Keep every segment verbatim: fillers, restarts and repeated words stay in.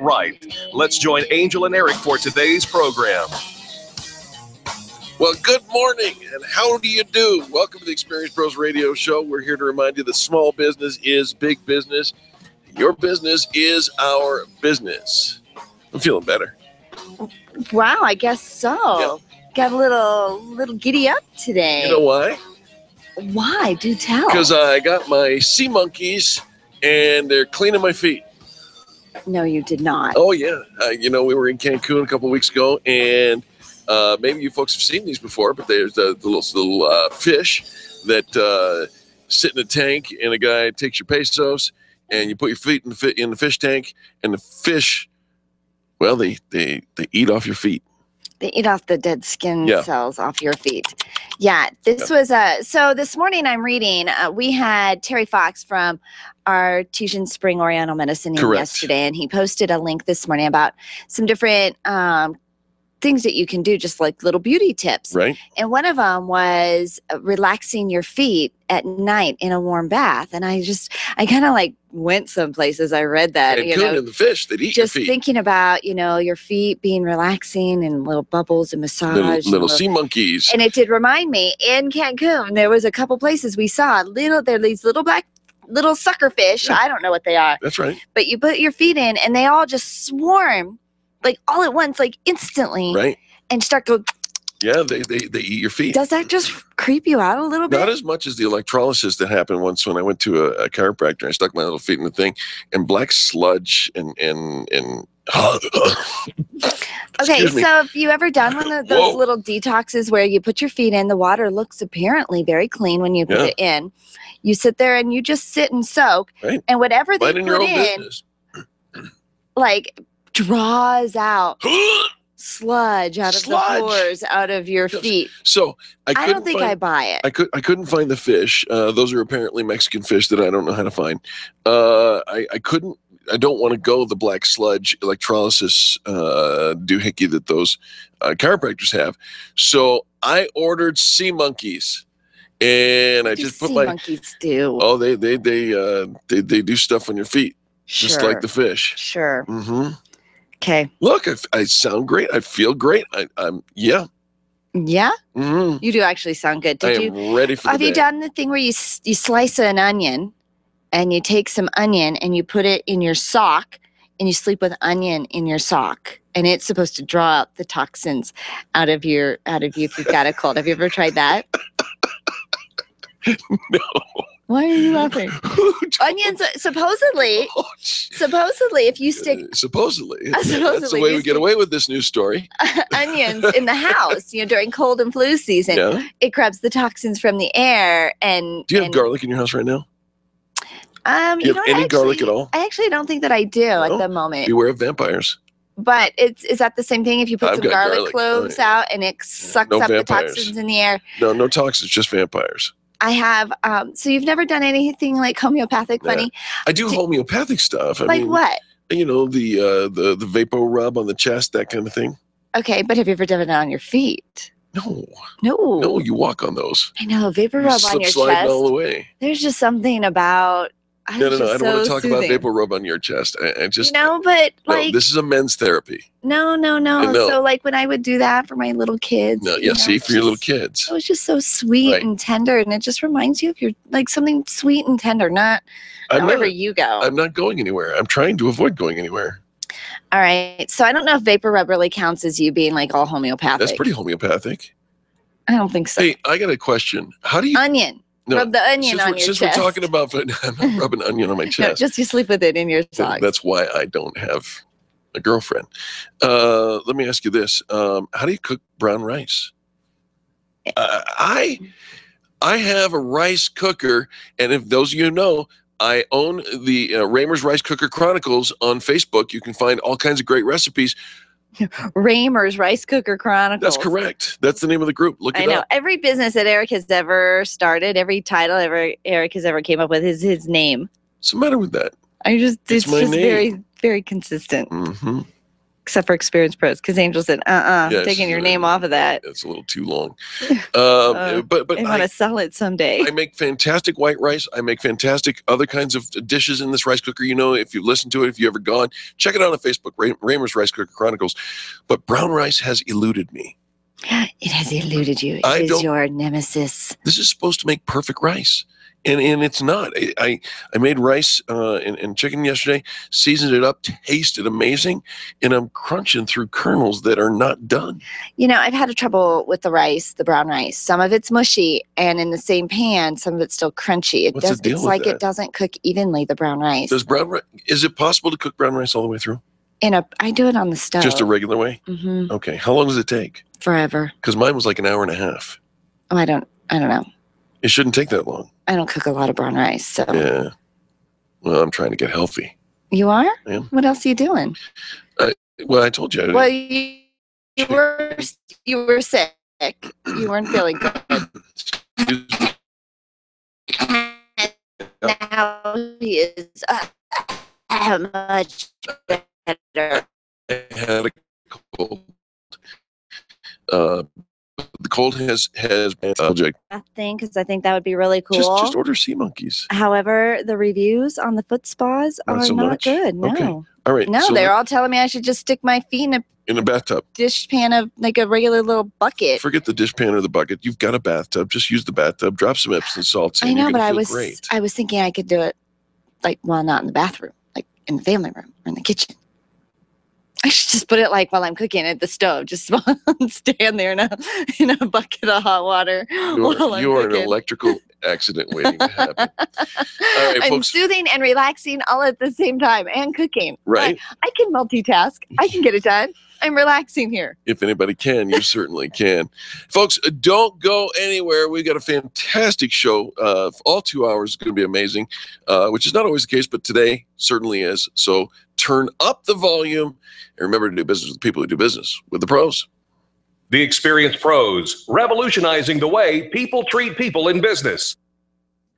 right. Let's join Angel and Eric for today's program. Well, good morning, and how do you do? Welcome to the Experience Pros Radio Show. We're here to remind you that small business is big business. Your business is our business. I'm feeling better. Wow, I guess so. Yeah. Got a little little giddy up today. You know why? Why? Do tell. Because I got my sea monkeys, and they're cleaning my feet. No, you did not. Oh, yeah. Uh, you know, we were in Cancun a couple weeks ago, and... Uh, maybe you folks have seen these before, but there's the, the little, the little uh, fish that uh, sit in a tank, and a guy takes your pesos, and you put your feet in the, fi in the fish tank, and the fish, well, they, they, they eat off your feet. They eat off the dead skin yeah. cells off your feet. Yeah, this yeah. was, uh, so this morning I'm reading, uh, we had Terry Fox from Artesian Spring Oriental Medicine yesterday, and he posted a link this morning about some different um things that you can do, just like little beauty tips. Right. And one of them was relaxing your feet at night in a warm bath. And I just, I kind of like went some places. I read that. And you know, the fish that eat just your feet. Thinking about, you know, your feet being relaxing and little bubbles and massage. Little, little, and little sea monkeys. And it did remind me in Cancun, there was a couple places we saw little, there are these little black little sucker fish. Yeah. I don't know what they are. That's right. But you put your feet in and they all just swarm. Like all at once, like instantly, right? And start going. Yeah, they, they they eat your feet. Does that just creep you out a little bit? Not as much as the electrolysis that happened once when I went to a, a chiropractor. I stuck my little feet in the thing, and black sludge and and and. Okay, so have you ever done one of those Whoa. little detoxes where you put your feet in? The water looks apparently very clean when you put yeah. it in. You sit there and you just sit and soak, right. and whatever right they in put in, business. like. draws out sludge out of sludge. the pores out of your feet. So I, I don't think find, I buy it. I could I couldn't find the fish. Uh, those are apparently Mexican fish that I don't know how to find. Uh, I I couldn't. I don't want to go the black sludge electrolysis uh, doohickey that those uh, chiropractors have. So I ordered sea monkeys. And I do just put sea my monkeys do. Oh, they they they uh, they they do stuff on your feet, sure. just like the fish. Sure. Mm-hmm. Okay. Look, I, I sound great. I feel great. I, I'm yeah. Yeah. Mm-hmm. You do actually sound good. Did I am you? Ready for. Have the you day. done the thing where you you slice an onion, and you take some onion and you put it in your sock, and you sleep with onion in your sock, and it's supposed to draw out the toxins out of your out of you if you've got a cold. Have you ever tried that? No. Why are you laughing? Onions, supposedly, oh, supposedly, if you stick... Uh, supposedly. Uh, supposedly. That's the way we get away with this news story. Onions in the house, you know, during cold and flu season, yeah. it grabs the toxins from the air and... Do you have and, garlic in your house right now? Um, do you, you have know, any actually, garlic at all? I actually don't think that I do no? at the moment. Beware of vampires. But it's is that the same thing if you put I've some garlic, garlic cloves right. out and it sucks no up vampires. the toxins in the air? No, no toxins, just vampires. I have, um, so you've never done anything like homeopathic yeah. funny? I do, do homeopathic stuff. I like mean, what? You know, the, uh, the, the Vapo rub on the chest, that kind of thing. Okay, but have you ever done it on your feet? No. No. No, you walk on those. I know, Vapo rub on your chest. all the way. There's just something about... I'm no, no, no, I don't so want to talk soothing. about Vapo rub on your chest. I, I just... You know, but no, like... This is a men's therapy. No, no, no, no. So like when I would do that for my little kids. No, yeah, know, see, for just, your little kids. It was just so sweet right. and tender, and it just reminds you of your, like something sweet and tender, not, not wherever not, you go. I'm not going anywhere. I'm trying to avoid going anywhere. All right. So I don't know if Vapo rub really counts as you being like all homeopathic. That's pretty homeopathic. I don't think so. Hey, I got a question. How do you... Onion. No, rub the onion on your chest. Since we're talking about, I'm not rubbing onion on my chest. No, just you sleep with it in your socks. That's why I don't have a girlfriend. Uh, let me ask you this: um, how do you cook brown rice? Uh, I I have a rice cooker, and if those of you know, I own the uh, Raymer's Rice Cooker Chronicles on Facebook. You can find all kinds of great recipes. Raymer's Rice Cooker Chronicles. That's correct. That's the name of the group. Look it I know. Up. Every business that Eric has ever started, every title ever Eric has ever came up with is his name. What's the matter with that? I just it's, it's my just name. very very consistent. Mm-hmm. except for Experience Pros, because Angel said, uh-uh, yes, taking your uh, name off of that. It's a little too long. Um, uh, but but I want to sell it someday. I make fantastic white rice. I make fantastic other kinds of dishes in this rice cooker. You know, if you listen to it, if you've ever gone, check it out on Facebook, Ray Raymer's Rice Cooker Chronicles. But brown rice has eluded me. It has eluded you. It I is your nemesis. This is supposed to make perfect rice. And, and it's not. I, I, I made rice uh, and, and chicken yesterday, seasoned it up, tasted amazing, and I'm crunching through kernels that are not done. You know, I've had trouble with the rice, the brown rice. Some of it's mushy, and in the same pan, some of it's still crunchy. It What's does, the deal It's with like that? It doesn't cook evenly, the brown rice. Does brown rice, is it possible to cook brown rice all the way through? In a, I do it on the stove. Just a regular way? Mm-hmm. Okay. How long does it take? Forever. Because mine was like an hour and a half. Oh, I don't, I don't know. It shouldn't take that long. I don't cook a lot of brown rice, so. Yeah. Well, I'm trying to get healthy. You are? Yeah. What else are you doing? I, well, I told you. I well, you, you were you were sick. You weren't feeling good. Excuse me. Now he is uh, much better. I had a cold. Uh, The cold has has nostalgic. I think because I think that would be really cool. Just, just order sea monkeys. However, the reviews on the foot spas not are so not much. good. No, okay. All right. No, so they're all telling me I should just stick my feet in a in a bathtub dish pan of like a regular little bucket. Forget the dish pan or the bucket. You've got a bathtub. Just use the bathtub. Drop some Epsom salts. In, I know, you're but I was great. I was thinking I could do it like while well, not in the bathroom, like in the family room or in the kitchen. I should just put it like while I'm cooking at the stove, just stand there in a, in a bucket of hot water. You are, while I'm you are cooking. An electrical accident waiting to happen. All right, I'm folks. Soothing and relaxing all at the same time and cooking. Right. I, I can multitask. I can get it done. I'm relaxing here. If anybody can, you certainly can. Folks, don't go anywhere. We've got a fantastic show. Uh, all two hours is going to be amazing, uh, which is not always the case, but today certainly is. So turn up the volume and remember to do business with the people who do business with the pros. The Experience Pros, revolutionizing the way people treat people in business.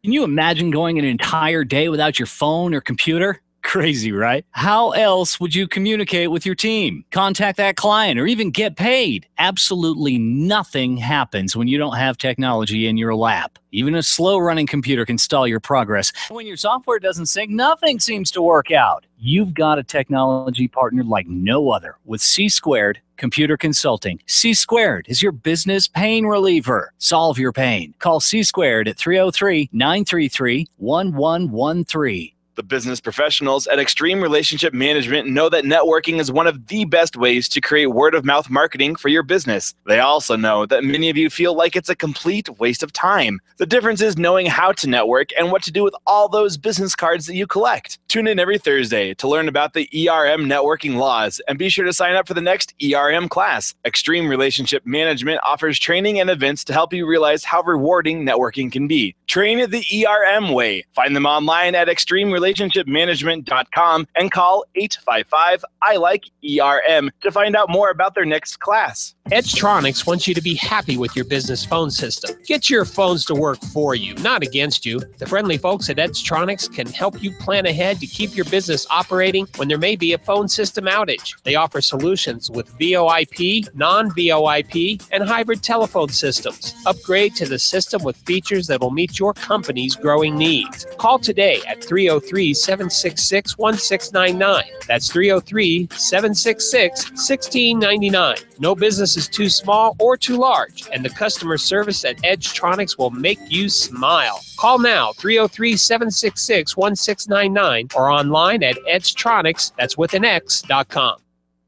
Can you imagine going an entire day without your phone or computer? Crazy, right? How else would you communicate with your team, contact that client, or even get paid? Absolutely nothing happens when you don't have technology in your lap. Even a slow-running computer can stall your progress. When your software doesn't sync, nothing seems to work out. You've got a technology partner like no other with C-Squared Computer Consulting. C-Squared is your business pain reliever. Solve your pain. Call C-Squared at three oh three, nine three three, one one one three. The business professionals at Extreme Relationship Management know that networking is one of the best ways to create word-of-mouth marketing for your business. They also know that many of you feel like it's a complete waste of time. The difference is knowing how to network and what to do with all those business cards that you collect. Tune in every Thursday to learn about the E R M networking laws, and be sure to sign up for the next E R M class. Extreme Relationship Management offers training and events to help you realize how rewarding networking can be. Train the E R M way. Find them online at extreme relationship management dot com and call eight five five, I like E R M to find out more about their next class. Edgetronics wants you to be happy with your business phone system. Get your phones to work for you, not against you. The friendly folks at Edgetronics can help you plan ahead to keep your business operating when there may be a phone system outage. They offer solutions with V O I P, non-V O I P, and hybrid telephone systems. Upgrade to the system with features that will meet your company's growing needs. Call today at three oh three, seven six six, one six nine nine. That's three oh three, seven six six, one six nine nine. No business is too small or too large, and the customer service at Edgetronics will make you smile. Call now, three oh three, seven six six, one six nine nine, or online at edgetronics, that's with an X, dot com.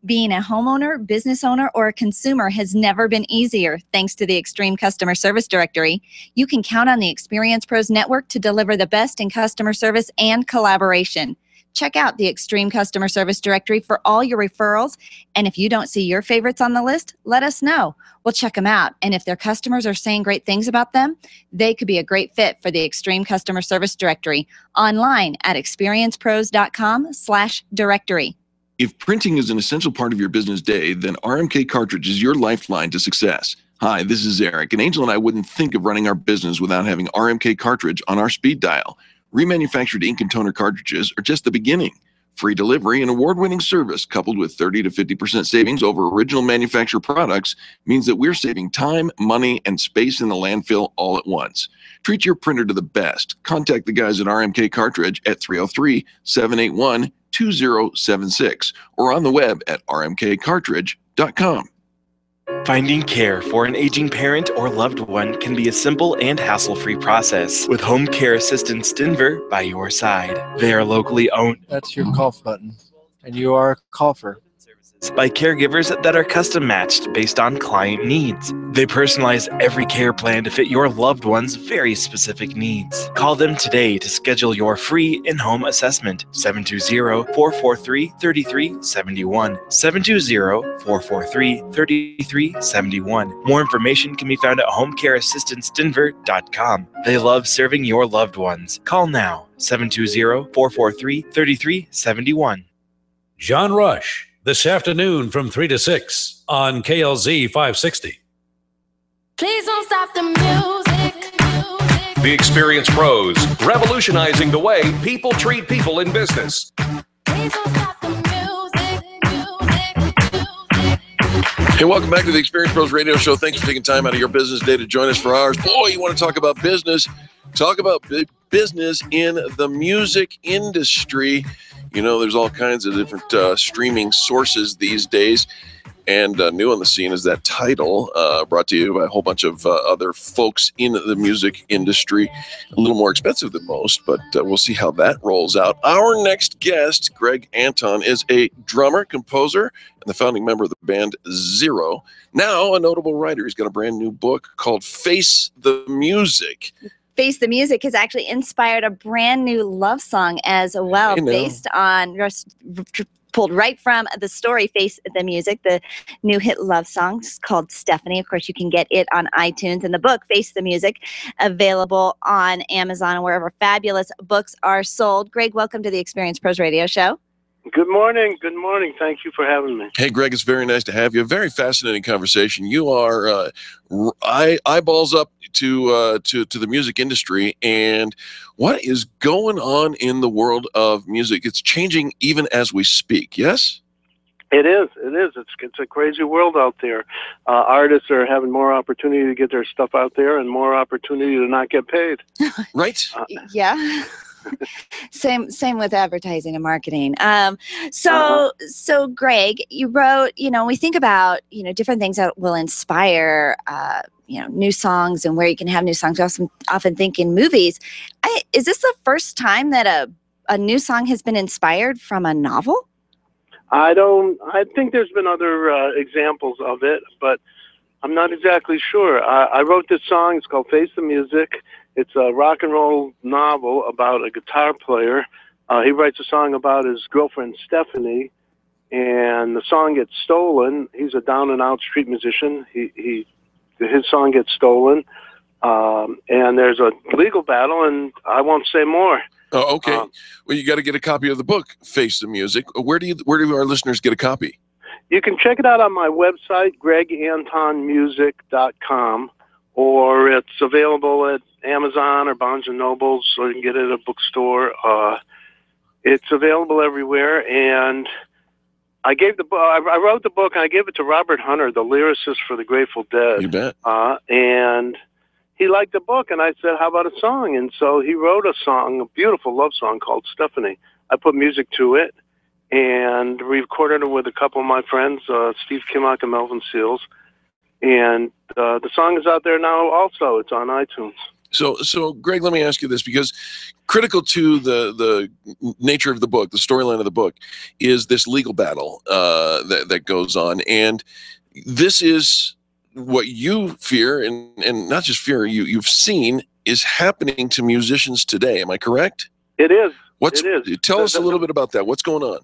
Being a homeowner, business owner, or a consumer has never been easier thanks to the Extreme Customer Service Directory. You can count on the Experience Pros Network to deliver the best in customer service and collaboration. Check out the Extreme Customer Service Directory for all your referrals, and if you don't see your favorites on the list, let us know. We'll check them out, and if their customers are saying great things about them, they could be a great fit for the Extreme Customer Service Directory online at experience pros dot com slash directory. If printing is an essential part of your business day, then R M K Cartridge is your lifeline to success. Hi, this is Eric, and Angel and I wouldn't think of running our business without having R M K Cartridge on our speed dial. Remanufactured ink and toner cartridges are just the beginning. Free delivery and award-winning service coupled with thirty to fifty percent savings over original manufacturer products means that we're saving time, money, and space in the landfill all at once. Treat your printer to the best. Contact the guys at R M K Cartridge at three oh three, seven eight one, two oh seven six or on the web at r m k cartridge dot com. Finding care for an aging parent or loved one can be a simple and hassle-free process with Home Care Assistance Denver by your side. They are locally owned. That's your cough button, and you are a cougher. By caregivers that are custom matched based on client needs. They personalize every care plan to fit your loved one's very specific needs. Call them today to schedule your free in-home assessment. seven two zero, four four three, three three seven one. seven two zero, four four three, three three seven one. More information can be found at home care assistance denver dot com. They love serving your loved ones. Call now. seven two zero, four four three, three three seven one. John Rush. This afternoon from three to six on K L Z five sixty. Please don't stop the music, music. The Experience Pros, revolutionizing the way people treat people in business. Please don't stop the music, music, music. Hey, welcome back to the Experience Pros Radio Show. Thanks for taking time out of your business day to join us for ours. Boy, you want to talk about business. Talk about business in the music industry. You know, there's all kinds of different uh, streaming sources these days. And uh, new on the scene is that Tidal, uh, brought to you by a whole bunch of uh, other folks in the music industry. A little more expensive than most, but uh, we'll see how that rolls out. Our next guest, Greg Anton, is a drummer, composer, and the founding member of the band Zero. Now a notable writer. He's got a brand new book called Face the Music. Face the Music has actually inspired a brand new love song as well, based on, pulled right from the story Face the Music, the new hit love song called Stephanie. Of course, you can get it on iTunes, and the book Face the Music, available on Amazon and wherever fabulous books are sold. Greg, welcome to the Experience Pros Radio Show. Good morning. Good morning. Thank you for having me. Hey, Greg, it's very nice to have you. A very fascinating conversation. You are uh, eye eyeballs up to uh, to to the music industry, and what is going on in the world of music? It's changing even as we speak. Yes, it is. It is. It's it's a crazy world out there. Uh, artists are having more opportunity to get their stuff out there, and more opportunity to not get paid. Right? Uh, yeah. same same with advertising and marketing. Um, so, uh-huh. so Greg, you wrote, you know, we think about, you know, different things that will inspire, uh, you know, new songs and where you can have new songs. I often, often think in movies. I, is this the first time that a, a new song has been inspired from a novel? I don't, I think there's been other uh, examples of it, but I'm not exactly sure. I, I wrote this song. It's called Face the Music. It's a rock and roll novel about a guitar player. Uh, he writes a song about his girlfriend, Stephanie, and the song gets stolen. He's a down-and-out street musician. He, he, his song gets stolen, um, and there's a legal battle, and I won't say more. Oh, okay. Um, well, you got to get a copy of the book, Face the Music. Where do you, where do our listeners get a copy? You can check it out on my website, greg anton music dot com. Or it's available at Amazon or Barnes and Nobles, or you can get it at a bookstore. Uh, it's available everywhere. And I gave the book, I wrote the book, and I gave it to Robert Hunter, the lyricist for the Grateful Dead. You bet. Uh, and he liked the book, and I said, "How about a song?" And so he wrote a song, a beautiful love song called Stephanie. I put music to it, and recorded it with a couple of my friends, uh, Steve Kimmock and Melvin Seals. And uh, the song is out there now also. It's on iTunes. So, so Greg, let me ask you this, because critical to the, the nature of the book, the storyline of the book, is this legal battle uh, that, that goes on. And this is what you fear, and, and not just fear, you, you've seen, is happening to musicians today. Am I correct? It is. What's, it is. Tell the, us the, a little bit about that. What's going on?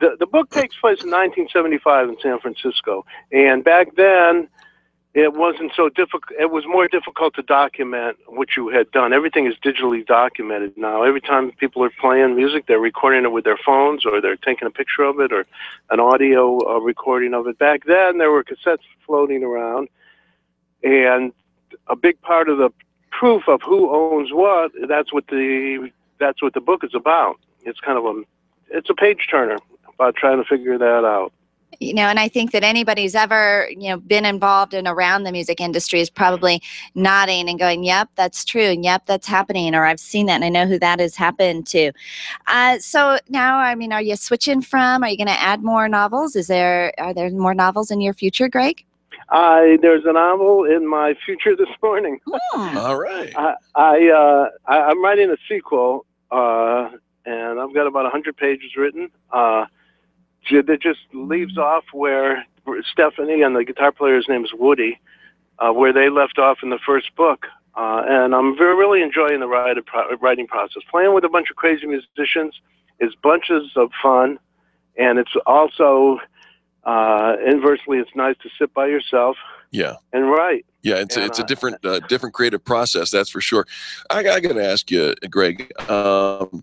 The, the book takes place in nineteen seventy-five in San Francisco. And back then, it wasn't so difficult. It was more difficult to document what you had done. Everything is digitally documented now. Every time people are playing music, they're recording it with their phones, or they're taking a picture of it, or an audio uh, recording of it. Back then, there were cassettes floating around, and a big part of the proof of who owns what—that's what the—that's what the book is about. It's kind of a it's a page turner about trying to figure that out. You know, and I think that anybody who's ever, you know, been involved and around the music industry is probably nodding and going, yep, that's true, and yep, that's happening, or I've seen that, and I know who that has happened to. Uh, so now, I mean, are you switching from, are you going to add more novels? Is there, are there more novels in your future, Greg? I, there's a novel in my future this morning. Hmm. All right. I, I, uh, I, I'm writing a sequel, uh, and I've got about one hundred pages written. Uh, It just leaves off where Stephanie and the guitar player's name is Woody, uh, where they left off in the first book. Uh, and I'm very, really enjoying the ride pro- writing process. Playing with a bunch of crazy musicians is bunches of fun, and it's also uh, inversely, it's nice to sit by yourself. Yeah. And write. Yeah, it's and, it's uh, a different uh, different creative process, that's for sure. I, I got to ask you, Greg. Um,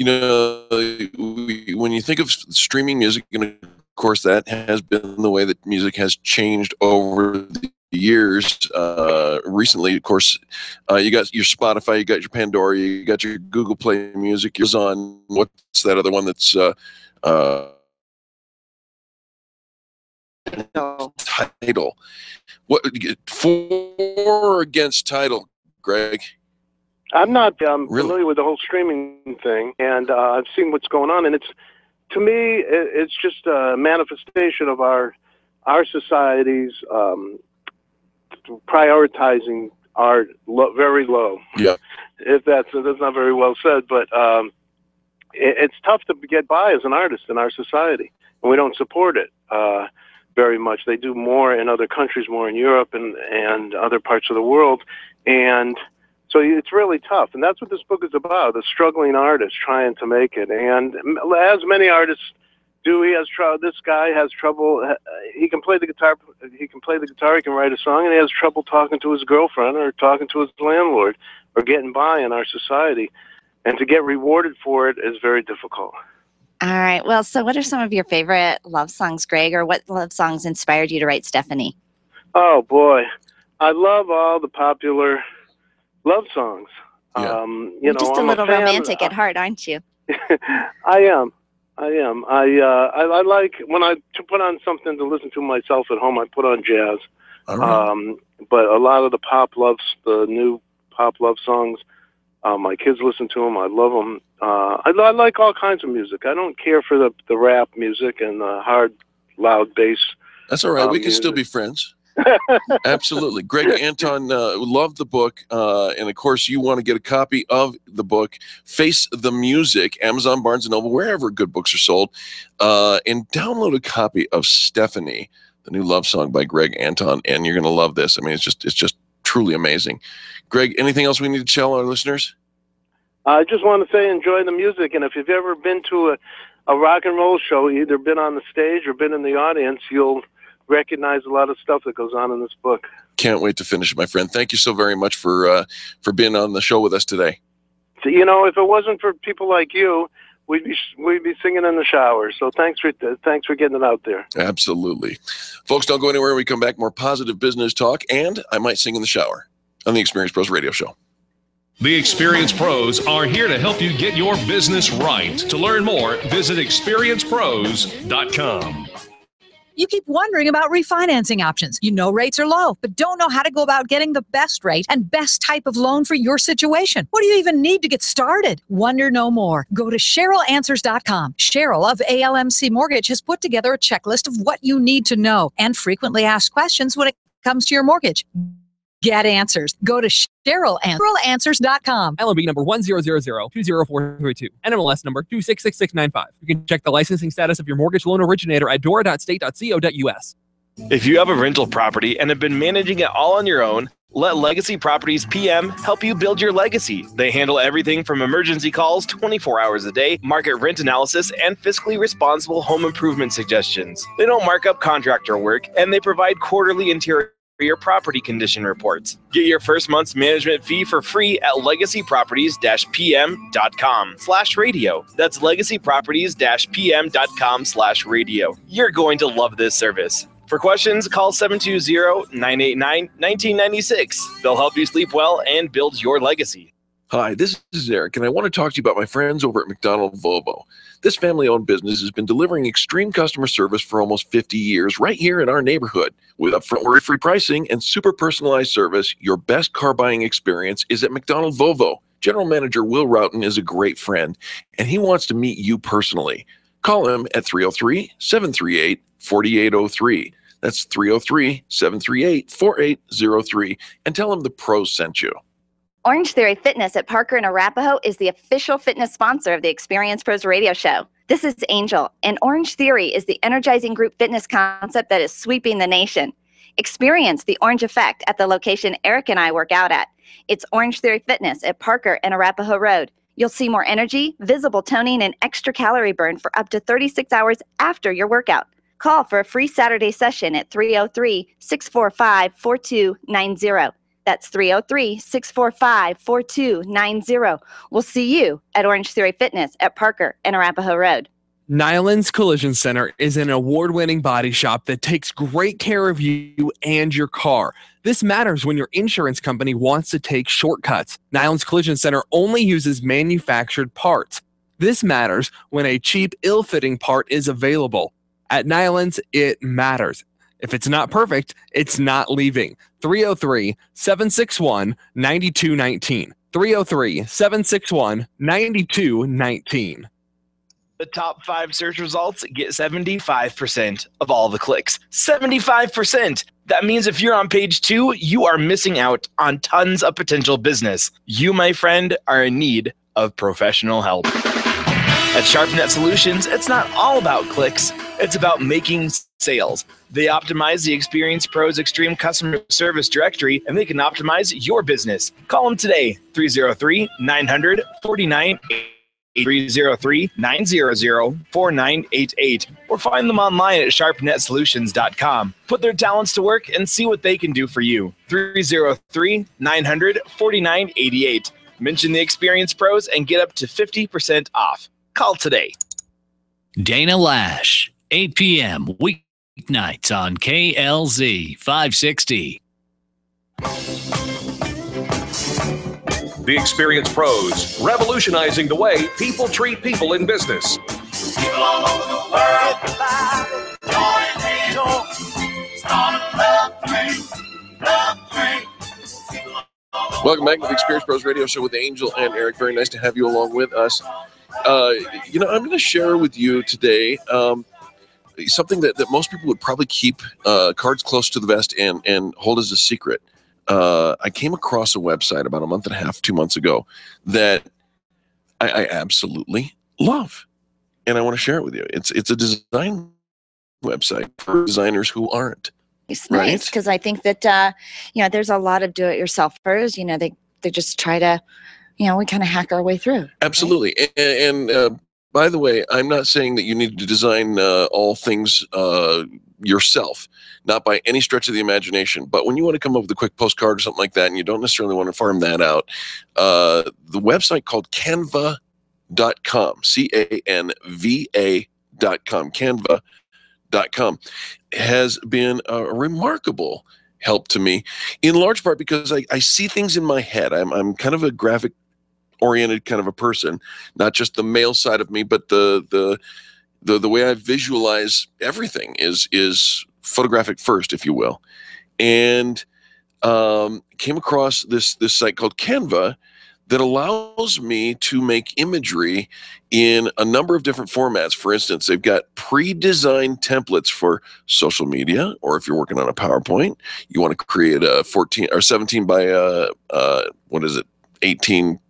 You know, we, when you think of streaming music, and of course that has been the way that music has changed over the years. Uh, recently, of course, uh, you got your Spotify, you got your Pandora, you got your Google Play Music. Yours on what's that other one that's uh, uh, Tidal? What for or against Tidal, Greg? I'm not um, really? familiar with the whole streaming thing, and uh, I've seen what's going on, and it's, to me, it, it's just a manifestation of our our society's um, prioritizing art lo- very low. Yeah, if that's that's not very well said, but um, it, it's tough to get by as an artist in our society, and we don't support it uh, very much. They do more in other countries, more in Europe and and other parts of the world, and so it's really tough, and that's what this book is about, the struggling artist trying to make it. And as many artists do, he has trouble. This guy has trouble. He can play the guitar. He can play the guitar. He can write a song, and he has trouble talking to his girlfriend or talking to his landlord or getting by in our society. And to get rewarded for it is very difficult. All right. Well, so what are some of your favorite love songs, Greg, or what love songs inspired you to write Stephanie? Oh, boy. I love all the popular love songs. Yeah. Um, you You're know, just a I'm little a romantic at heart, aren't you? I am. I am. I, uh, I I like when I to put on something to listen to myself at home. I put on jazz. All right. Um, but a lot of the pop loves the new pop love songs. Uh, my kids listen to them. I love them. Uh, I, I like all kinds of music. I don't care for the the rap music and the hard, loud bass. That's all right. Um, we can music. still be friends. Absolutely. Greg Anton, uh, loved the book. Uh, and of course, you want to get a copy of the book, Face the Music, Amazon, Barnes and Noble, wherever good books are sold. Uh, and download a copy of Stephanie, the new love song by Greg Anton. And you're going to love this. I mean, it's just it's just truly amazing. Greg, anything else we need to tell our listeners? I just want to say enjoy the music. And if you've ever been to a, a rock and roll show, either been on the stage or been in the audience, you'll recognize a lot of stuff that goes on in this book. Can't wait to finish, my friend. Thank you so very much for uh, for being on the show with us today. So, you know, if it wasn't for people like you, we'd be we'd be singing in the shower. So thanks for thanks for getting it out there. Absolutely, folks. Don't go anywhere. When we come back, more positive business talk, and I might sing in the shower on the Experience Pros Radio Show. The Experience Pros are here to help you get your business right. To learn more, visit experience pros dot com. You keep wondering about refinancing options. You know rates are low, but don't know how to go about getting the best rate and best type of loan for your situation. What do you even need to get started? Wonder no more. Go to Cheryl Answers dot com. Cheryl of A L M C Mortgage has put together a checklist of what you need to know and frequently asked questions when it comes to your mortgage. Get answers. Go to Cheryl Answers dot com. L M B number one zero zero zero two zero four three two. N M L S number two six six six nine five. You can check the licensing status of your mortgage loan originator at dora dot state dot co dot u s. If you have a rental property and have been managing it all on your own, let Legacy Properties P M help you build your legacy. They handle everything from emergency calls twenty-four hours a day, market rent analysis, and fiscally responsible home improvement suggestions. They don't mark up contractor work, and they provide quarterly interior for your property condition reports. Get your first month's management fee for free at legacy properties dash p m dot com slash radio. That's legacy properties dash p m dot com slash radio. You're going to love this service. For questions, call seven two zero nine eight nine one nine nine six. They'll help you sleep well and build your legacy. Hi, this is Eric, and I want to talk to you about my friends over at McDonald Volvo. This family-owned business has been delivering extreme customer service for almost fifty years right here in our neighborhood. With upfront worry-free pricing and super personalized service, your best car buying experience is at McDonald Volvo. General Manager Will Routon is a great friend, and he wants to meet you personally. Call him at three oh three, seven three eight, four eight oh three. That's three oh three, seven three eight, four eight oh three, and tell him the pros sent you. Orange Theory Fitness at Parker and Arapahoe is the official fitness sponsor of the Experience Pros Radio Show. This is Angel, and Orange Theory is the energizing group fitness concept that is sweeping the nation. Experience the orange effect at the location Eric and I work out at. It's Orange Theory Fitness at Parker and Arapahoe Road. You'll see more energy, visible toning, and extra calorie burn for up to thirty-six hours after your workout. Call for a free Saturday session at three oh three, six four five, four two nine zero. That's three oh three, six four five, four two nine zero. We'll see you at Orange Theory Fitness at Parker and Arapahoe Road. Nyland's Collision Center is an award-winning body shop that takes great care of you and your car. This matters when your insurance company wants to take shortcuts. Nyland's Collision Center only uses manufactured parts. This matters when a cheap, ill-fitting part is available. At Nyland's, it matters. If it's not perfect, it's not leaving. three oh three, seven six one, nine two one nine. three oh three, seven six one, nine two one nine. The top five search results get seventy-five percent of all the clicks. seventy-five percent! That means if you're on page two, you are missing out on tons of potential business. You, my friend, are in need of professional help. At SharpNet Solutions, it's not all about clicks. It's about making sales. They optimize the Experience Pros Extreme Customer Service Directory, and they can optimize your business. Call them today, three oh three, nine hundred, four nine eight eight, three oh three, nine hundred, four nine eight eight, or find them online at sharp net solutions dot com. Put their talents to work and see what they can do for you. three oh three, nine hundred, four nine eight eight. Mention the Experience Pros and get up to fifty percent off. Call today. Dana Lash, eight p.m. weeknights on K L Z five sixty. The Experience Pros, revolutionizing the way people treat people in business. People all over the world, join me, join. Start a love train, love train. People all over Welcome back to the Experience Pros Radio Show with Angel and Eric. Very nice to have you along with us. Uh, you know, I'm going to share with you today um, something that, that most people would probably keep uh, cards close to the vest and, and hold as a secret. Uh, I came across a website about a month and a half, two months ago that I, I absolutely love, and I want to share it with you. It's it's a design website for designers who aren't. It's nice because right? I think that, uh, you know, there's a lot of do-it-yourselfers. You know, they, they just try to... You know, we kind of hack our way through. Absolutely. Right? And, and uh, by the way, I'm not saying that you need to design uh, all things uh, yourself, not by any stretch of the imagination. But when you want to come up with a quick postcard or something like that, and you don't necessarily want to farm that out, uh, the website called canva dot com, C A N V A dot com, canva dot com, has been a remarkable help to me, in large part because I, I see things in my head. I'm, I'm kind of a graphic-oriented kind of a person, not just the male side of me, but the the the, the way I visualize everything is is photographic first, if you will. And um, came across this this site called Canva that allows me to make imagery in a number of different formats. For instance, they've got pre-designed templates for social media, or if you're working on a PowerPoint, you want to create a fourteen or seventeen by, uh, uh, what is it, eighteen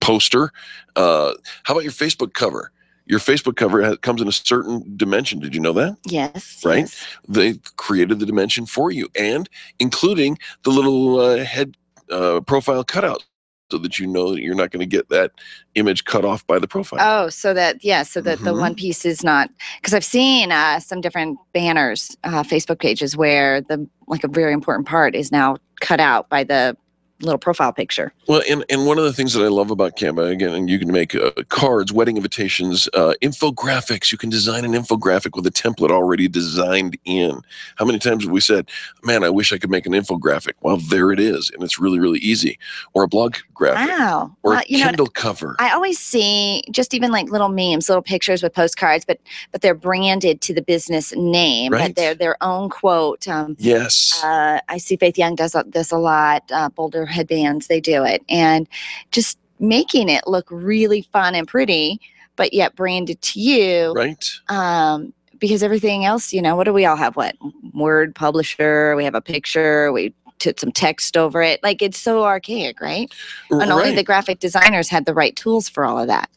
poster. Uh, how about your Facebook cover? Your Facebook cover comes in a certain dimension. Did you know that? Yes. Right? Yes. They created the dimension for you, and including the little uh, head uh, profile cutout, so that you know that you're not going to get that image cut off by the profile. Oh, so that, yeah, so that mm-hmm. the one piece is not, because I've seen uh, some different banners, uh, Facebook pages where the, like a very important part is now cut out by the little profile picture. Well, and, and one of the things that I love about Canva, again, and you can make uh, cards, wedding invitations, uh, infographics. You can design an infographic with a template already designed in. How many times have we said, man, I wish I could make an infographic? Well, there it is, and it's really, really easy. Or a blog graphic. Wow. Or well, a Kindle know, cover. I always see just even like little memes, little pictures with postcards, but but they're branded to the business name. Right. And they're their own quote. Um, yes. Uh, I see Faith Young does this a lot. Uh, Boulder Headbands, they do it, and just making it look really fun and pretty, but yet branded to you, right? Um, because everything else, you know, what do we all have? What Word publisher? We have a picture. We put some text over it. Like it's so archaic, right? right? And only the graphic designers had the right tools for all of that.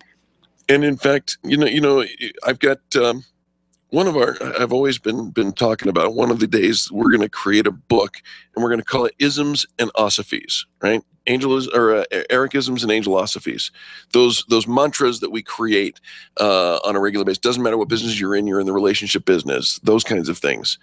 And in fact, you know, you know, I've got um, one of our. I've always been been talking about one of the days we're going to create a book, and we're going to call it Isms and Osophies. Right? Angelisms or uh, Ericisms and Angelosophies. Those those mantras that we create uh, on a regular basis. Doesn't matter what business you're in. You're in the relationship business. Those kinds of things.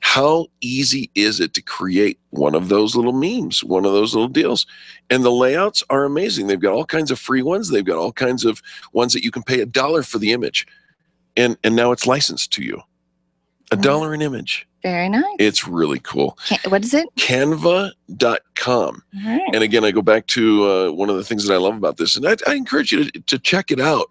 How easy is it to create one of those little memes, one of those little deals? And the layouts are amazing. They've got all kinds of free ones. They've got all kinds of ones that you can pay a dollar for the image, and and now it's licensed to you. A dollar an image. Very nice. It's really cool. Can, what is it? Canva dot com. Right. And again, I go back to uh, one of the things that I love about this, and I, I encourage you to, to check it out.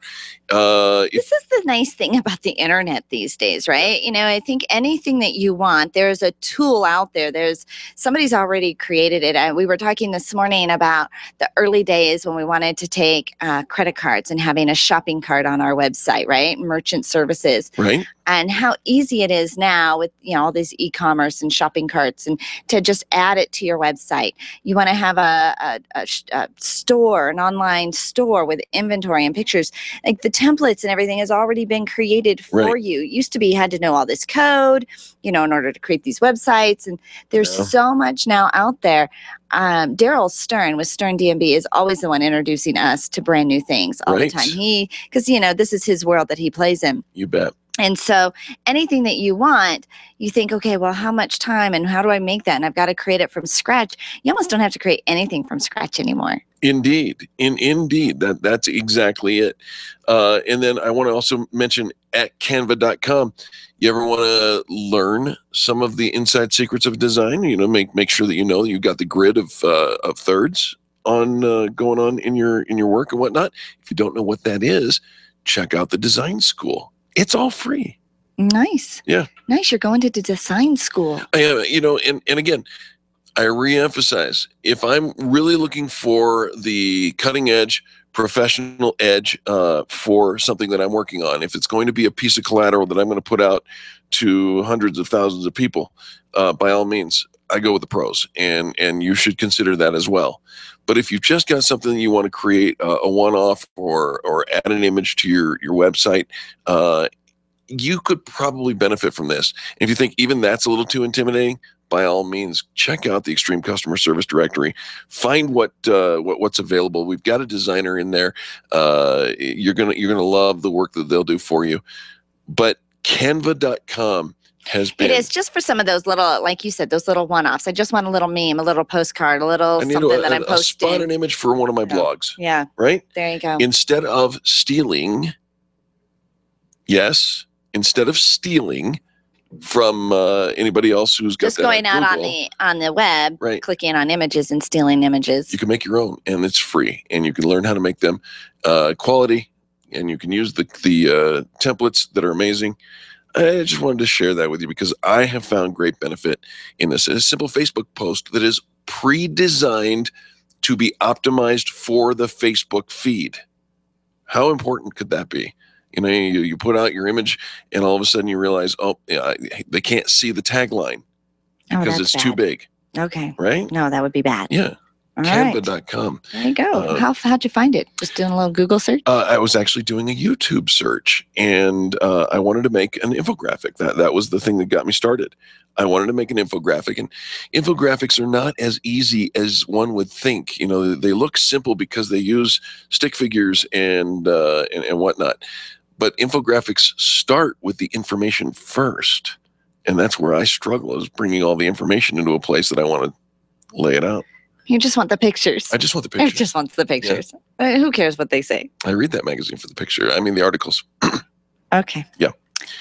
Uh, this if, is the nice thing about the internet these days, right? You know, I think anything that you want, there's a tool out there. There's somebody's already created it. I, we were talking this morning about the early days when we wanted to take uh, credit cards and having a shopping cart on our website, right? Merchant services. Right. And how easy it is now with, you know, all these e-commerce and shopping carts, and to just add it to your website. You want to have a, a, a, a store, an online store with inventory and pictures. Like the templates and everything has already been created for right. you. It used to be you had to know all this code, you know, in order to create these websites. And there's yeah. so much now out there. Um, Daryl Stern with Stern D M B is always the one introducing us to brand new things all right. the time. He, because, you know, this is his world that he plays in. You bet. And so anything that you want, you think, okay, well, how much time and how do I make that? And I've got to create it from scratch. You almost don't have to create anything from scratch anymore. Indeed. In, indeed. That, that's exactly it. Uh, and then I want to also mention at canva dot com, you ever want to learn some of the inside secrets of design? You know, make, make sure that you know you've got the grid of, uh, of thirds on uh, going on in your, in your work and whatnot. If you don't know what that is, check out the design school. It's all free. Nice. Yeah. Nice. You're going to design school. I am. You know, and, and again, I reemphasize, if I'm really looking for the cutting edge, professional edge uh, for something that I'm working on, if it's going to be a piece of collateral that I'm going to put out to hundreds of thousands of people, uh, by all means, I go with the pros, and, and you should consider that as well. But if you've just got something that you want to create uh, a one-off or or add an image to your, your website, uh, you could probably benefit from this. If you think even that's a little too intimidating, by all means, check out the Extreme Customer Service Directory. Find what, uh, what what's available. We've got a designer in there. Uh, you're gonna you're gonna love the work that they'll do for you. But canva dot com. Has been. It is just for some of those little, like you said, those little one-offs. I just want a little meme, a little postcard, a little something a, that I'm a, posting. I spot an image for one of my yeah. blogs. Yeah. Right? There you go. Instead of stealing, yes, instead of stealing from uh, anybody else who's got just that going out Google, on the on the web, right. clicking on images and stealing images. You can make your own, and it's free, and you can learn how to make them uh, quality, and you can use the the uh, templates that are amazing. I just wanted to share that with you because I have found great benefit in this. It's a simple Facebook post that is pre-designed to be optimized for the Facebook feed. How important could that be? You know, you, you put out your image and all of a sudden you realize, oh, yeah, they can't see the tagline because oh, it's bad. Too big. Okay. Right? No, that would be bad. Yeah. Canva dot com. Right. There you go. Uh, How, how'd you find it? Just doing a little Google search? Uh, I was actually doing a YouTube search, and uh, I wanted to make an infographic. That that was the thing that got me started. I wanted to make an infographic, and infographics are not as easy as one would think. You know, they look simple because they use stick figures and uh, and, and whatnot, but infographics start with the information first, and that's where I struggle, is bringing all the information into a place that I want to lay it out. You just want the pictures. I just want the pictures. I just want the pictures. Yeah. Uh, who cares what they say? I read that magazine for the picture. I mean, the articles. Okay. Yeah.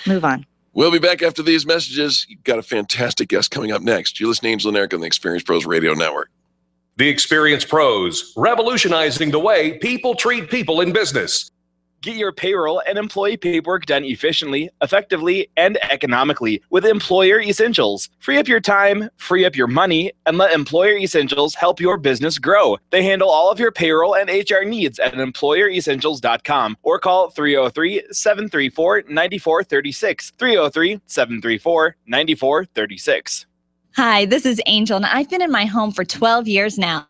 Move on. We'll be back after these messages. You've got a fantastic guest coming up next. You're listening to Angela and Eric on the Experience Pros Radio Network. The Experience Pros, revolutionizing the way people treat people in business. Get your payroll and employee paperwork done efficiently, effectively, and economically with Employer Essentials. Free up your time, free up your money, and let Employer Essentials help your business grow. They handle all of your payroll and H R needs at employer essentials dot com or call three oh three, seven three four, nine four three six, three oh three, seven three four, nine four three six. Hi, this is Angel, and I've been in my home for twelve years now.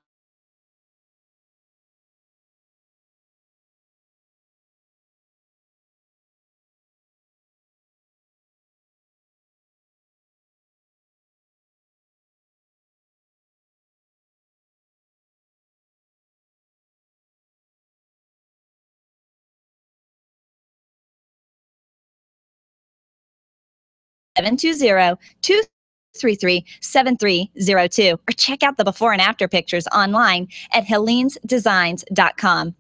seven two zero, two three three, seven three zero two or check out the before and after pictures online at hellenes designs dot com.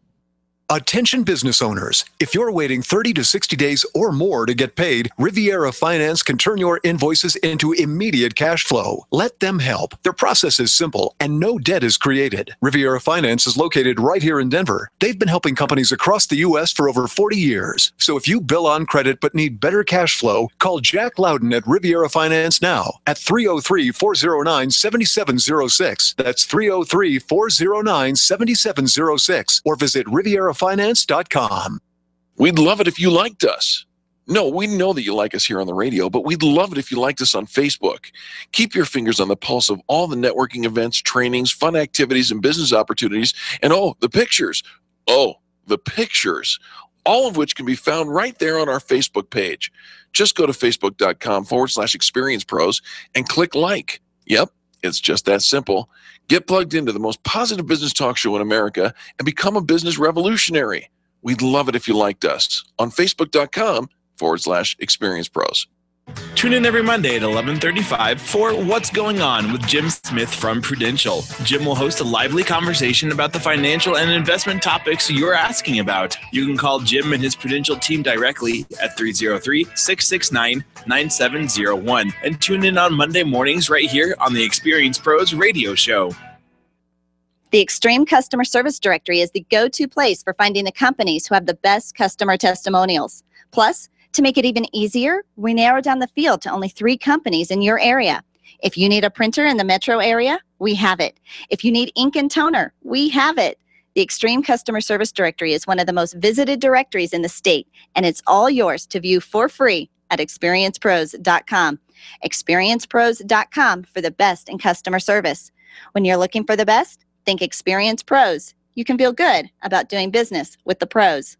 Attention business owners, if you're waiting thirty to sixty days or more to get paid, Riviera Finance can turn your invoices into immediate cash flow. Let them help. Their process is simple and no debt is created. Riviera Finance is located right here in Denver. They've been helping companies across the U S for over forty years. So if you bill on credit but need better cash flow, call Jack Loudon at Riviera Finance now at three oh three, four oh nine, seven seven oh six. That's three oh three, four oh nine, seven seven oh six or visit Riviera finance dot com. We'd love it if you liked us. No, we know that you like us here on the radio, but we'd love it if you liked us on Facebook. Keep your fingers on the pulse of all the networking events, trainings, fun activities, and business opportunities, and oh, the pictures. Oh, the pictures. All of which can be found right there on our Facebook page. Just go to facebook dot com forward slash experience pros and click like. Yep, it's just that simple. Get plugged into the most positive business talk show in America and become a business revolutionary. We'd love it if you liked us on facebook dot com forward slash experience pros. Tune in every Monday at eleven thirty-five for What's Going On with Jim Smith from Prudential. Jim will host a lively conversation about the financial and investment topics you're asking about. You can call Jim and his Prudential team directly at three oh three, six six nine, nine seven oh one and tune in on Monday mornings right here on the Experience Pros Radio Show. The Extreme Customer Service Directory is the go-to place for finding the companies who have the best customer testimonials. Plus, to make it even easier, we narrow down the field to only three companies in your area. If you need a printer in the metro area, we have it. If you need ink and toner, we have it. The Extreme Customer Service Directory is one of the most visited directories in the state, and it's all yours to view for free at experience pros dot com. experience pros dot com for the best in customer service. When you're looking for the best, think Experience Pros. You can feel good about doing business with the pros.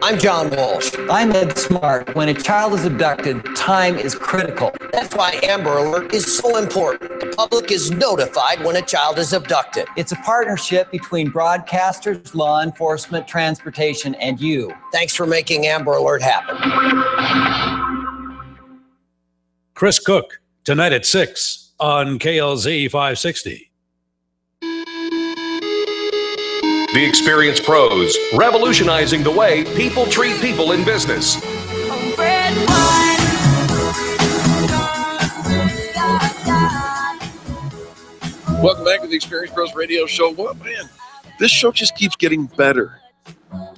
I'm John Walsh. I'm Ed Smart. When a child is abducted, time is critical. That's why Amber Alert is so important. The public is notified when a child is abducted. It's a partnership between broadcasters, law enforcement, transportation, and you. Thanks for making Amber Alert happen. Chris Cook, tonight at six on K L Z five sixty. The Experience Pros, revolutionizing the way people treat people in business. Welcome back to the Experience Pros Radio Show. Well, man, this show just keeps getting better.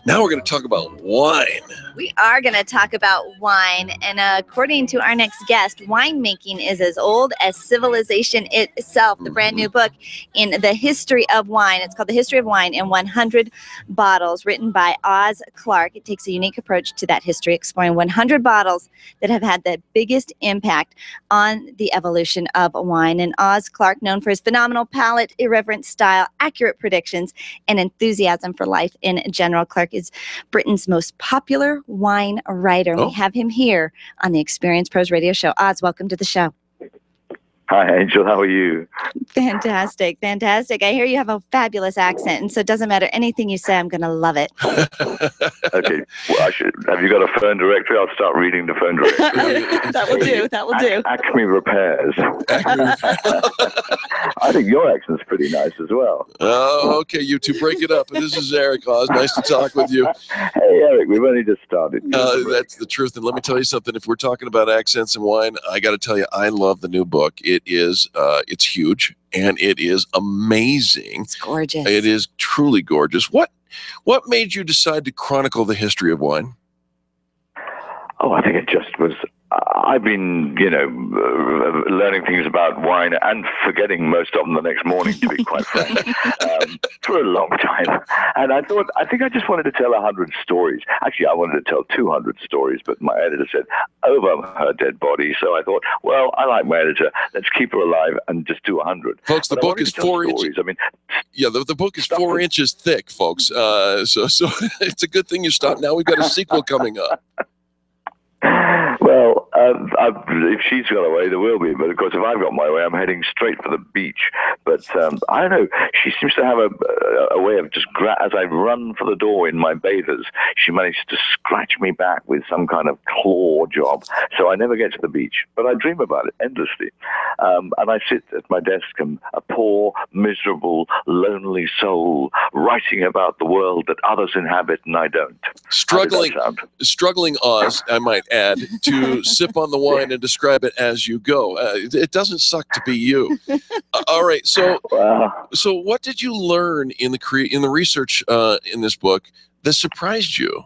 Now we're going to talk about wine. We are going to talk about wine. And uh, according to our next guest, winemaking is as old as civilization itself. The brand new book in the history of wine. It's called The History of Wine in one hundred bottles, written by Oz Clarke. It takes a unique approach to that history, exploring one hundred bottles that have had the biggest impact on the evolution of wine. And Oz Clarke, known for his phenomenal palate, irreverent style, accurate predictions, and enthusiasm for life in general, Clarke is Britain's most popular wine writer. And oh. We have him here on the Experience Pros Radio Show. Oz, welcome to the show. Hi, Angel. How are you? Fantastic. Fantastic. I hear you have a fabulous accent, and so it doesn't matter anything you say, I'm going to love it. Okay. Well, I should, have you got a phone directory? I'll start reading the phone directory. That will do. That will do. Acme Repairs. Acme Repairs. I think your accent's pretty nice as well. Oh, okay. You two break it up. This is Eric Oz. Nice to talk with you. Hey, Eric. We've only just started. Uh, that's the truth. And let me tell you something. If we're talking about accents and wine, I got to tell you, I love the new book. It It is, uh, it's huge, and it is amazing. It's gorgeous. It is truly gorgeous. What, what made you decide to chronicle the history of wine? Oh, I think it just was. I've been, you know, uh, learning things about wine and forgetting most of them the next morning, to be quite frank, um, for a long time. And I thought, I think I just wanted to tell one hundred stories. Actually, I wanted to tell two hundred stories, but my editor said, over her dead body. So I thought, well, I like my editor. Let's keep her alive and just do one hundred. Folks, the book is four inches. I mean, yeah, the, the book is four with... inches thick, folks. Uh, so, so it's a good thing you stopped. Now we've got a sequel coming up. Well, uh, I've, if she's got away, there will be. But, of course, if I've got my way, I'm heading straight for the beach. But um, I don't know. She seems to have a, a way of just, gra as I run for the door in my bathers, she manages to scratch me back with some kind of claw job. So I never get to the beach. But I dream about it endlessly. Um, and I sit at my desk, and a poor, miserable, lonely soul writing about the world that others inhabit and I don't. Struggling, struggling Oz, I might add, to sip on the wine and describe it as you go. Uh, it, it doesn't suck to be you. Uh, all right, so wow. So what did you learn in the cre in the research uh, in this book that surprised you?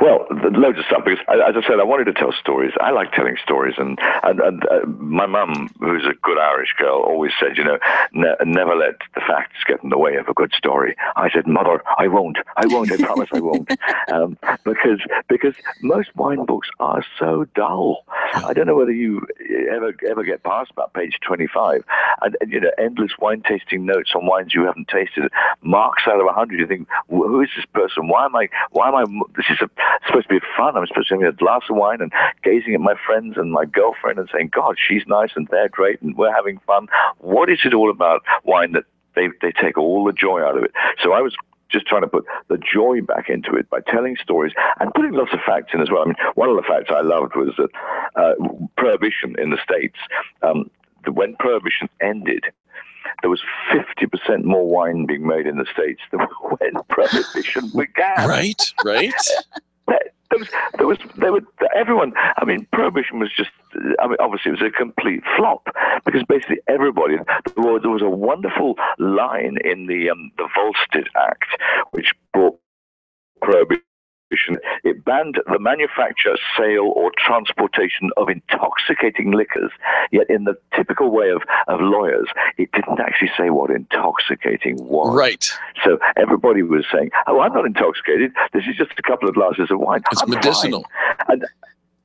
Well, loads of stuff, because, as I said, I wanted to tell stories. I like telling stories, and, and, and uh, my mum, who's a good Irish girl, always said, you know, ne never let the facts get in the way of a good story. I said, Mother, I won't. I won't. I promise I won't. Um, because because most wine books are so dull. I don't know whether you ever ever get past about page twenty-five. And, and you know, endless wine tasting notes on wines you haven't tasted. Marks out of a hundred. You think, who is this person? Why am I? Why am I? This is a It's supposed to be fun. I'm supposed to be having a glass of wine and gazing at my friends and my girlfriend and saying, God, she's nice and they're great and we're having fun. What is it all about wine that they, they take all the joy out of it? So I was just trying to put the joy back into it by telling stories and putting lots of facts in as well. I mean, one of the facts I loved was that uh, Prohibition in the States, um, when Prohibition ended, there was fifty percent more wine being made in the States than when Prohibition began. Right, right. There was, there was, there were, everyone, I mean, Prohibition was just, I mean, obviously it was a complete flop, because basically everybody, there was, there was a wonderful line in the, um, the Volstead Act, which brought Prohibition. It banned the manufacture, sale, or transportation of intoxicating liquors. Yet, in the typical way of, of lawyers, it didn't actually say what intoxicating was. Right. So everybody was saying, "Oh, I'm not intoxicated. This is just a couple of glasses of wine. It's I'm medicinal." Fine. And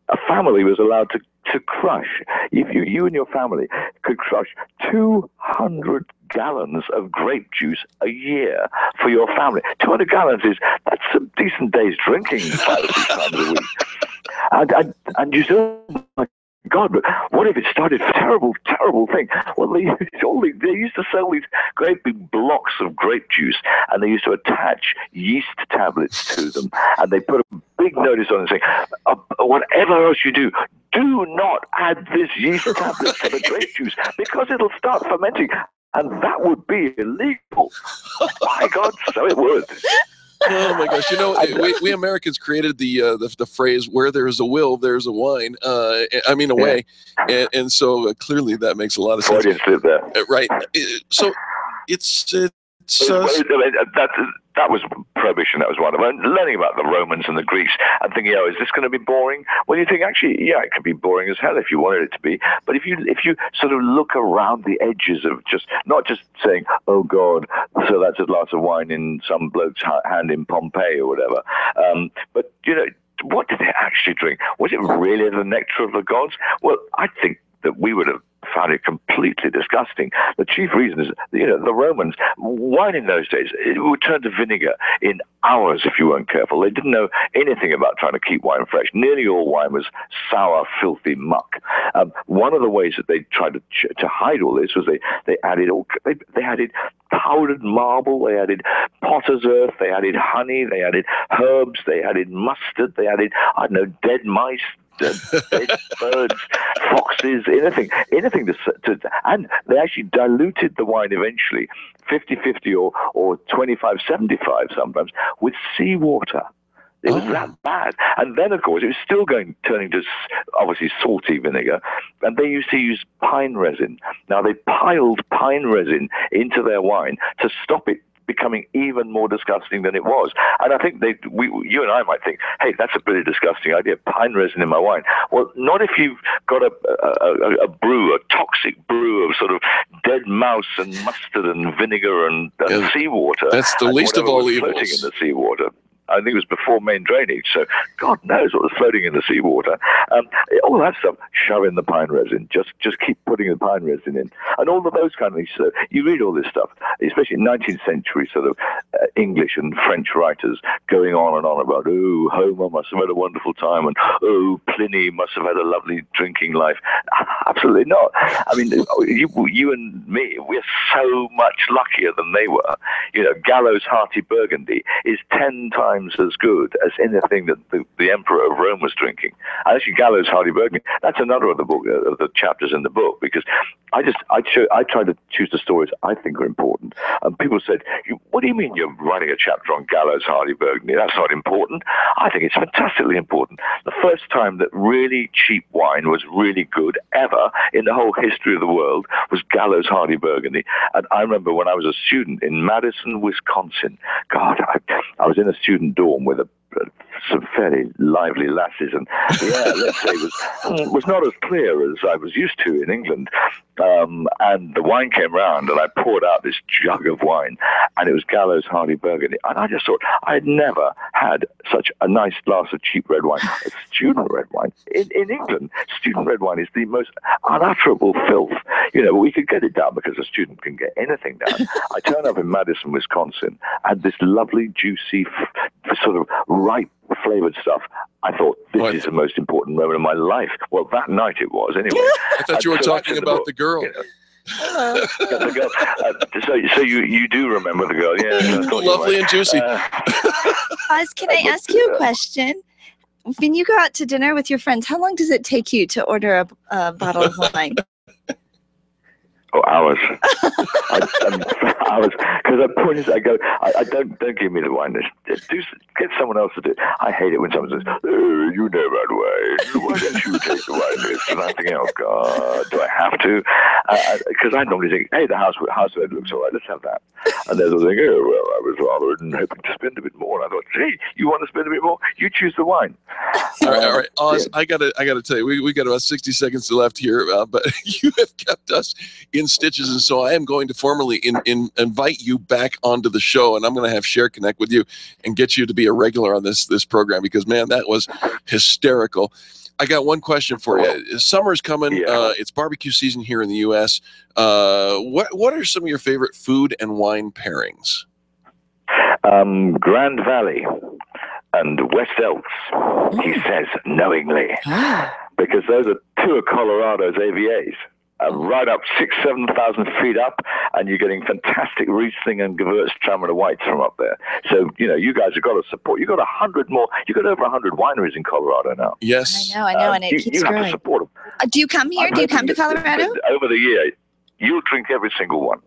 a family was allowed to to crush. If you you and your family could crush two hundred gallons of grape juice a year for your family. two hundred gallons is, that's a decent day's drinking five or six times a week. And, and, and you say, oh my God, but what if it started a terrible, terrible thing? Well, they used, all these, they used to sell these great big blocks of grape juice, and they used to attach yeast tablets to them. And they put a big notice on it saying, whatever else you do, do not add this yeast tablet to the grape juice, because it'll start fermenting. And that would be illegal. My God, so it would. Oh, my gosh. You know, we, we Americans created the, uh, the the phrase, where there's a will, there's a wine. Uh, I mean, a way. And, and so uh, clearly that makes a lot of sense. Uh, right. So it's... Uh, So, that, that was Prohibition. That was one of them. Learning about the Romans and the Greeks and thinking, oh, is this going to be boring? Well, you think, actually, yeah, it could be boring as hell if you wanted it to be. But if you if you sort of look around the edges of just, not just saying, oh, God, so that's a glass of wine in some bloke's hand in Pompeii or whatever. Um, but, you know, what did they actually drink? Was it really the nectar of the gods? Well, I think that we would have found it completely disgusting. The chief reason is, you know, the Romans, wine in those days, it would turn to vinegar in hours if you weren't careful. They didn't know anything about trying to keep wine fresh. Nearly all wine was sour, filthy muck. Um, one of the ways that they tried to to hide all this was they, they added all, they, they added powdered marble, they added potter's earth, they added honey, they added herbs, they added mustard, they added, I don't know, dead mice, dead birds, foxes, anything, anything to, to, and they actually diluted the wine eventually, fifty-fifty or, or twenty-five seventy-five sometimes, with seawater. It was oh. that bad. And then, of course, it was still going, turning to, obviously, salty vinegar. And they used to use pine resin. Now, they piled pine resin into their wine to stop it becoming even more disgusting than it was. And I think they, we, you and I might think, hey, that's a pretty disgusting idea, pine resin in my wine. Well, not if you've got a, a, a, a brew, a toxic brew of sort of dead mouse and mustard and vinegar and, and yeah, seawater. That's the least of all evils. Floating in the seawater. I think it was before main drainage, so God knows what was floating in the seawater. Um, all that stuff, shove in the pine resin. Just just keep putting the pine resin in. And all of those kind of things. So you read all this stuff, especially nineteenth century sort of uh, English and French writers going on and on about, oh, Homer must have had a wonderful time, and oh, Pliny must have had a lovely drinking life. Absolutely not. I mean, you, you and me, we're so much luckier than they were. You know, Gallo's Hardy Burgundy is ten times as good as anything that the, the Emperor of Rome was drinking. And actually, Gallo's Hardy Burgundy, that's another of the book, of the chapters in the book, because I just, I, cho- I tried to choose the stories I think are important. And people said, what do you mean you're writing a chapter on Gallo's Hardy Burgundy? That's not important. I think it's fantastically important. The first time that really cheap wine was really good ever in the whole history of the world was Gallo's Hardy Burgundy. And I remember when I was a student in Madison, Wisconsin, God, I, I was in a student dorm with a, uh, some fairly lively lasses, and yeah, let's say was was not as clear as I was used to in England. Um, and the wine came round, and I poured out this jug of wine, and it was Gallo's Hardy Burgundy, and I just thought I had never had such a nice glass of cheap red wine, a student red wine. In, in England, student red wine is the most unutterable filth. You know, we could get it down because a student can get anything down. I turn up in Madison, Wisconsin, and this lovely, juicy, f- sort of ripe flavored stuff. I thought, this right. is the most important moment of my life. Well, that night it was, anyway. I thought you were so talking the about book, the girl. You know. Hello. The girl. Uh, so so you, you do remember the girl, yeah. Lovely and juicy. Uh, Oz, can I, I ask you a question? When you go out to dinner with your friends, how long does it take you to order a, a bottle of wine? Oh, hours. I, I'm, hours. Because the point is, I go, I, I don't, don't give me the wine. Just, do, get someone else to do it. I hate it when someone says, oh, you know that way. Why don't you take the wine list? And I'm thinking, oh, God, do I have to? Because uh, I, I normally think, hey, the house house bed looks all right, let's have that. And they're sort of thinking, oh, well, I was rather hoping to spend a bit more. And I thought, hey, you want to spend a bit more? You choose the wine. All right, all right. Oz, yeah. I got to I gotta tell you, we we got about sixty seconds left here, uh, but you have kept us in in stitches, and so I am going to formally in, in, invite you back onto the show, and I'm going to have Cher connect with you and get you to be a regular on this this program, because man, that was hysterical. I got one question for you. Summer's coming. Yeah. Uh, it's barbecue season here in the U S Uh, what what are some of your favorite food and wine pairings? Um, Grand Valley and West Elks, he says knowingly, because those are two of Colorado's A V As. Uh, right up six, seven thousand feet up, and you're getting fantastic Riesling and Gewürztraminer whites from up there. So you know, you guys have got to support. You've got a hundred more. You've got over a hundred wineries in Colorado now. Yes, I know, I know, um, and it you, keeps you growing. You have to support them. Uh, do you come here? I'm do you come to Colorado? Over the year, you'll drink every single one.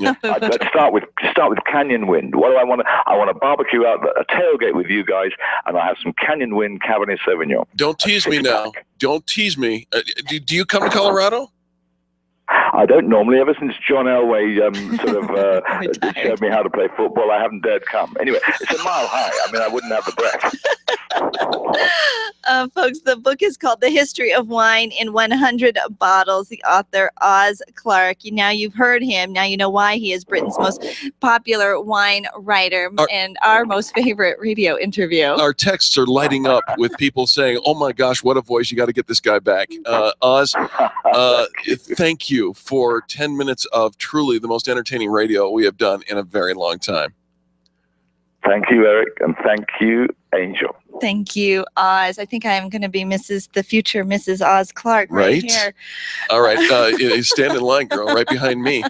Yeah. I, let's start with start with Canyon Wind. What do I want? I want to barbecue out a tailgate with you guys, and I have some Canyon Wind Cabernet Sauvignon. Don't tease me now. Pack. Don't tease me. Uh, do, do you come to Colorado? I don't normally. Ever since John Elway um, sort of uh, showed me how to play football, I haven't dared come. Anyway, it's a mile high. I mean, I wouldn't have the breath. uh, folks, the book is called The History of Wine in one hundred Bottles. The author, Oz Clarke. Now you've heard him. Now you know why he is Britain's most popular wine writer our, and our most favorite radio interview. Our texts are lighting up with people saying, oh, my gosh, what a voice. You got to get this guy back. Uh, Oz, uh, thank you for ten minutes of truly the most entertaining radio we have done in a very long time. Thank you, Eric, and thank you, Angel. Thank you, Oz. I think I'm going to be Missus the future Missus Oz Clarke right, right here. All right. Uh, stand in line, girl, right behind me.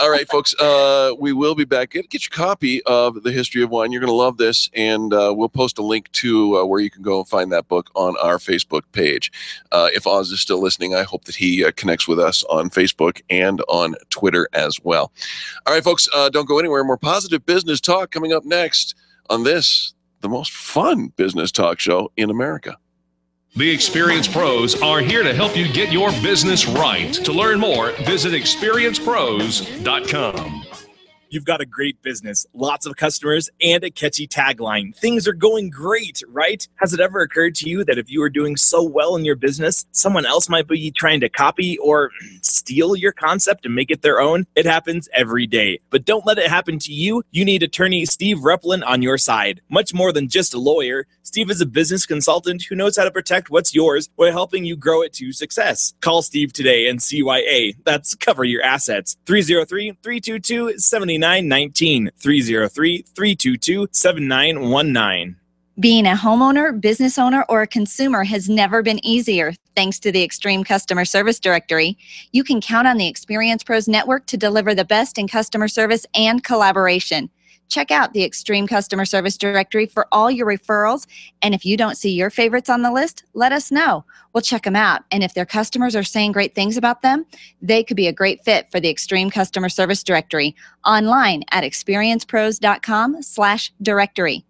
All right, folks, uh, we will be back. Get, get your copy of The History of Wine. You're going to love this, and uh, we'll post a link to uh, where you can go and find that book on our Facebook page. Uh, if Oz is still listening, I hope that he uh, connects with us on Facebook and on Twitter as well. All right, folks, uh, don't go anywhere. More positive business talk coming up next on this, the most fun business talk show in America. The Experience Pros are here to help you get your business right. To learn more, visit experience pros dot com. You've got a great business, lots of customers, and a catchy tagline. Things are going great, right? Has it ever occurred to you that if you are doing so well in your business, someone else might be trying to copy or steal your concept and make it their own? It happens every day. But don't let it happen to you. You need attorney Steve Replin on your side. Much more than just a lawyer, Steve is a business consultant who knows how to protect what's yours while helping you grow it to success. Call Steve today and C Y A. That's cover your assets. three oh three, three two two, seven nine one nine. three oh three, three two two, seven nine one nine. Being a homeowner, business owner, or a consumer has never been easier thanks to the Extreme Customer Service Directory. You can count on the Experience Pros Network to deliver the best in customer service and collaboration. Check out the Extreme Customer Service Directory for all your referrals, and if you don't see your favorites on the list, let us know. We'll check them out, and if their customers are saying great things about them, they could be a great fit for the Extreme Customer Service Directory, online at experience pros dot com slash directory.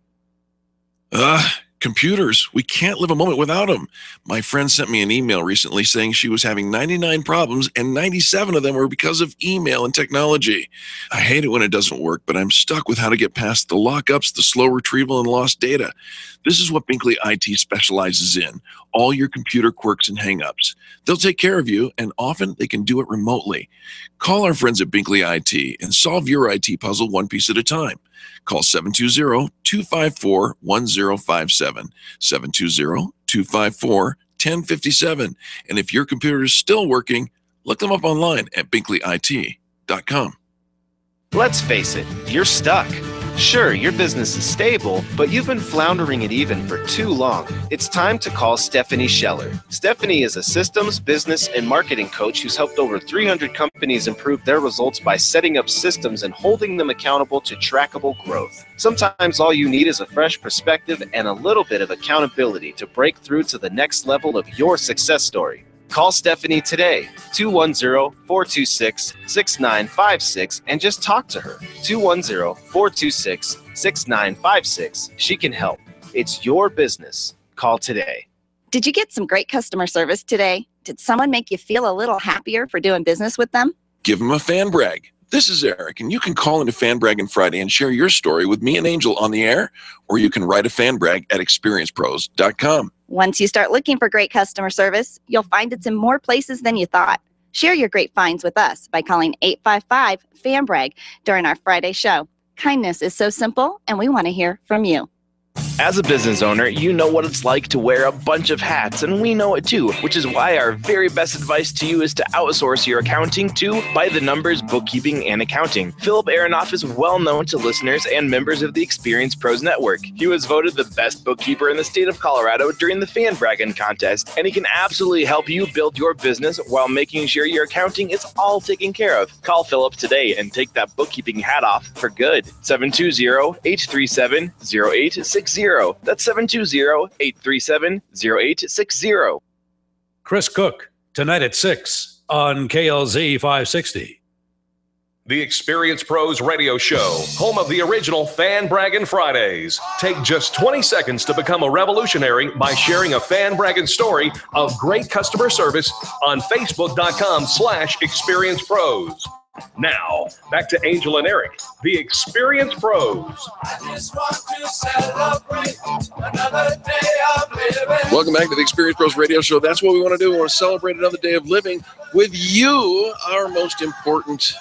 Ugh, computers. We can't live a moment without them. My friend sent me an email recently saying she was having ninety-nine problems, and ninety-seven of them were because of email and technology. I hate it when it doesn't work, but I'm stuck with how to get past the lockups, the slow retrieval, and lost data. This is what Binkley I T specializes in, all your computer quirks and hangups. They'll take care of you, and often they can do it remotely. Call our friends at Binkley I T and solve your I T puzzle one piece at a time. Call seven two zero, two five four, one zero five seven, seven two zero, two five four, one zero five seven. And if your computer is still working, look them up online at binkley I T dot com. Let's face it, you're stuck. Sure, your business is stable, but you've been floundering it even for too long. It's time to call Stephanie Scheller. Stephanie is a systems, business, and marketing coach who's helped over three hundred companies improve their results by setting up systems and holding them accountable to trackable growth. Sometimes all you need is a fresh perspective and a little bit of accountability to break through to the next level of your success story. Call Stephanie today, two one zero, four two six, six nine five six, and just talk to her, two one zero, four two six, six nine five six. She can help. It's your business. Call today. Did you get some great customer service today? Did someone make you feel a little happier for doing business with them? Give them a fan brag. This is Eric, and you can call into Fan Bragging Friday and share your story with me and Angel on the air, or you can write a fan brag at experience pros dot com. Once you start looking for great customer service, you'll find it's in more places than you thought. Share your great finds with us by calling eight five five, FAN BRAG during our Friday show. Kindness is so simple, and we want to hear from you. As a business owner, you know what it's like to wear a bunch of hats, and we know it too, which is why our very best advice to you is to outsource your accounting to By the Numbers Bookkeeping and Accounting. Philip Aronoff is well known to listeners and members of the Experience Pros Network. He was voted the best bookkeeper in the state of Colorado during the Fan Bragging Contest, and he can absolutely help you build your business while making sure your accounting is all taken care of. Call Philip today and take that bookkeeping hat off for good. seven two zero, eight three seven, zero eight six zero. That's seven two zero, eight three seven, zero eight six zero. Chris Cook, tonight at six on K L Z five sixty. The Experience Pros Radio Show, home of the original Fan Braggin' Fridays. Take just twenty seconds to become a revolutionary by sharing a fan braggin' story of great customer service on Facebook.com slash Experience Pros. Now, back to Angel and Eric, the Experience Pros. I just want to celebrate another day of living. Welcome back to the Experience Pros Radio Show. That's what we want to do. We want to celebrate another day of living with you, our most important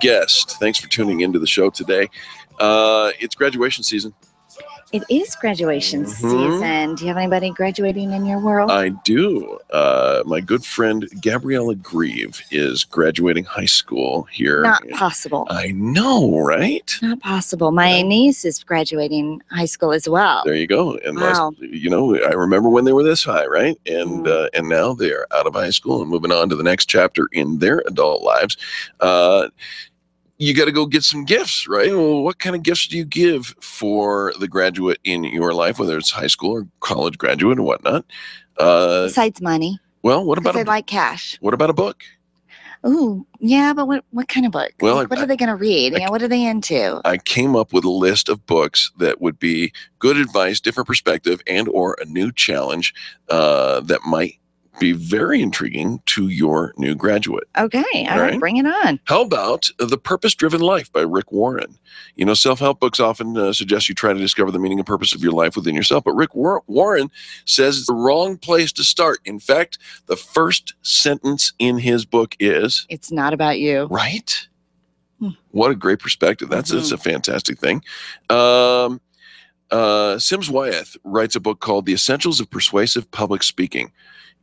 guest. Thanks for tuning into the show today. Uh, it's graduation season. It is graduation mm-hmm. season. Do you have anybody graduating in your world? I do. Uh, my good friend Gabriella Grieve is graduating high school here. Not possible. I know, right? Not possible. My yeah. niece is graduating high school as well. There you go. And wow. last, you know, I remember when they were this high, right? And mm. uh, and now they are out of high school and moving on to the next chapter in their adult lives. Uh, You got to go get some gifts, right? Well, what kind of gifts do you give for the graduate in your life, whether it's high school or college graduate or whatnot? Uh, Besides money. Well, what about? I like cash. What about a book? Ooh, yeah, but what what kind of book? Well, like, what I, are they going to read? I, yeah, what are they into? I came up with a list of books that would be good advice, different perspective, and or a new challenge uh, that might be very intriguing to your new graduate. Okay, all right, bring it on. How about The Purpose-Driven Life by Rick Warren? You know, self-help books often uh, suggest you try to discover the meaning and purpose of your life within yourself, but Rick War- Warren says it's the wrong place to start. In fact, the first sentence in his book is, "It's not about you." Right? Hmm. What a great perspective. That's, mm-hmm. that's a fantastic thing. Um, uh, Sims Wyeth writes a book called The Essentials of Persuasive Public Speaking.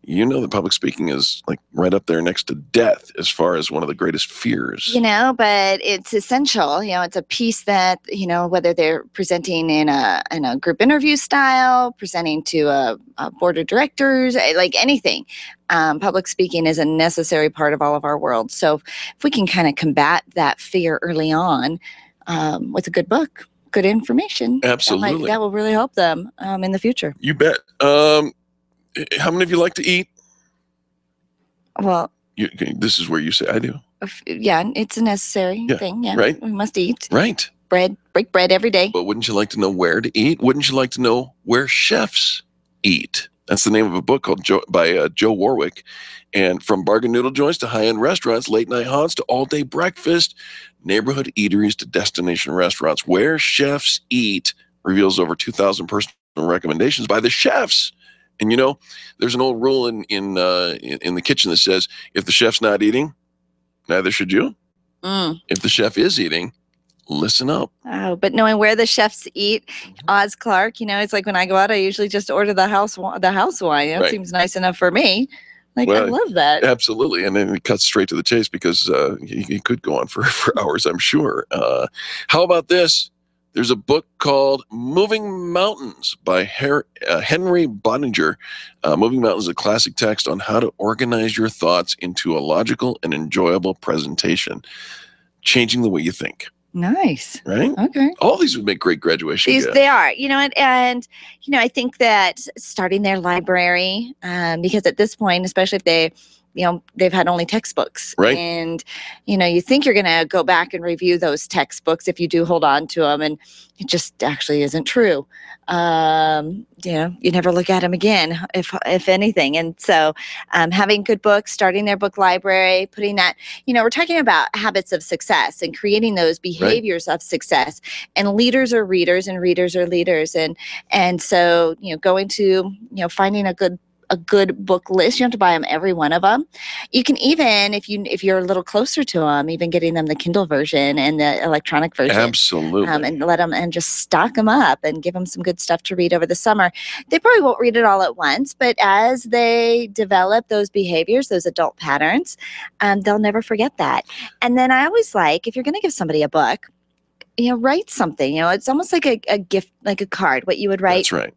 You know that public speaking is like right up there next to death as far as one of the greatest fears. You know, but it's essential. You know, it's a piece that, you know, whether they're presenting in a in a group interview style, presenting to a, a board of directors, like anything. Um, public speaking is a necessary part of all of our world. So if we can kind of combat that fear early on um, with a good book, good information. Absolutely. That, might, that will really help them um, in the future. You bet. Um How many of you like to eat? Well, you, this is where you say I do. Yeah, it's a necessary yeah, thing. Yeah, right. We must eat. Right. Bread, break bread every day. But wouldn't you like to know where to eat? Wouldn't you like to know where chefs eat? That's the name of a book called Joe, by uh, Joe Warwick. And from bargain noodle joints to high-end restaurants, late-night haunts to all-day breakfast, neighborhood eateries to destination restaurants, where chefs eat reveals over two thousand personal recommendations by the chefs. And you know, there's an old rule in in, uh, in in the kitchen that says, if the chef's not eating, neither should you. Mm. If the chef is eating, listen up. Oh, but knowing where the chefs eat, Oz Clarke, you know, it's like when I go out, I usually just order the house the house wine. It right. seems nice enough for me. Like, well, I love that. Absolutely. And then it cuts straight to the chase because uh, you, you could go on for, for hours, I'm sure. Uh, how about this? There's a book called Moving Mountains by Her- uh, Henry Boninger. Uh, Moving Mountains is a classic text on how to organize your thoughts into a logical and enjoyable presentation, changing the way you think. Nice. Right? Okay. All these would make great graduation these, gifts. They are. You know, and, and, you know, I think that starting their library, um, because at this point, especially if they... you know, they've had only textbooks. Right. And, you know, you think you're going to go back and review those textbooks if you do hold on to them. And it just actually isn't true. Um, you know, you never look at them again, if if anything. And so um, having good books, starting their book library, putting that, you know, we're talking about habits of success and creating those behaviors right. of success. And leaders are readers and readers are leaders. And, and so, you know, going to, you know, finding a good a good book list. You don't have to buy them every one of them. You can even, if you if you're a little closer to them, even getting them the Kindle version and the electronic version. Absolutely. Um, and let them and just stock them up and give them some good stuff to read over the summer. They probably won't read it all at once, but as they develop those behaviors, those adult patterns, um, they'll never forget that. And then I always like, if you're going to give somebody a book, you know, write something. You know, it's almost like a, a gift, like a card. What you would write. That's right.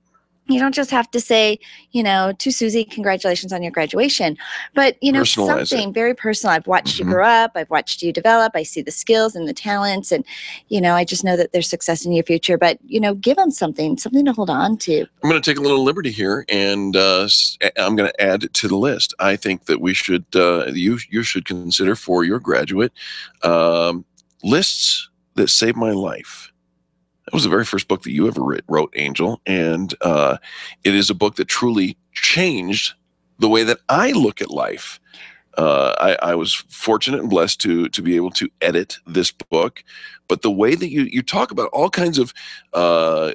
You don't just have to say, you know, to Susie, congratulations on your graduation. But, you know, personalize something it. Very personal. I've watched mm-hmm. you grow up. I've watched you develop. I see the skills and the talents. And, you know, I just know that there's success in your future. But, you know, give them something, something to hold on to. I'm going to take a little liberty here, and uh, I'm going to add to the list. I think that we should, uh, you you should consider for your graduate um, Lists That Saved My Life. That was the very first book that you ever wrote, Angel. And uh, it is a book that truly changed the way that I look at life. Uh, I, I was fortunate and blessed to to be able to edit this book. But the way that you, you talk about all kinds of uh,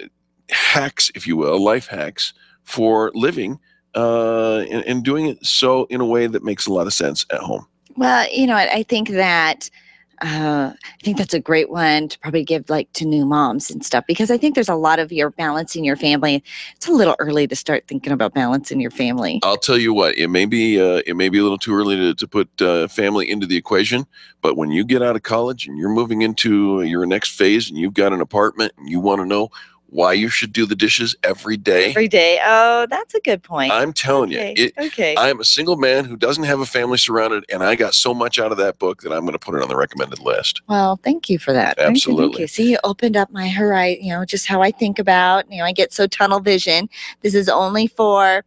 hacks, if you will, life hacks for living uh, and, and doing it so in a way that makes a lot of sense at home. Well, you know, I, I think that... Uh, I think that's a great one to probably give like to new moms and stuff, because I think there's a lot of your balancing your family. It's a little early to start thinking about balancing your family. I'll tell you what, it may be uh, it may be a little too early to, to put uh, family into the equation, but when you get out of college and you're moving into your next phase and you've got an apartment and you want to know why you should do the dishes every day. Every day. Oh, that's a good point. I'm telling okay. you. It, okay. I'm a single man who doesn't have a family surrounded, and I got so much out of that book that I'm going to put it on the recommended list. Well, thank you for that. Absolutely. Thank you, thank you. See, you opened up my horizon, you know, just how I think about, you know, I get so tunnel vision. This is only for,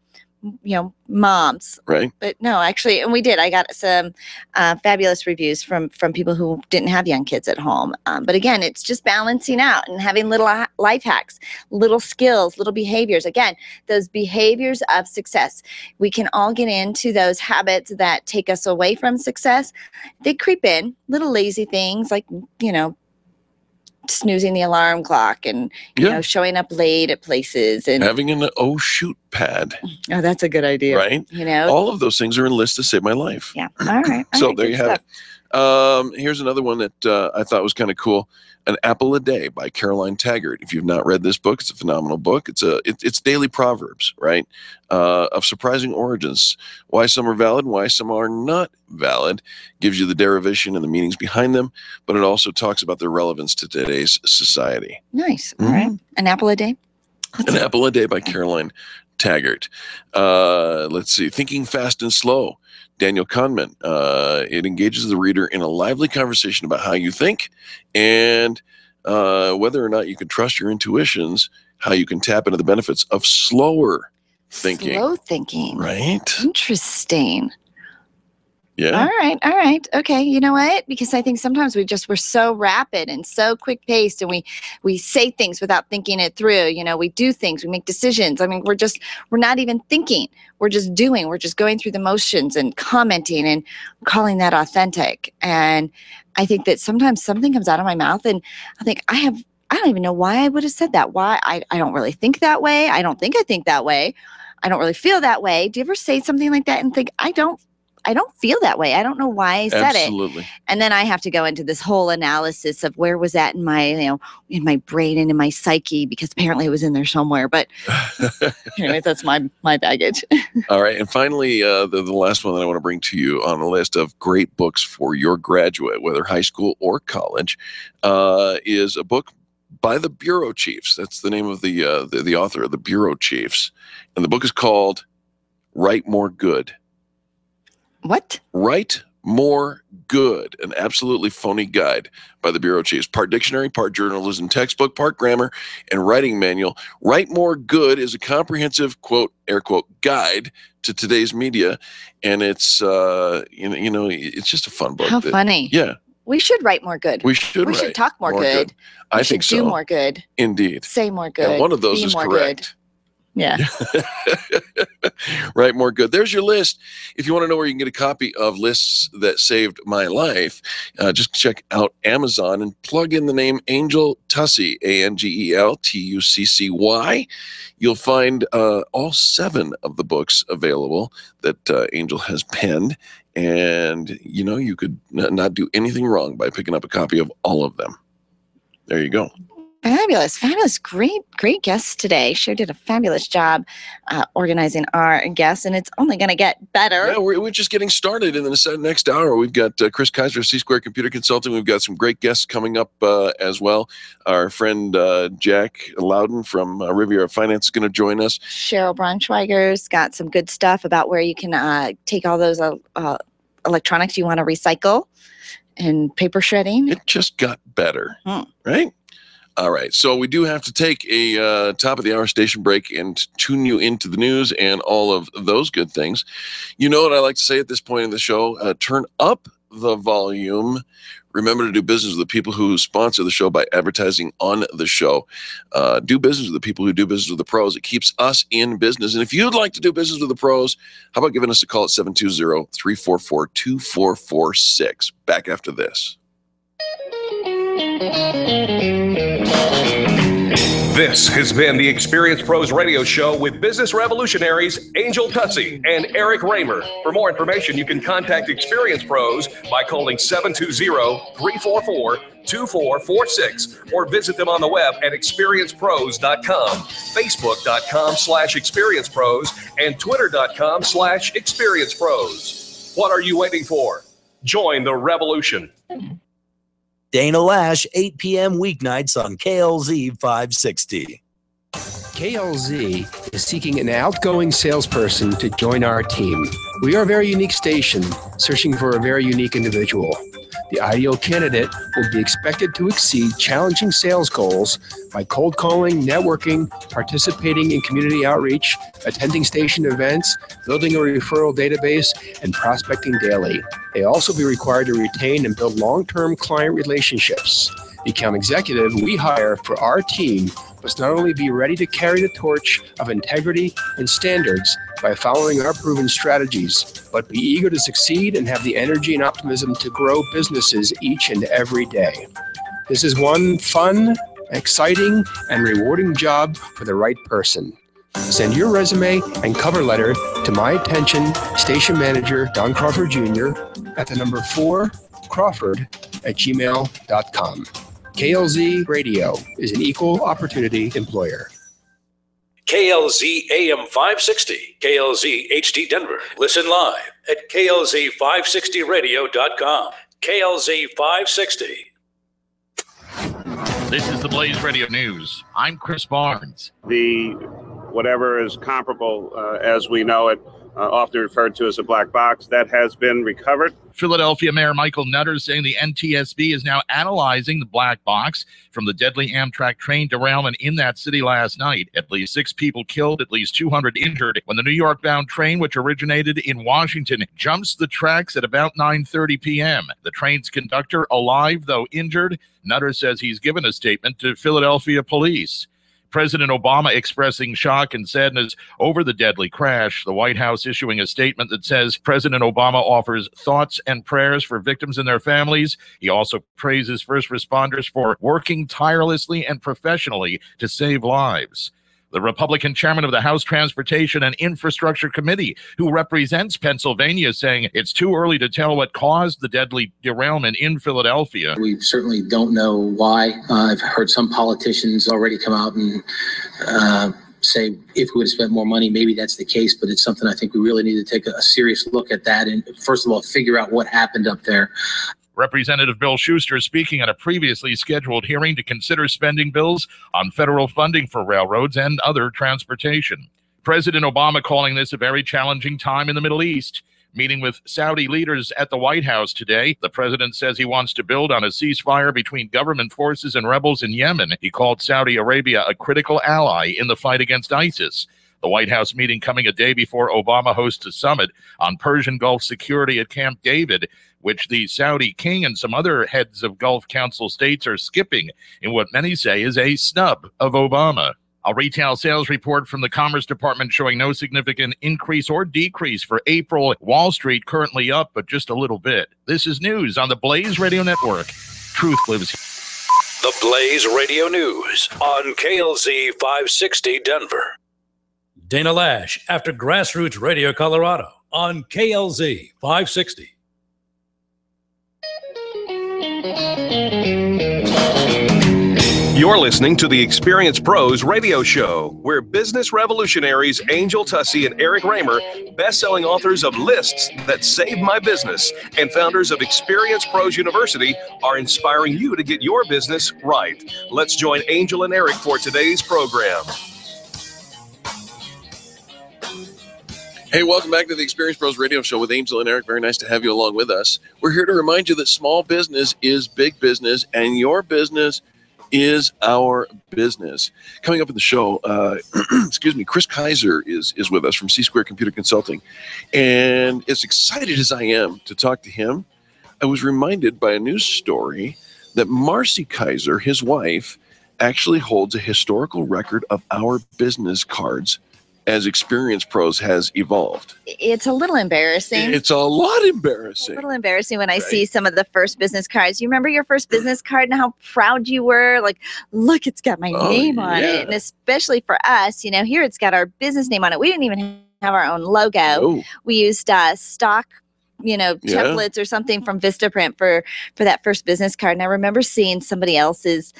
you know, moms. Right. But no, actually, and we did. I got some uh, fabulous reviews from, from people who didn't have young kids at home. Um, but again, it's just balancing out and having little life hacks, little skills, little behaviors. Again, those behaviors of success. We can all get into those habits that take us away from success. They creep in, little lazy things like, you know, snoozing the alarm clock and you yeah. know showing up late at places and having an oh shoot pad. Oh, that's a good idea, right? You know, all of those things are in lists to save my life. Yeah, all right. All so right, there you have stuff. It. Um, here's another one that uh, I thought was kind of cool: "An Apple a Day" by Caroline Taggart. If you've not read this book, it's a phenomenal book. It's a it, it's daily proverbs, right, uh, of surprising origins. Why some are valid, and why some are not valid. Gives you the derivation and the meanings behind them, but it also talks about their relevance to today's society. Nice. All mm-hmm. right. An Apple a Day. Let's An see. Apple a Day by Caroline Taggart. Uh, let's see. Thinking Fast and Slow. Daniel Kahneman. Uh, it engages the reader in a lively conversation about how you think and uh, whether or not you can trust your intuitions, how you can tap into the benefits of slower thinking. Slow thinking. Right? Interesting. Yeah. All right. All right. Okay. You know what? Because I think sometimes we just, we're so rapid and so quick paced and we, we say things without thinking it through. You know, we do things, we make decisions. I mean, we're just, we're not even thinking. We're just doing, we're just going through the motions and commenting and calling that authentic. And I think that sometimes something comes out of my mouth and I think I have, I don't even know why I would have said that. Why? I, I don't really think that way. I don't think I think that way. I don't really feel that way. Do you ever say something like that and think, I don't I don't feel that way. I don't know why I said Absolutely. It. And then I have to go into this whole analysis of where was that in my, you know, in my brain and in my psyche, because apparently it was in there somewhere. But anyway, that's my my baggage. All right. And finally, uh, the, the last one that I want to bring to you on the list of great books for your graduate, whether high school or college, uh, is a book by the Bureau Chiefs. That's the name of the, uh, the, the author of the Bureau Chiefs. And the book is called Write More Good. What? Write More Good, an absolutely phony guide by the Bureau Chiefs. Part dictionary, part journalism textbook, part grammar, and writing manual. Write More Good is a comprehensive, quote, air quote, guide to today's media. And it's, uh, you know, you know, it's just a fun book. How that, funny. Yeah. We should write more good. We should We write should talk more, more good. good. I we think so. do more good. Indeed. Say more good. And one of those Be is more correct. Good. Yeah. Right, more good. There's your list. If you want to know where you can get a copy of Lists That Saved My Life, uh, just check out Amazon and plug in the name Angel Tucci, A N G E L T U C C Y. You'll find uh, all seven of the books available that uh, Angel has penned. And, you know, you could n- not do anything wrong by picking up a copy of all of them. There you go. Fabulous, fabulous, great, great guests today. Sure did a fabulous job uh, organizing our guests, and it's only going to get better. Yeah, we're, we're just getting started in the next hour. We've got uh, Chris Kaiser of C-Square Computer Consulting. We've got some great guests coming up uh, as well. Our friend uh, Jack Loudon from uh, Riviera Finance is going to join us. Cheryl Braunschweiger's got some good stuff about where you can uh, take all those uh, uh, electronics you want to recycle and paper shredding. It just got better, hmm. right? All right, so we do have to take a uh, top-of-the-hour station break and tune you into the news and all of those good things. You know what I like to say at this point in the show, uh, turn up the volume, Remember to do business with the people who sponsor the show by advertising on the show. Uh, do business with the people who do business with the pros. It keeps us in business. And if you'd like to do business with the pros, how about giving us a call at seven two zero, three four four, two four four six. Back after this. This has been the Experience Pros Radio Show with business revolutionaries Angel Tussey and Eric Raymer. For more information, you can contact Experience Pros by calling seven two zero, three four four, two four four six or visit them on the web at experience pros dot com, facebook dot com slash experience pros, and twitter dot com slash experience pros. What are you waiting for? Join the revolution. Dana Lash, eight p.m. weeknights on K L Z five sixty. K L Z is seeking an outgoing salesperson to join our team. We are a very unique station, searching for a very unique individual. The ideal candidate will be expected to exceed challenging sales goals by cold calling, networking, participating in community outreach, attending station events, building a referral database, and prospecting daily. They also be required to retain and build long-term client relationships. The account executive we hire for our team must not only be ready to carry the torch of integrity and standards by following our proven strategies, but be eager to succeed and have the energy and optimism to grow businesses each and every day. This is one fun, exciting, and rewarding job for the right person. Send your resume and cover letter to my attention, Station Manager Don Crawford Junior at the number four Crawford at gmail dot com. K L Z Radio is an equal opportunity employer. K L Z A M five sixty, K L Z H D Denver. Listen live at K L Z five sixty radio dot com. K L Z five sixty. This is the Blaze Radio News. I'm Chris Barnes. The whatever is comparable uh, as we know it, uh, often referred to as a black box, that has been recovered. Philadelphia Mayor Michael Nutter saying the N T S B is now analyzing the black box from the deadly Amtrak train derailment in that city last night. At least six people killed, at least two hundred injured, when the New York-bound train, which originated in Washington, jumps the tracks at about nine thirty p.m. The train's conductor, alive though injured. Nutter says he's given a statement to Philadelphia police. President Obama expressing shock and sadness over the deadly crash. The White House issuing a statement that says President Obama offers thoughts and prayers for victims and their families. He also praises first responders for working tirelessly and professionally to save lives. The Republican chairman of the House Transportation and Infrastructure Committee, who represents Pennsylvania, saying it's too early to tell what caused the deadly derailment in Philadelphia. We certainly don't know why. Uh, I've heard some politicians already come out and uh, say if we would have spent more money, maybe that's the case. But it's something I think we really need to take a serious look at that and, first of all, figure out what happened up there. Representative Bill Schuster speaking at a previously scheduled hearing to consider spending bills on federal funding for railroads and other transportation. President Obama calling this a very challenging time in the Middle East. Meeting with Saudi leaders at the White House today, the president says he wants to build on a ceasefire between government forces and rebels in Yemen. He called Saudi Arabia a critical ally in the fight against ISIS. The White House meeting coming a day before Obama hosts a summit on Persian Gulf security at Camp David, which the Saudi king and some other heads of Gulf Council states are skipping in what many say is a snub of Obama. A retail sales report from the Commerce Department showing no significant increase or decrease for April. Wall Street currently up, but just a little bit. This is news on the Blaze Radio Network. Truth lives here. The Blaze Radio News on K L Z five sixty Denver. Dana Lash after Grassroots Radio Colorado on K L Z five sixty. You're listening to the Experience Pros Radio Show, where business revolutionaries Angel Tussey and Eric Raymer, best-selling authors of Lists That Saved My Business and founders of Experience Pros University, are inspiring you to get your business right. Let's join Angel and Eric for today's program. Hey, welcome back to the Experience Pros Radio Show with Angel and Eric. Very nice to have you along with us. We're here to remind you that small business is big business, and your business is our business. Coming up in the show, uh, excuse me, Chris Kaiser is is with us from C-Square Computer Consulting, and as excited as I am to talk to him I was reminded by a news story that Marcy Kaiser, his wife, actually holds a historical record of our business cards as Experience Pros has evolved. It's a little embarrassing. It's a lot embarrassing. It's a little embarrassing when I right? see some of the first business cards. You remember your first business card and how proud you were? Like, look, it's got my oh, name on yeah. it. And especially for us, you know, here it's got our business name on it. We didn't even have our own logo. No. We used uh, stock you know, yeah. templates or something from Vistaprint for, for that first business card. And I remember seeing somebody else's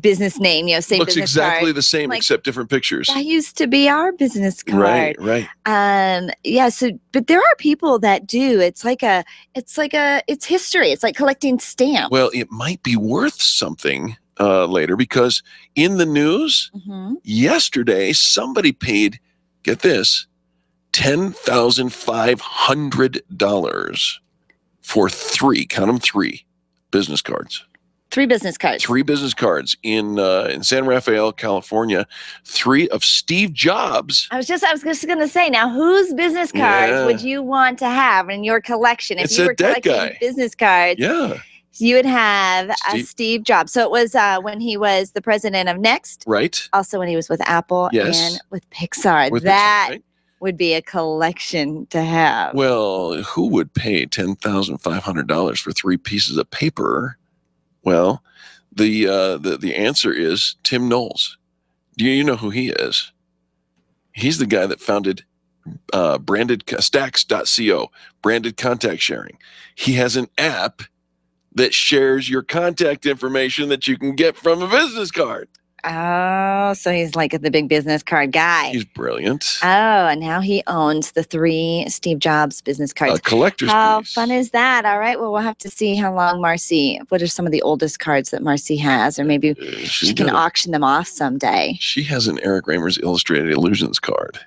business name, you know, same Looks business exactly card. the same, like, except different pictures. That used to be our business card. Right, right. Um, yeah, so, but there are people that do. It's like a, it's like a, it's history. It's like collecting stamps. Well, it might be worth something uh, later, because in the news mm-hmm. yesterday, somebody paid, get this, ten thousand five hundred dollars for three, count them three, business cards. Three business cards. Three business cards in uh, in San Rafael, California. Three of Steve Jobs. I was just I was just going to say, now whose business cards yeah. would you want to have in your collection? If it's you were collecting guy. business cards, yeah. you would have Steve. A Steve Jobs. So it was uh, when he was the president of Next. Right. Also when he was with Apple yes. and with Pixar. With that. Pixar, right? Would be a collection to have. Well, who would pay ten thousand five hundred dollars for three pieces of paper? Well, the uh, the the answer is Tim Knowles. Do you know who he is? He's the guy that founded uh, branded stacks dot co, branded contact sharing. He has an app that shares your contact information that you can get from a business card. Oh, so he's like the big business card guy. He's brilliant. Oh, and now he owns the three Steve Jobs business cards. A collector's How piece. fun is that? All right, well, we'll have to see how long Marcy, what are some of the oldest cards that Marcy has? Or maybe uh, she, she can a, auction them off someday. She has an Eric Raymer's Illustrated Illusions card.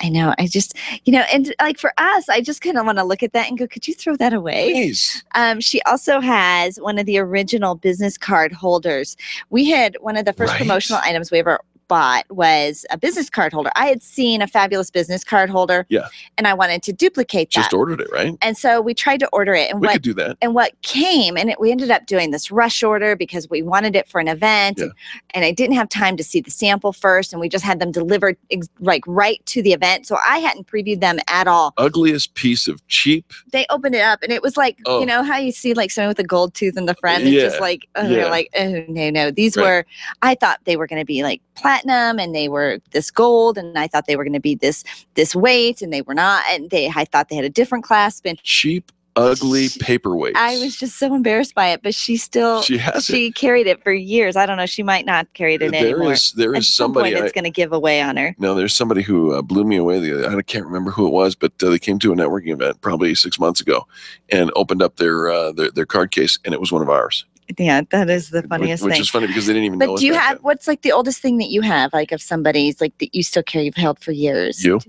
I know. I just, you know, and like for us, I just kind of want to look at that and go, could you throw that away? Please. Um, she also has one of the original business card holders. We had one of the first right. promotional items we ever bought was a business card holder. I had seen a fabulous business card holder. Yeah. And I wanted to duplicate that. Just ordered it, right? And so we tried to order it. And we what, could do that. And what came, and it, we ended up doing this rush order because we wanted it for an event. Yeah. And, and I didn't have time to see the sample first. And we just had them delivered ex like right to the event. So I hadn't previewed them at all. Ugliest piece of cheap. They opened it up and it was like, oh. you know how you see like someone with a gold tooth in the front. Yeah. It's just like, oh, yeah. like, oh, no, no. These right. were, I thought they were going to be like plastic. Platinum, and they were this gold, and I thought they were going to be this this weight, and they were not, and they I thought they had a different clasp. And cheap, ugly paperweights. I was just so embarrassed by it, but she still she has she it. carried it for years. I don't know, she might not carry it in there anymore. Is, there At is some somebody that's going to give away on her. No, there's somebody who uh, blew me away. The I can't remember who it was, but uh, they came to a networking event probably six months ago, and opened up their uh, their, their card case, and it was one of ours. Yeah, that is the funniest which, which thing. Which is funny because they didn't even but know. But do you have, then. what's like the oldest thing that you have, like of somebody's, like that you still carry, you've held for years? You?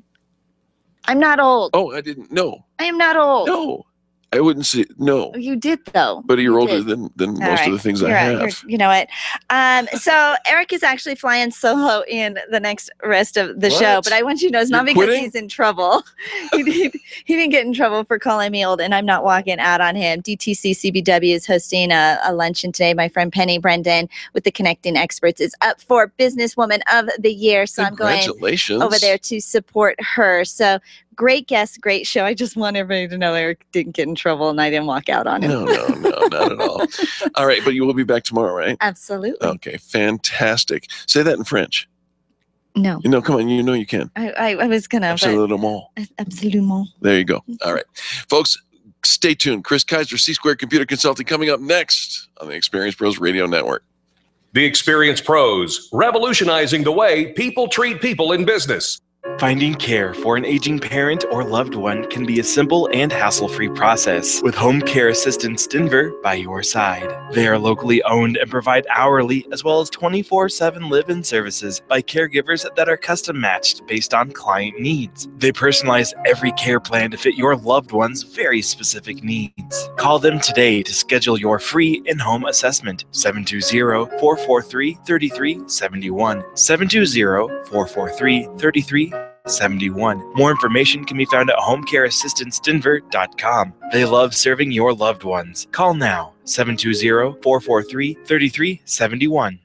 I'm not old. Oh, I didn't know. I am not old. No. I wouldn't say, no. You did, though. But you're you older did. than, than most right. of the things you're I have. Right. You know what? Um, so Eric is actually flying solo in the next rest of the what? show. But I want you to know it's you're not because quitting? he's in trouble. he, did, he didn't get in trouble for calling me old, and I'm not walking out on him. D T C C B W is hosting a, a luncheon today. My friend Penny Brendan with the Connecting Experts is up for Businesswoman of the Year. So I'm going over there to support her. So great guest, great show. I just want everybody to know Eric didn't get in trouble and I didn't walk out on him. No, no, no, not at all. All right, but you will be back tomorrow, right? Absolutely. Okay, fantastic. Say that in French. No. No, come on, you know you can. I, I, I was going to. Absolument. Absolument. There you go. All right. Folks, stay tuned. Chris Kaiser, C-Square Computer Consulting, coming up next on the Experience Pros Radio Network. The Experience Pros, revolutionizing the way people treat people in business. Finding care for an aging parent or loved one can be a simple and hassle-free process with Home Care Assistance Denver by your side. They are locally owned and provide hourly as well as twenty-four seven live-in services by caregivers that are custom-matched based on client needs. They personalize every care plan to fit your loved one's very specific needs. Call them today to schedule your free in-home assessment, seven two zero, four four three, three three seven one, seven two zero, four four three, three three seven one. seventy-one. More information can be found at home care assistance denver dot com. They love serving your loved ones. Call now, seven two zero, four four three, three three seven one.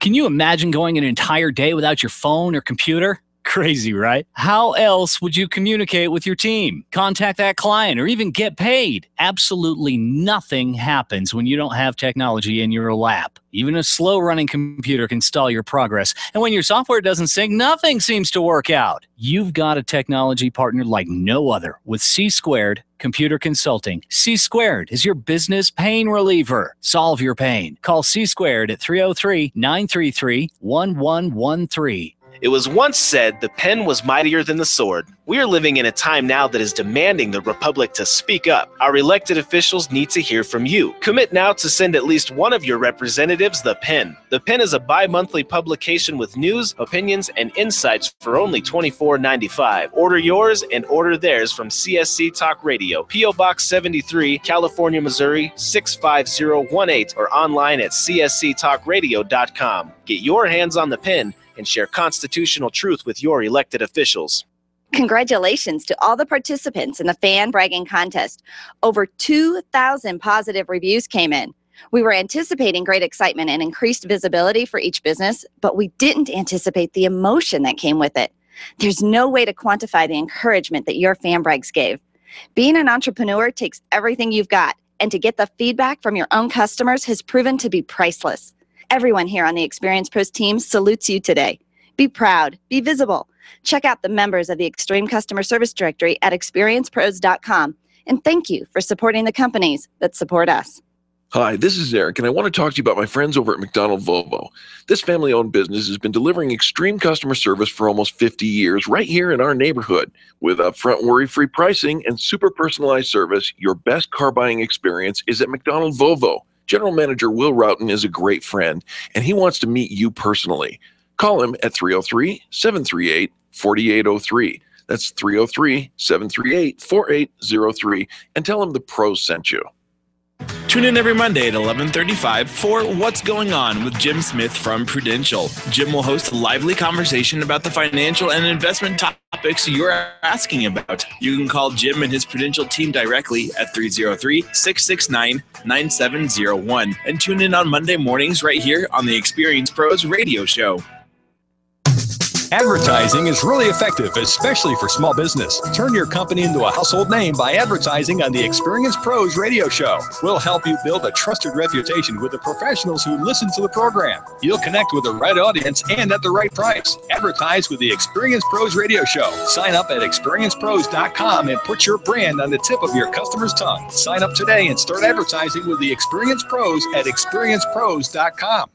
Can you imagine going an entire day without your phone or computer? Crazy, right? How else would you communicate with your team, contact that client, or even get paid? Absolutely nothing happens when you don't have technology in your lap. Even a slow-running computer can stall your progress. And when your software doesn't sync, nothing seems to work out. You've got a technology partner like no other with C-Squared Computer Consulting. C-Squared is your business pain reliever. Solve your pain. Call C-Squared at three oh three, nine three three, one one one three. It was once said the pen was mightier than the sword. We are living in a time now that is demanding the Republic to speak up. Our elected officials need to hear from you. Commit now to send at least one of your representatives the pen. The Pen is a bi-monthly publication with news, opinions, and insights for only twenty-four ninety-five. Order yours and order theirs from C S C Talk Radio, P O Box seventy-three, California, Missouri six five zero one eight, or online at c s c talk radio dot com. Get your hands on the Pen and share constitutional truth with your elected officials. Congratulations to all the participants in the Fan Bragging Contest. Over two thousand positive reviews came in. We were anticipating great excitement and increased visibility for each business, but we didn't anticipate the emotion that came with it. There's no way to quantify the encouragement that your Fan Brags gave. Being an entrepreneur takes everything you've got, and to get the feedback from your own customers has proven to be priceless. Everyone here on the Experience Pros team salutes you today. Be proud. Be visible. Check out the members of the Extreme Customer Service Directory at experience pros dot com. And thank you for supporting the companies that support us. Hi, this is Eric, and I want to talk to you about my friends over at McDonald Volvo. This family-owned business has been delivering extreme customer service for almost fifty years right here in our neighborhood. With upfront worry-free pricing and super personalized service, your best car buying experience is at McDonald Volvo. General Manager Will Routon is a great friend, and he wants to meet you personally. Call him at three oh three, seven three eight, four eight oh three. That's three oh three, seven three eight, four eight oh three, and tell him the pros sent you. Tune in every Monday at eleven thirty-five for What's Going On with Jim Smith from Prudential. Jim will host a lively conversation about the financial and investment topics you're asking about. You can call Jim and his Prudential team directly at three oh three, six six nine, nine seven oh one and tune in on Monday mornings right here on the Experience Pros Radio Show. Advertising is really effective, especially for small business. Turn your company into a household name by advertising on the Experience Pros Radio Show. We'll help you build a trusted reputation with the professionals who listen to the program. You'll connect with the right audience and at the right price. Advertise with the Experience Pros Radio Show. Sign up at experience pros dot com and put your brand on the tip of your customer's tongue. Sign up today and start advertising with the Experience Pros at experience pros dot com.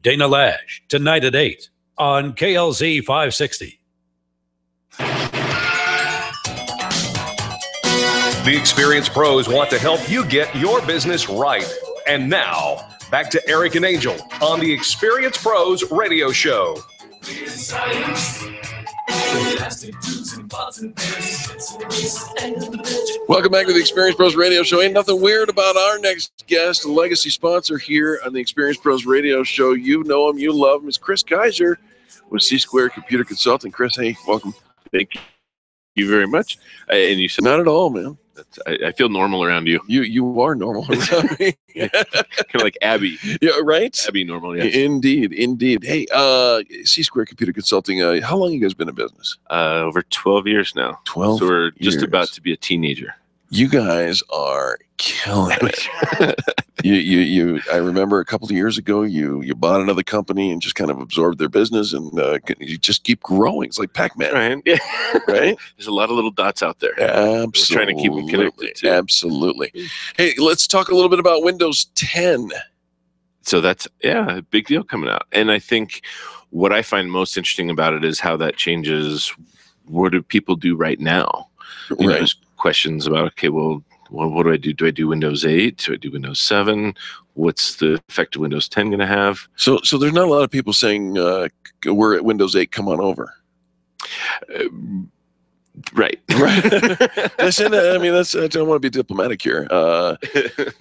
Dana Lash, tonight at eight. On K L Z five sixty. The Experience Pros want to help you get your business right. And now, back to Eric and Angel on the Experience Pros Radio Show. Welcome back to the Experience Pros Radio Show. Ain't nothing weird about our next guest, a legacy sponsor here on the Experience Pros Radio Show. You know him, you love him. It's Chris Kaiser with C-Square Computer Consulting. Chris, hey, welcome. Thank you very much. I, and you said, not at all, man. That's, I, I feel normal around you. You you are normal around me. Kind of like Abby. Yeah, right? Abby normal, yes. Indeed, indeed. Hey, uh, C-Square Computer Consulting, uh, how long have you guys been in business? Uh, over twelve years now. twelve So we're years. Just about to be a teenager. You guys are killing it. you, you, you. I remember a couple of years ago, you you bought another company and just kind of absorbed their business, and uh, you just keep growing. It's like Pac-Man, right? Yeah. Right? There's a lot of little dots out there. Absolutely. We're trying to keep them connected, too. Absolutely. Hey, let's talk a little bit about Windows ten. So that's, yeah, a big deal coming out. And I think what I find most interesting about it is how that changes what do people do right now. You right. Know, questions about, okay, well, what, what do I do? Do I do Windows eight? Do I do Windows seven? What's the effect of Windows ten going to have? So so there's not a lot of people saying, uh, we're at Windows eight, come on over. Uh, Right. Right. Listen, I mean, that's, I don't want to be diplomatic here. Uh,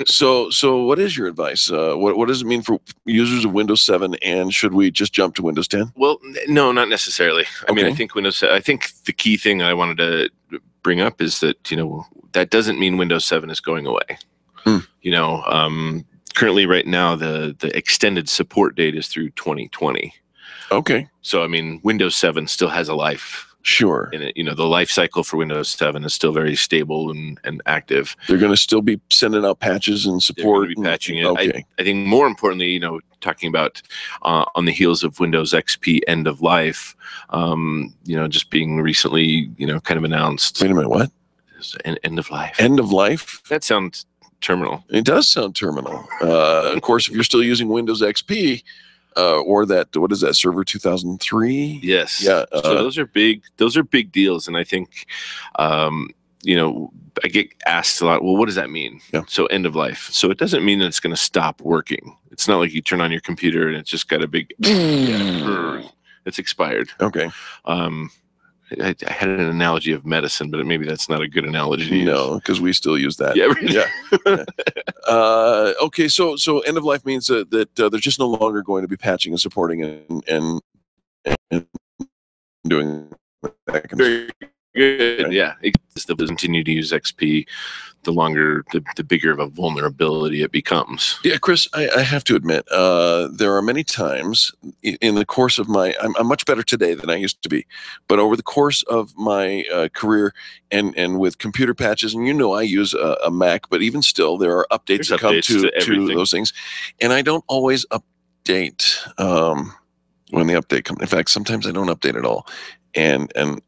so, so what is your advice? Uh, what, what does it mean for users of Windows seven, and should we just jump to Windows ten? Well, no, not necessarily. I okay. mean, I think Windows seven, I think the key thing I wanted to bring up is that, you know, that doesn't mean Windows seven is going away. Hmm. You know, um, currently right now, the, the extended support date is through twenty twenty. Okay. So, I mean, Windows seven still has a life. Sure. And it, you know, the life cycle for Windows seven is still very stable and, and active. They're going to still be sending out patches and support. They're going to be patching it. Okay. I, I think more importantly, you know, talking about uh, on the heels of Windows X P end of life, um, you know, just being recently, you know, kind of announced. Wait a minute, what? End, end of life. End of life? That sounds terminal. It does sound terminal. Uh, of course, if you're still using Windows X P, Uh, or that, what is that, Server two thousand three? Yes. Yeah. Uh, so those are big. Those are big deals, and I think, um, you know, I get asked a lot. Well, what does that mean? Yeah. So end of life. So it doesn't mean that it's going to stop working. It's not like you turn on your computer and it's just got a big. Yeah, it's expired. Okay. Um, I, I had an analogy of medicine, but maybe that's not a good analogy. No, because we still use that. Yeah. Right. Yeah. uh, okay. So, so end of life means that, that uh, they're just no longer going to be patching and supporting and and, and doing that. Very good. Right? Yeah. If they continue to use X P, the longer, the, the bigger of a vulnerability it becomes. Yeah, Chris, I, I have to admit, uh, there are many times in the course of my, I'm, I'm much better today than I used to be, but over the course of my uh, career and, and with computer patches, and you know I use a, a Mac, but even still there are updates There's that come updates to, to, to those things. And I don't always update um, when the update comes. In fact, sometimes I don't update at all. And, and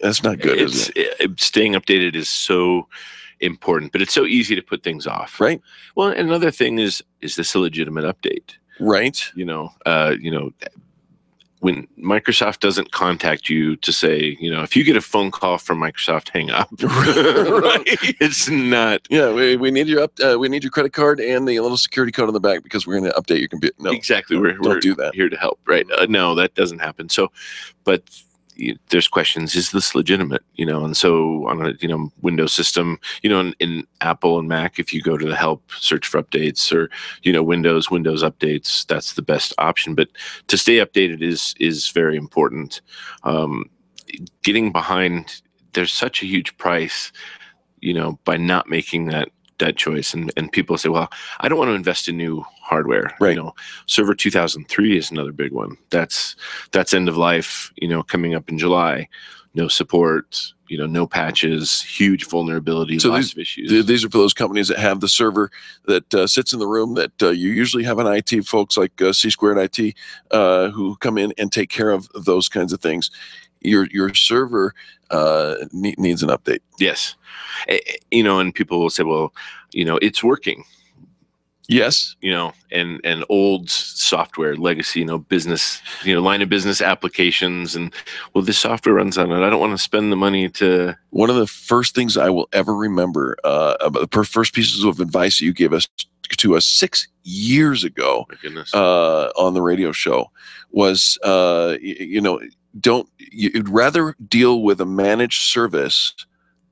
that's not good, it's, is it? it? Staying updated is so important, but it's so easy to put things off, right? Well, another thing is, is this a legitimate update? Right. You know, uh, you know, when Microsoft doesn't contact you to say, you know, if you get a phone call from Microsoft, hang up. Right. It's not. Yeah, we, we need your up, uh, we need your credit card and the little security code on the back because we're going to update your computer. No, exactly. We're, don't we're do that. Here to help, right? Uh, no, that doesn't happen. So, but. There's questions, is this legitimate, you know? And so on a, you know, Windows system, you know, in, in Apple and Mac, if you go to the help, search for updates, or, you know, Windows, Windows updates, that's the best option. But to stay updated is, is very important. Um, getting behind, there's such a huge price, you know, by not making that, that choice. And, and people say, well, I don't want to invest in new hardware. Right. You know, Server two thousand three is another big one. That's, that's end of life, you know, coming up in July, no support, you know, no patches, huge vulnerability, so lots these, of issues. These are for those companies that have the server that uh, sits in the room that uh, you usually have an I T folks like uh, C-Squared I T uh, who come in and take care of those kinds of things. Your, your server uh, needs an update. Yes. You know, and people will say, well, you know, it's working. Yes. You know, and, and old software, legacy, you know, business, you know, line of business applications. And, well, this software runs on it. I don't want to spend the money to. One of the first things I will ever remember, uh, about the first pieces of advice that you gave us to us six years ago uh, on the radio show was, uh, you, you know, don't, you'd rather deal with a managed service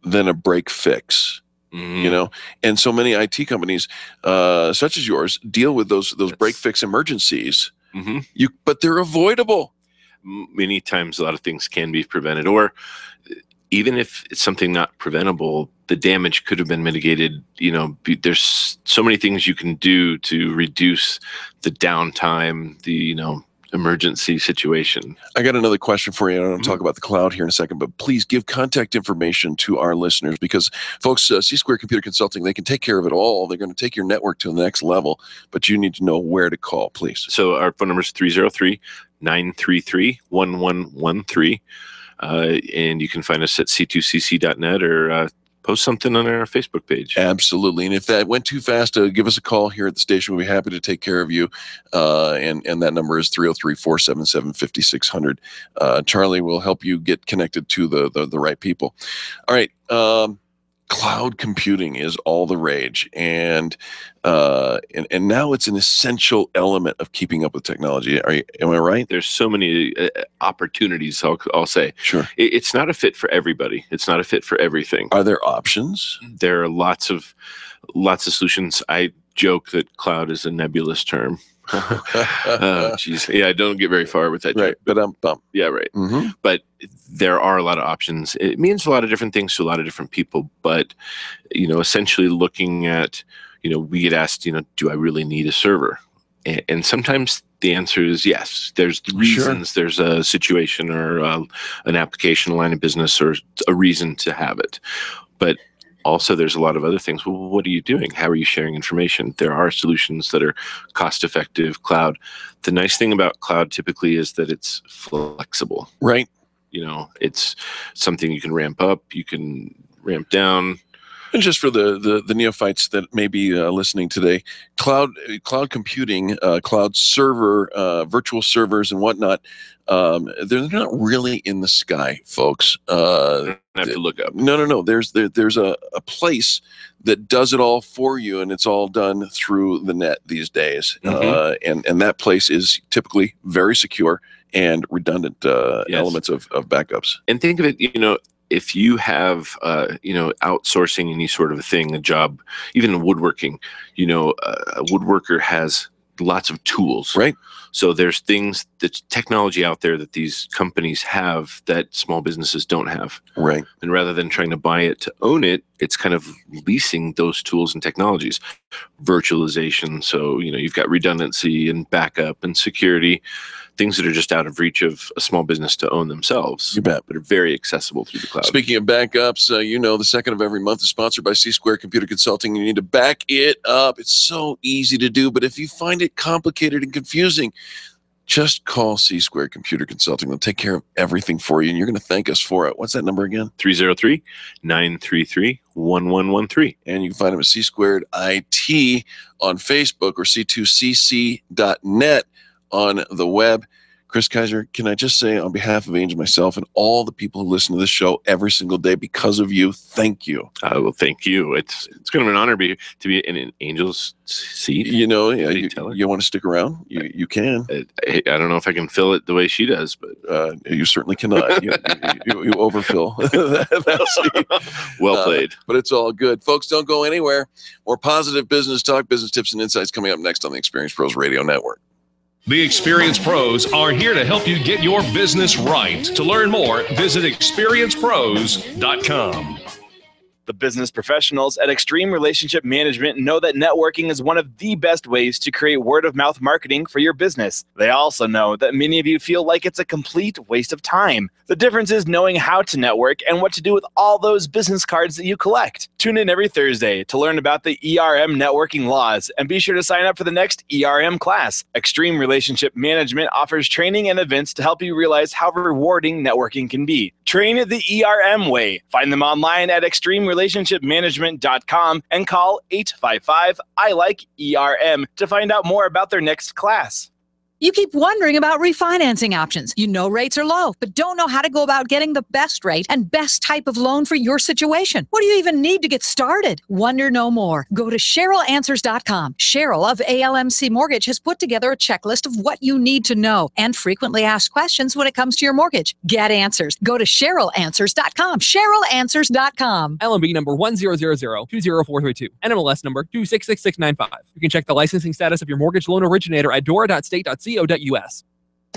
than a break fix. Mm-hmm. You know, and so many I T companies, uh, such as yours, deal with those those That's... break fix emergencies. Mm-hmm. You, but they're avoidable. Many times, a lot of things can be prevented, or even if it's something not preventable, the damage could have been mitigated. You know, be, there's so many things you can do to reduce the downtime. The you know. Emergency situation. I got another question for you. I want to talk about the cloud here in a second, but please give contact information to our listeners because, folks, uh, C-Square Computer Consulting, they can take care of it all. They're going to take your network to the next level, but you need to know where to call, please. So our phone number is three oh three, nine three three, one one one three, uh, and you can find us at c two c c dot net or uh, post something on our Facebook page. Absolutely. And if that went too fast, uh, give us a call here at the station. We'll be happy to take care of you. Uh, and, and that number is three oh three, four seven seven, five six zero zero. Uh, Charlie will help you get connected to the, the, the right people. All right. Um, cloud computing is all the rage, and uh, and and now it's an essential element of keeping up with technology. Are you, am I right? There's so many uh, opportunities. I'll I'll say sure. It, it's not a fit for everybody. It's not a fit for everything. Are there options? There are lots of lots of solutions. I joke that cloud is a nebulous term. Jeez, uh, yeah, I don't get very far with that. Right, but um, yeah, right. Mm-hmm. But there are a lot of options. It means a lot of different things to a lot of different people. But you know, essentially looking at, you know, we get asked, you know, do I really need a server? And, and sometimes the answer is yes. There's reasons. Sure. There's a situation or uh, an application, a line of business, or a reason to have it. But also, there's a lot of other things. Well, what are you doing? How are you sharing information? There are solutions that are cost-effective, cloud. The nice thing about cloud typically is that it's flexible. Right. You know, it's something you can ramp up, you can ramp down. And just for the, the, the neophytes that may be uh, listening today, cloud cloud computing, uh, cloud server, uh, virtual servers and whatnot, um, they're not really in the sky, folks. Uh, I have to look up. No, no, no. There's there, there's a, a place that does it all for you, and it's all done through the net these days. Mm-hmm. uh, and, and that place is typically very secure and redundant uh, yes. elements of, of backups. And think of it, you know, if you have, uh, you know, outsourcing any sort of a thing, a job, even woodworking, you know, a woodworker has lots of tools. Right. So there's things, that's technology out there that these companies have that small businesses don't have. Right. And rather than trying to buy it to own it, it's kind of leasing those tools and technologies. Virtualization. So, you know, you've got redundancy and backup and security. Things that are just out of reach of a small business to own themselves. You bet. But are very accessible through the cloud. Speaking of backups, uh, you know, the second of every month is sponsored by C-Square Computer Consulting. You need to back it up. It's so easy to do, but if you find it complicated and confusing, just call C-Square Computer Consulting. They'll take care of everything for you, and you're going to thank us for it. What's that number again? three oh three, nine three three, one one one three. And you can find them at C-Squared I T on Facebook or C two C C dot net. on the web. Chris Kaiser, can I just say on behalf of Angel, myself, and all the people who listen to this show every single day because of you, thank you. Uh, well, thank you. It's it's going to be an honor be, to be in an Angel's seat. You know, yeah, you, you want to stick around? You, you can. I, I, I don't know if I can fill it the way she does, but uh, you certainly cannot. You, you, you overfill. Well played. Uh, but it's all good. Folks, don't go anywhere. More positive business talk, business tips, and insights coming up next on the Experience Pros Radio Network. The Experience Pros are here to help you get your business right. To learn more, visit experience pros dot com. The business professionals at Extreme Relationship Management know that networking is one of the best ways to create word-of-mouth marketing for your business. They also know that many of you feel like it's a complete waste of time. The difference is knowing how to network and what to do with all those business cards that you collect. Tune in every Thursday to learn about the E R M networking laws, and be sure to sign up for the next E R M class. Extreme Relationship Management offers training and events to help you realize how rewarding networking can be. Train the E R M way. Find them online at extreme relationship management dot com and call eight five five, I like E R M to find out more about their next class. You keep wondering about refinancing options. You know rates are low, but don't know how to go about getting the best rate and best type of loan for your situation. What do you even need to get started? Wonder no more. Go to Cheryl Answers dot com. Cheryl of A L M C Mortgage has put together a checklist of what you need to know and frequently asked questions when it comes to your mortgage. Get answers. Go to Cheryl Answers dot com. Cheryl Answers dot com. L M B number one zero zero zero two zero four three two. N M L S number two six six six nine five. You can check the licensing status of your mortgage loan originator at dora dot state dot com. co dot us.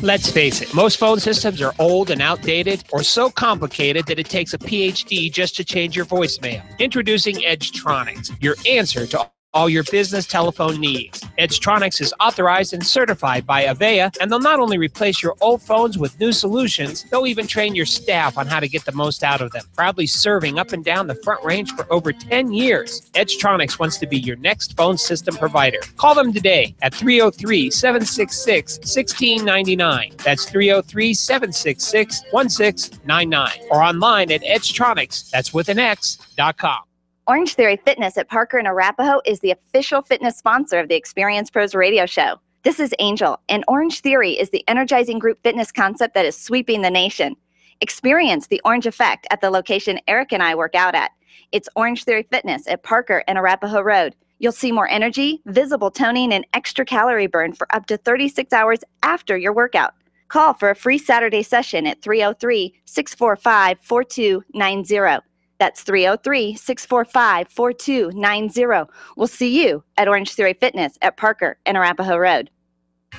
Let's face it, most phone systems are old and outdated or so complicated that it takes a P H D just to change your voicemail. Introducing Edgetronics, your answer to all your business telephone needs. Edgetronics is authorized and certified by A V E A, and they'll not only replace your old phones with new solutions, they'll even train your staff on how to get the most out of them. Proudly serving up and down the Front Range for over ten years, Edgetronics wants to be your next phone system provider. Call them today at three oh three, seven six six, one six nine nine. That's three oh three, seven six six, one six nine nine. Or online at Edgetronics, that's with an X, dot com. Orange Theory Fitness at Parker and Arapahoe is the official fitness sponsor of the Experience Pros Radio Show. This is Angel, and Orange Theory is the energizing group fitness concept that is sweeping the nation. Experience the orange effect at the location Eric and I work out at. It's Orange Theory Fitness at Parker and Arapahoe Road. You'll see more energy, visible toning, and extra calorie burn for up to thirty-six hours after your workout. Call for a free Saturday session at three oh three, six four five, four two nine zero. That's three oh three, six four five, four two nine zero. We'll see you at Orange Theory Fitness at Parker and Arapahoe Road.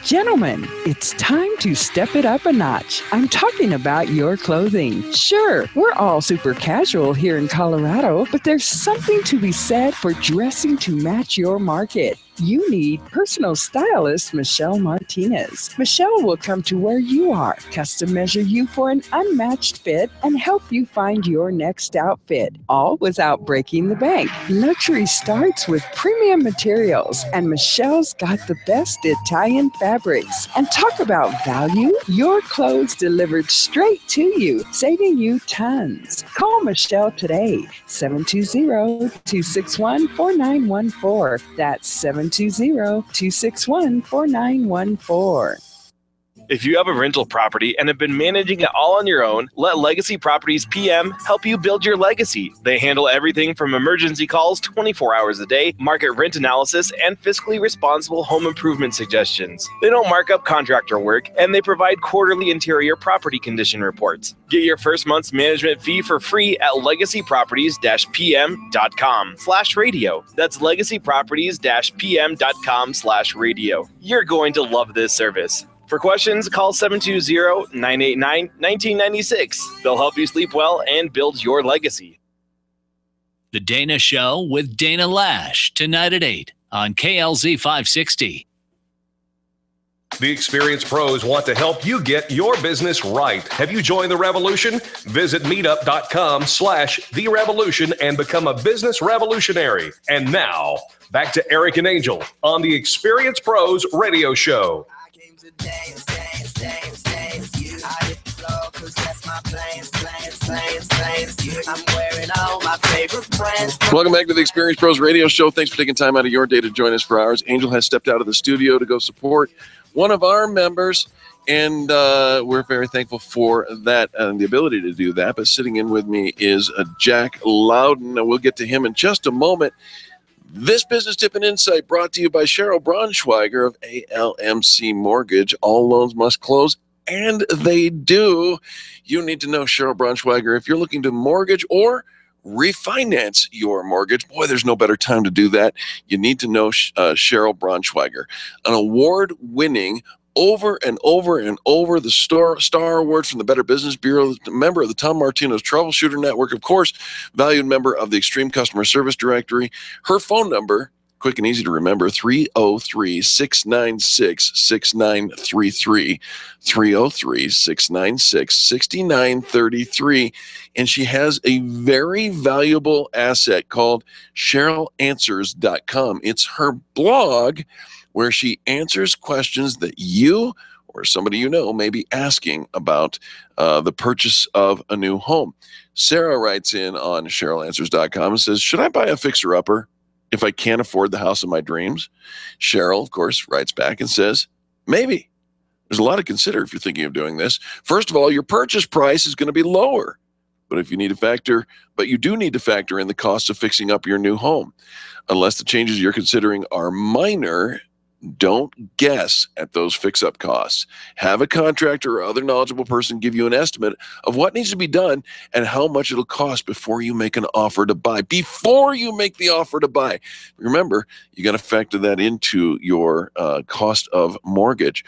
Gentlemen, it's time to step it up a notch. I'm talking about your clothing. Sure, we're all super casual here in Colorado, but there's something to be said for dressing to match your market. You need personal stylist Michelle Martinez. Michelle will come to where you are, custom measure you for an unmatched fit, and help you find your next outfit, all without breaking the bank. Luxury starts with premium materials, and Michelle's got the best Italian fabrics. And talk about value, your clothes delivered straight to you, saving you tons. Call Michelle today, seven two zero, two six one, four nine one four. That's seven two zero, two six one, four nine one four. If you have a rental property and have been managing it all on your own, let Legacy Properties P M help you build your legacy. They handle everything from emergency calls twenty-four hours a day, market rent analysis, and fiscally responsible home improvement suggestions. They don't mark up contractor work, and they provide quarterly interior property condition reports. Get your first month's management fee for free at legacy properties dash p m dot com slash radio. That's legacy properties dash p m dot com slash radio. You're going to love this service. For questions, call seven two zero, nine eight nine, one nine nine six. They'll help you sleep well and build your legacy. The Dana Show with Dana Lash, tonight at eight on K L Z five sixty. The Experience Pros want to help you get your business right. Have you joined the revolution? Visit meetup.com slash the revolution and become a business revolutionary. And now, back to Eric and Angel on the Experience Pros Radio Show. Dance, dance, dance, dance, you. I hit the floor cause that's my plans, plans, plans, plans, you. I'm wearing all my favorite brands. Welcome back to the Experience Pros Radio Show. Thanks for taking time out of your day to join us for ours. Angel has stepped out of the studio to go support one of our members, and uh, we're very thankful for that and the ability to do that. But sitting in with me is uh, Jack Loudon, and we'll get to him in just a moment. This business tip and insight brought to you by Cheryl Braunschweiger of A L M C Mortgage. All loans must close, and they do. You need to know Cheryl Braunschweiger if you're looking to mortgage or refinance your mortgage. Boy, there's no better time to do that. You need to know uh, Cheryl Braunschweiger, an award-winning, over and over and over, the star, star award from the Better Business Bureau, member of the Tom Martino's Troubleshooter Network, of course, valued member of the Extreme Customer Service Directory. Her phone number, quick and easy to remember, three oh three, six nine six, six nine three three, three oh three, six nine six, six nine three three. And she has a very valuable asset called Cheryl Answers dot com. It's her blog, where she answers questions that you or somebody you know may be asking about uh, the purchase of a new home. Sarah writes in on Cheryl Answers dot com and says, should I buy a fixer-upper if I can't afford the house of my dreams? Cheryl, of course, writes back and says, maybe. There's a lot to consider if you're thinking of doing this. First of all, your purchase price is going to be lower. But if you need to factor, but you do need to factor in the cost of fixing up your new home. Unless the changes you're considering are minor, don't guess at those fix-up costs. Have a contractor or other knowledgeable person give you an estimate of what needs to be done and how much it'll cost before you make an offer to buy. Before you make the offer to buy. Remember, you got to factor that into your uh, cost of mortgage.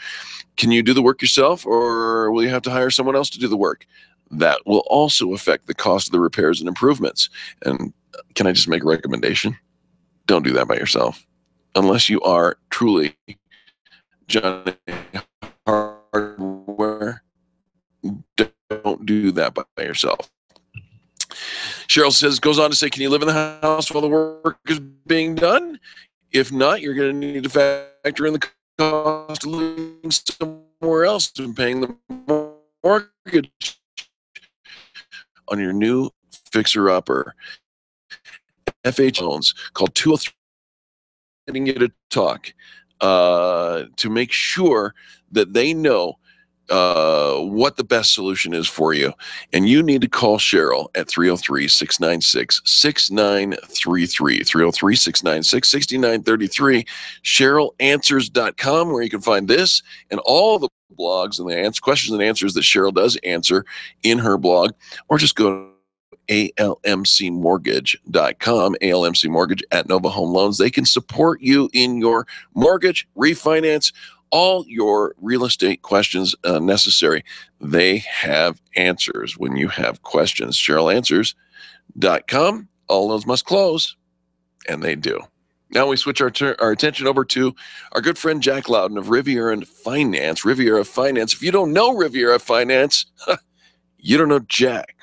Can you do the work yourself, or will you have to hire someone else to do the work? That will also affect the cost of the repairs and improvements. And can I just make a recommendation? Don't do that by yourself. Unless you are truly Johnny Hardware, don't do that by yourself. Cheryl says, goes on to say, can you live in the house while the work is being done? If not, you're going to need to factor in the cost of living somewhere else and paying the mortgage on your new fixer-upper. F H loans, called two oh three. Getting you to talk uh, to make sure that they know uh, what the best solution is for you. And you need to call Cheryl at three oh three, six nine six, six nine three three, three oh three, six nine six, six nine three three, Cheryl Answers dot com, where you can find this and all the blogs and the answer, questions and answers that Cheryl does answer in her blog, or just go to A L M C Mortgage dot com, A L M C Mortgage at Nova Home Loans. They can support you in your mortgage, refinance, all your real estate questions uh, necessary. They have answers when you have questions. Cheryl Answers dot com. All those must close, and they do. Now we switch our, our attention over to our good friend Jack Loudon of Riviera Finance. Riviera Finance. If you don't know Riviera Finance, you don't know Jack.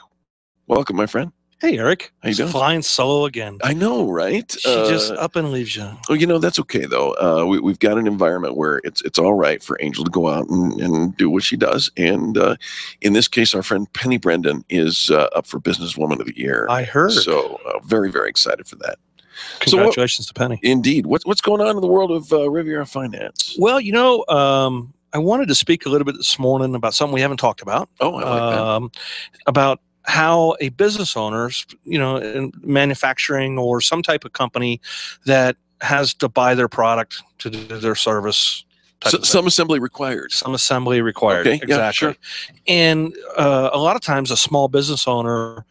Welcome, my friend. Hey, Eric. How you doing? Flying solo again. I know, right? She uh, just up and leaves you. Oh, you know, that's okay, though. Uh, we, we've got an environment where it's it's all right for Angel to go out and, and do what she does. And uh, in this case, our friend Penny Brendan is uh, up for Businesswoman of the Year. I heard. So uh, very, very excited for that. Congratulations so what, to Penny. Indeed. What, what's going on in the world of uh, Riviera Finance? Well, you know, um, I wanted to speak a little bit this morning about something we haven't talked about. Oh, I like um, that. About how a business owner, you know, in manufacturing or some type of company that has to buy their product to do their service. So, some assembly required. Some assembly required. Okay, exactly. Yeah, sure. And uh, a lot of times a small business owner,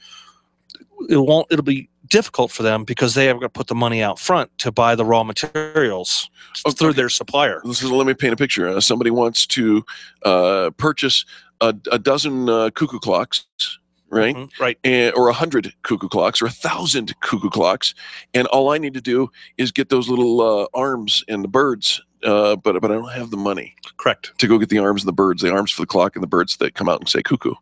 it won't, it'll be difficult for them because they have to put the money out front to buy the raw materials okay. through their supplier. This is, let me paint a picture. Uh, somebody wants to uh, purchase a, a dozen uh, cuckoo clocks. Right, mm-hmm, right, and, or a hundred cuckoo clocks, or a thousand cuckoo clocks, and all I need to do is get those little uh, arms and the birds. Uh, but but I don't have the money. Correct. To go get the arms and the birds, the arms for the clock and the birds that come out and say cuckoo.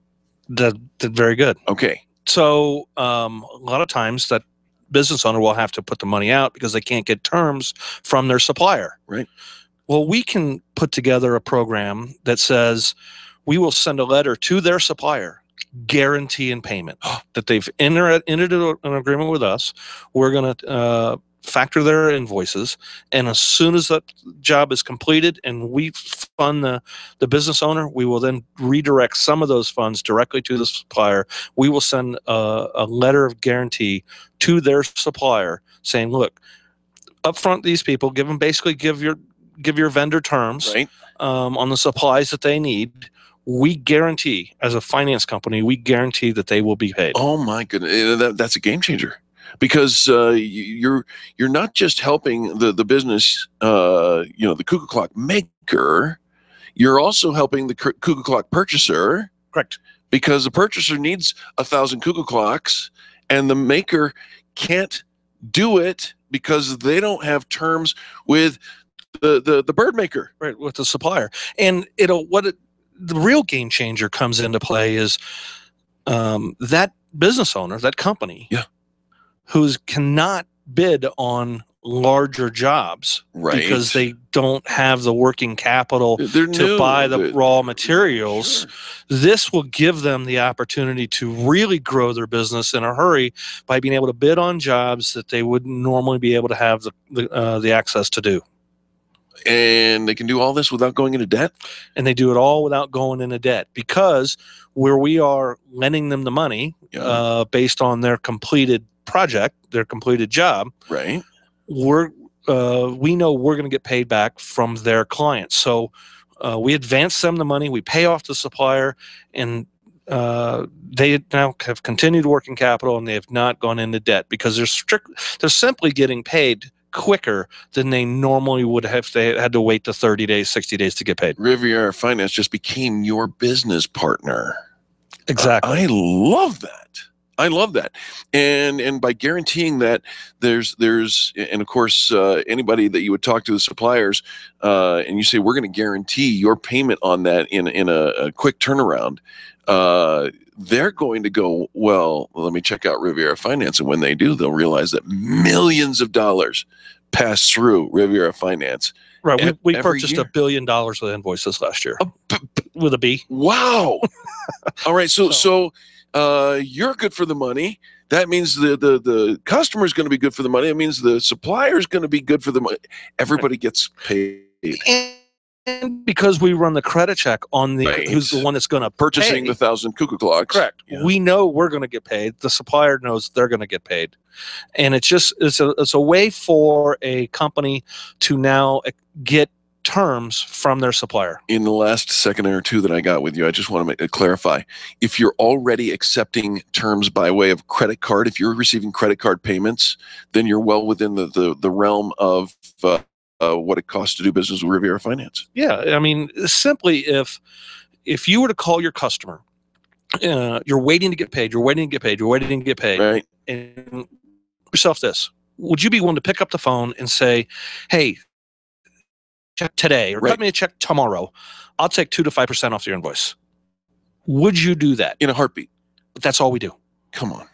That, that very good. Okay. So um, a lot of times that business owner will have to put the money out because they can't get terms from their supplier. Right. Well, we can put together a program that says we will send a letter to their supplier. Guarantee in payment that they've entered, entered an agreement with us. We're going to uh, factor their invoices, and as soon as that job is completed and we fund the, the business owner, we will then redirect some of those funds directly to the supplier. We will send a, a letter of guarantee to their supplier saying, look, up front these people, give them basically give your, give your vendor terms right. um, on the supplies that they need. We guarantee, as a finance company, we guarantee that they will be paid. Oh my goodness, that, that's a game changer, because uh, you're you're not just helping the the business, uh, you know, the cuckoo clock maker. You're also helping the cuckoo clock purchaser. Correct. Because the purchaser needs a thousand cuckoo clocks, and the maker can't do it because they don't have terms with the the, the bird maker, right? With the supplier, and it'll what it. The real game changer comes into play is um, that business owner, that company, yeah. who's cannot bid on larger jobs right. because they don't have the working capital They're to new. buy the They're, raw materials. Sure. This will give them the opportunity to really grow their business in a hurry by being able to bid on jobs that they wouldn't normally be able to have the, the, uh, the access to do. And they can do all this without going into debt? And they do it all without going into debt, because where we are lending them the money yeah. uh, based on their completed project, their completed job, right? We're, uh, we know we're going to get paid back from their clients. So uh, we advance them the money, we pay off the supplier, and uh, they now have continued working capital, and they have not gone into debt because they're, strict, they're simply getting paid quicker than they normally would have if they had to wait the thirty days, sixty days to get paid. Riviera Finance just became your business partner. Exactly. Uh, I love that. I love that. And and by guaranteeing that, there's, there's and of course, uh, anybody that you would talk to the suppliers uh, and you say, we're going to guarantee your payment on that in, in a, a quick turnaround, uh, they're going to go, well, let me check out Riviera Finance. And when they do, they'll realize that millions of dollars pass through Riviera Finance. Right. We, we purchased year. a billion dollars of invoices last year. A with a B. Wow. All right. So, so, so uh, you're good for the money. That means the, the, the customer is going to be good for the money. It means the supplier is going to be good for the money. Everybody gets paid. And because we run the credit check on the right. who's the one that's going to purchasing pay. The thousand cuckoo clocks. Correct. Yeah. We know we're going to get paid. The supplier knows they're going to get paid, and it's just it's a it's a way for a company to now get terms from their supplier. In the last second or two that I got with you, I just want to make, uh, clarify. If you're already accepting terms by way of credit card, if you're receiving credit card payments, then you're well within the the, the realm of uh, uh, what it costs to do business with Riviera Finance. Yeah, I mean, simply if if you were to call your customer, uh, you're waiting to get paid, you're waiting to get paid, you're waiting to get paid, right. and yourself this, would you be willing to pick up the phone and say, hey, check today or right. cut me a check tomorrow, I'll take two to five percent off your invoice? Would you do that? In a heartbeat. But that's all we do. Come on.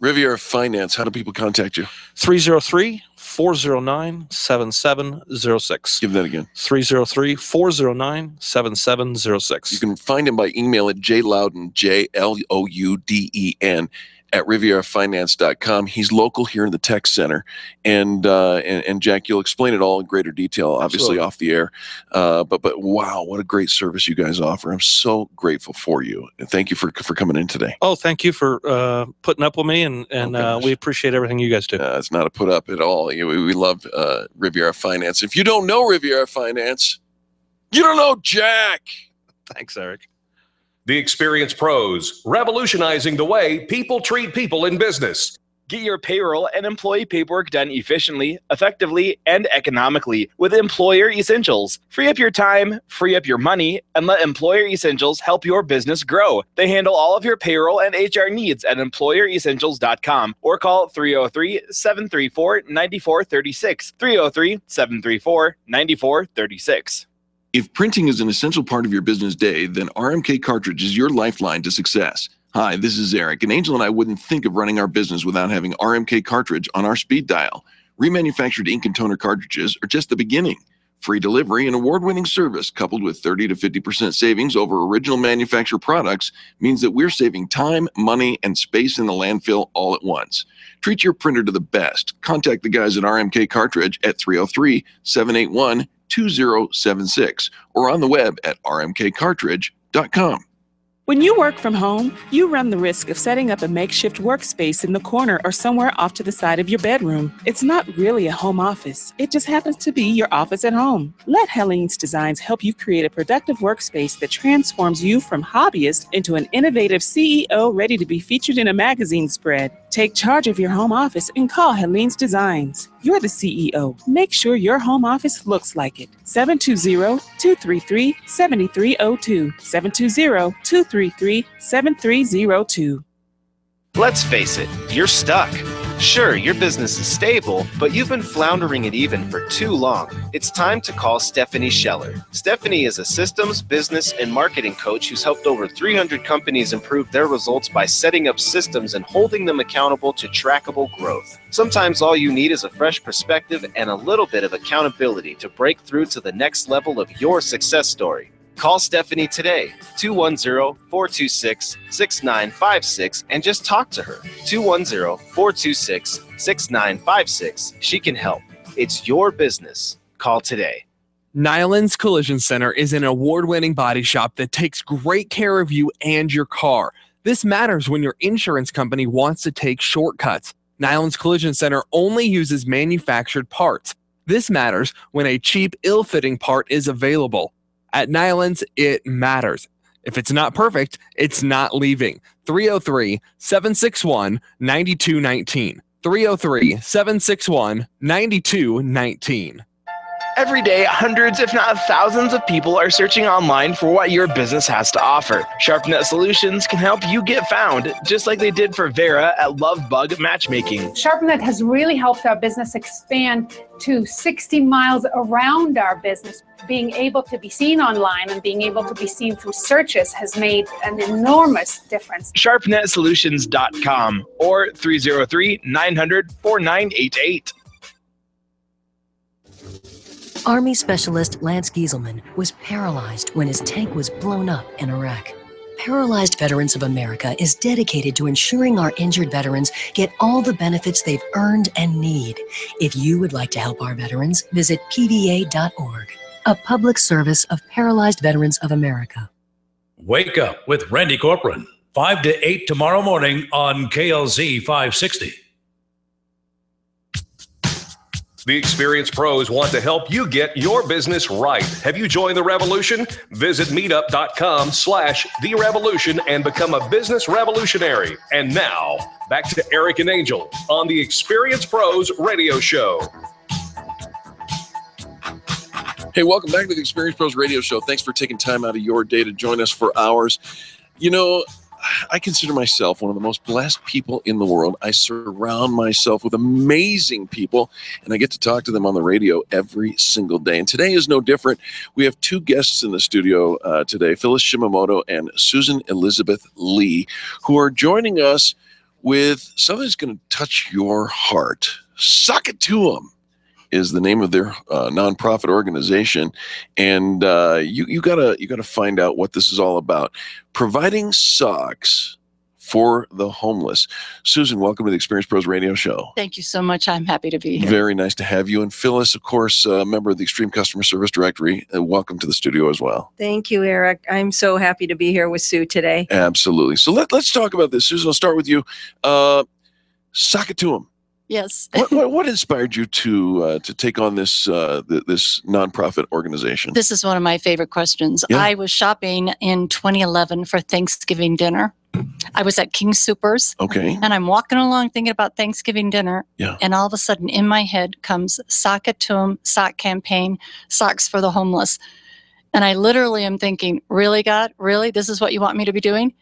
Riviera Finance, how do people contact you? three oh three, four oh nine, seven seven oh six. Give that again. three oh three, four oh nine, seven seven oh six. You can find him by email at jlouden, J L O U D E N, at riviera finance dot com. He's local here in the tech center. And, uh, and and Jack, you'll explain it all in greater detail, obviously, Absolutely. off the air. Uh, but but wow, what a great service you guys offer. I'm so grateful for you. And thank you for, for coming in today. Oh, thank you for uh, putting up with me. And, and oh, uh, we appreciate everything you guys do. Uh, it's not a put up at all. We, we love uh, Riviera Finance. If you don't know Riviera Finance, you don't know Jack. Thanks, Eric. The Experience Pros, revolutionizing the way people treat people in business. Get your payroll and employee paperwork done efficiently, effectively, and economically with Employer Essentials. Free up your time, free up your money, and let Employer Essentials help your business grow. They handle all of your payroll and H R needs at employer essentials dot com or call three oh three, seven three four, nine four three six, three oh three, seven three four, nine four three six. If printing is an essential part of your business day, then R M K Cartridge is your lifeline to success. Hi, this is Eric, and Angel and I wouldn't think of running our business without having R M K Cartridge on our speed dial. Remanufactured ink and toner cartridges are just the beginning. Free delivery and award-winning service coupled with thirty to fifty percent savings over original manufacturer products means that we're saving time, money, and space in the landfill all at once. Treat your printer to the best. Contact the guys at R M K Cartridge at three oh three, seven eight one, two oh seven six or on the web at r m k cartridge dot com. When you work from home, you run the risk of setting up a makeshift workspace in the corner or somewhere off to the side of your bedroom. It's not really a home office. It just happens to be your office at home. Let Helene's Designs help you create a productive workspace that transforms you from hobbyist into an innovative C E O ready to be featured in a magazine spread. Take charge of your home office and call Helene's Designs. You're the C E O. Make sure your home office looks like it. seven two zero, two three three, seven three zero two. seven two zero, two three three, seven three zero two. Let's face it, you're stuck. Sure, your business is stable, but you've been floundering it even for too long. It's time to call Stephanie Scheller. Stephanie is a systems, business, and marketing coach who's helped over three hundred companies improve their results by setting up systems and holding them accountable to trackable growth. Sometimes all you need is a fresh perspective and a little bit of accountability to break through to the next level of your success story. Call Stephanie today, two one zero, four two six, six nine five six, and just talk to her, two one zero, four two six, six nine five six. She can help. It's your business. Call today. Nyland's Collision Center is an award-winning body shop that takes great care of you and your car. This matters when your insurance company wants to take shortcuts. Nyland's Collision Center only uses manufactured parts. This matters when a cheap, ill-fitting part is available. At Nyland's, it matters. If it's not perfect, it's not leaving. three oh three, seven six one, nine two one nine. three oh three, seven six one, nine two one nine. Every day, hundreds, if not thousands of people are searching online for what your business has to offer. SharpNet Solutions can help you get found, just like they did for Vera at Lovebug Matchmaking. SharpNet has really helped our business expand to sixty miles around our business. Being able to be seen online and being able to be seen through searches has made an enormous difference. sharp net solutions dot com or three oh three, nine hundred, four nine eight eight. Army Specialist Lance Gieselman was paralyzed when his tank was blown up in Iraq. Paralyzed Veterans of America is dedicated to ensuring our injured veterans get all the benefits they've earned and need. If you would like to help our veterans, visit p v a dot org. a public service of Paralyzed Veterans of America. Wake Up with Randy Corcoran, five to eight tomorrow morning on K L Z five sixty. The Experience Pros want to help you get your business right. Have you joined the revolution? Visit meetup.com slash the revolution and become a business revolutionary. And now, back to Eric and Angel on the Experience Pros Radio Show. Hey, welcome back to the Experience Pros Radio Show. Thanks for taking time out of your day to join us for hours. You know, I consider myself one of the most blessed people in the world. I surround myself with amazing people, and I get to talk to them on the radio every single day. And today is no different. We have two guests in the studio uh, today, Phyllis Shimamoto and Susan Elizabeth Lee, who are joining us with something that's going to touch your heart. Sock It To Em is the name of their uh, nonprofit organization, and uh, you you gotta you gotta find out what this is all about. Providing socks for the homeless. Susan, welcome to the Experience Pros Radio Show. Thank you so much. I'm happy to be here. Very nice to have you. And Phyllis, of course, a member of the Extreme Customer Service Directory. Uh, welcome to the studio as well. Thank you, Eric. I'm so happy to be here with Sue today. Absolutely. So let let's talk about this. Susan, I'll start with you. Uh, Sock It To Em. Yes. what, what, what inspired you to uh, to take on this uh, th this nonprofit organization? This is one of my favorite questions. Yeah. I was shopping in twenty eleven for Thanksgiving dinner. I was at King Supers. Okay. And I'm walking along thinking about Thanksgiving dinner. Yeah. And all of a sudden, in my head comes Sock It To Em, sock campaign, socks for the homeless. And I literally am thinking, really, God, really, this is what you want me to be doing?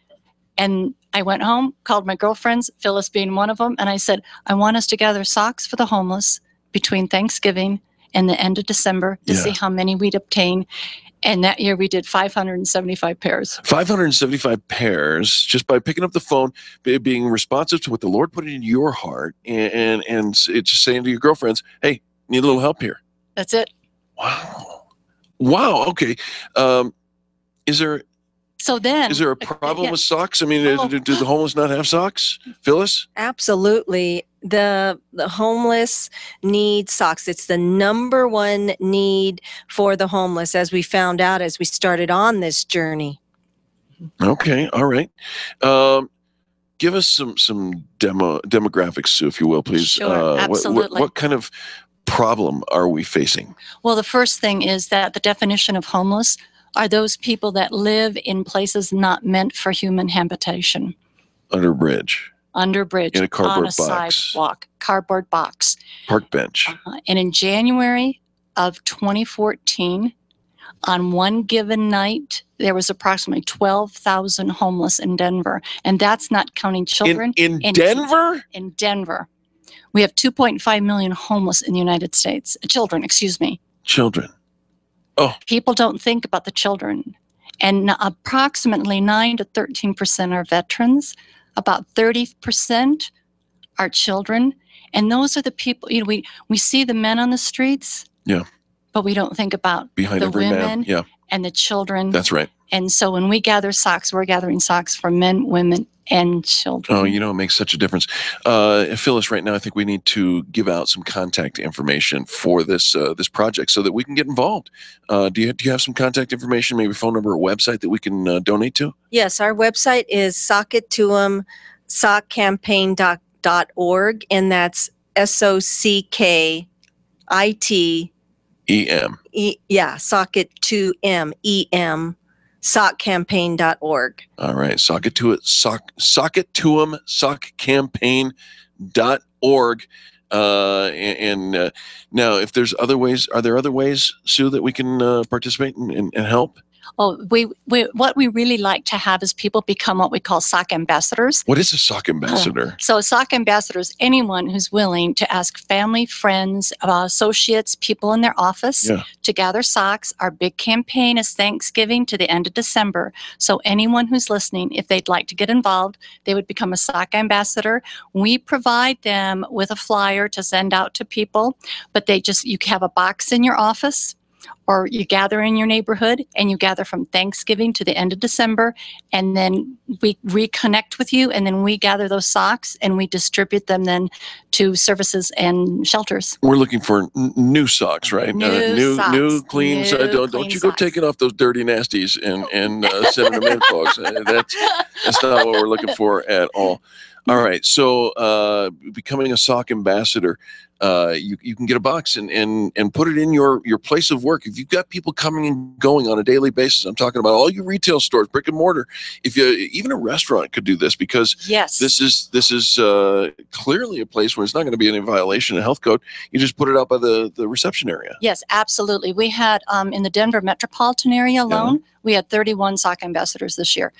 And I went home, called my girlfriends, Phyllis being one of them, and I said, I want us to gather socks for the homeless between Thanksgiving and the end of December to yeah. see how many we'd obtain. And that year we did five hundred seventy-five pairs. five hundred seventy-five pairs just by picking up the phone, being responsive to what the Lord put in your heart, and, and, and just saying to your girlfriends, hey, need a little help here. That's it. Wow. Wow. Okay. Um, is there... So then, is there a problem yeah. with socks? I mean, oh. do, do the homeless not have socks, Phyllis? Absolutely. The, the homeless need socks. It's the number one need for the homeless, as we found out as we started on this journey. Okay. All right. Um, give us some, some demo, demographics, Sue, if you will, please. Sure, uh, absolutely. What, what, what kind of problem are we facing? Well, the first thing is that the definition of homeless are those people that live in places not meant for human habitation. Under a bridge. Under a bridge. In a cardboard box. On a sidewalk. Cardboard box. Park bench. Uh-huh. And in January of twenty fourteen, on one given night, there was approximately twelve thousand homeless in Denver. And that's not counting children. In, in, in Denver? In Denver. We have two point five million homeless in the United States. Children, excuse me. Children. Oh. People don't think about the children, and approximately nine to thirteen percent are veterans, about thirty percent are children, and those are the people, you know, we, we see the men on the streets, yeah, but we don't think about Behind the every women man. Yeah. and the children. That's right. And so when we gather socks, we're gathering socks for men, women, and children. Oh, you know, it makes such a difference. Uh, Phyllis, right now, I think we need to give out some contact information for this uh, this project so that we can get involved. Uh, do you do you have some contact information, maybe phone number or website that we can uh, donate to? Yes, our website is Sock It To Em, sock campaign dot org, and that's S O C K I T E M. E, yeah, Sock It To Em, E M. sock campaign dot org. All right, sock it to it, sock, sock it to em, sock campaign dot org. Uh, and uh, now, if there's other ways, are there other ways, Sue, that we can uh, participate and, and, and help? Oh, we, we what we really like to have is people become what we call sock ambassadors. What is a sock ambassador? Uh, so a sock ambassador is anyone who's willing to ask family, friends, uh, associates, people in their office yeah. to gather socks. Our big campaign is Thanksgiving to the end of December. So anyone who's listening, if they'd like to get involved, they would become a sock ambassador. We provide them with a flyer to send out to people, but they just, you have a box in your office or you gather in your neighborhood and you gather from Thanksgiving to the end of December, and then we reconnect with you, and then we gather those socks and we distribute them then to services and shelters. We're looking for n- new socks, right? New, uh, new socks. New, clean, new so, don't, clean Don't you go socks. Taking off those dirty nasties and, and uh, sending them in, folks. That's, that's not what we're looking for at all. All right, so uh, becoming a sock ambassador, uh, you, you can get a box and, and, and put it in your, your place of work. If you've got people coming and going on a daily basis, I'm talking about all your retail stores, brick and mortar. If you even a restaurant could do this, because yes. this is this is uh, clearly a place where it's not going to be any violation of health code. You just put it out by the, the reception area. Yes, absolutely. We had um, in the Denver metropolitan area alone. Yeah. We had thirty-one sock ambassadors this year.